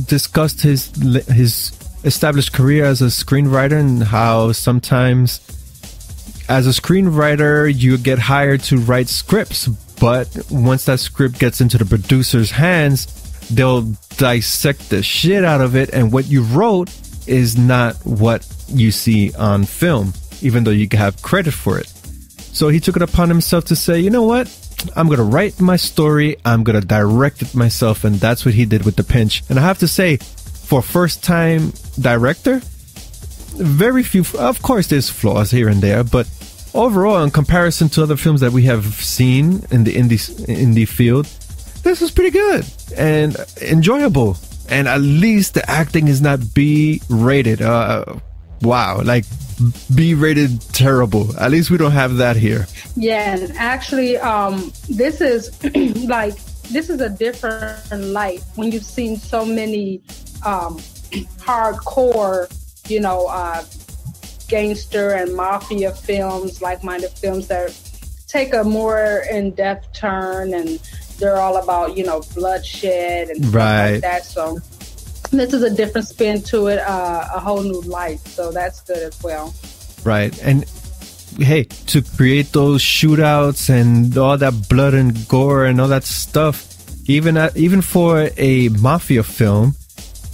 discussed his established career as a screenwriter and how sometimes as a screenwriter you get hired to write scripts, but once that script gets into the producer's hands, they'll dissect the shit out of it, and what you wrote is not what you see on film, even though you have credit for it. So he took it upon himself to say, you know what? I'm gonna write my story, I'm gonna direct it myself, and that's what he did with The Pinch. And I have to say, for first-time director, very few, of course there's flaws here and there, but overall, in comparison to other films that we have seen in the indie field, this was pretty good and enjoyable. And at least the acting is not B-rated. Wow, like B-rated terrible. At least we don't have that here. Yeah, and actually, this is like, this is a different light when you've seen so many hardcore, you know, gangster and mafia films, like-minded films that take a more in-depth turn, and they're all about, you know, bloodshed and stuff like that. So this is a different spin to it, a whole new light. So that's good as well. Right. And hey, to create those shootouts and all that blood and gore and all that stuff, even for a mafia film,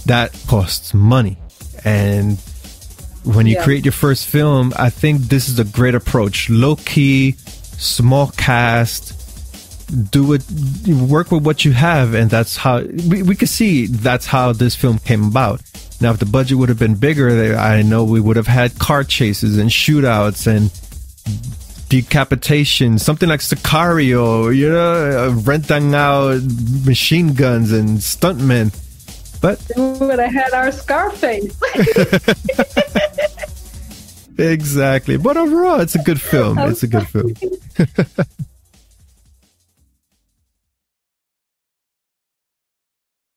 that costs money. And when you create your first film, I think this is a great approach. Low key, small cast. Do it, work with what you have, and that's how we could see that's how this film came about. Now, if the budget would have been bigger, I know we would have had car chases and shootouts and decapitation, something like Sicario, you know, renting out machine guns and stuntmen. But we would have had our Scarface. Exactly. But overall, it's a good film. It's a good film.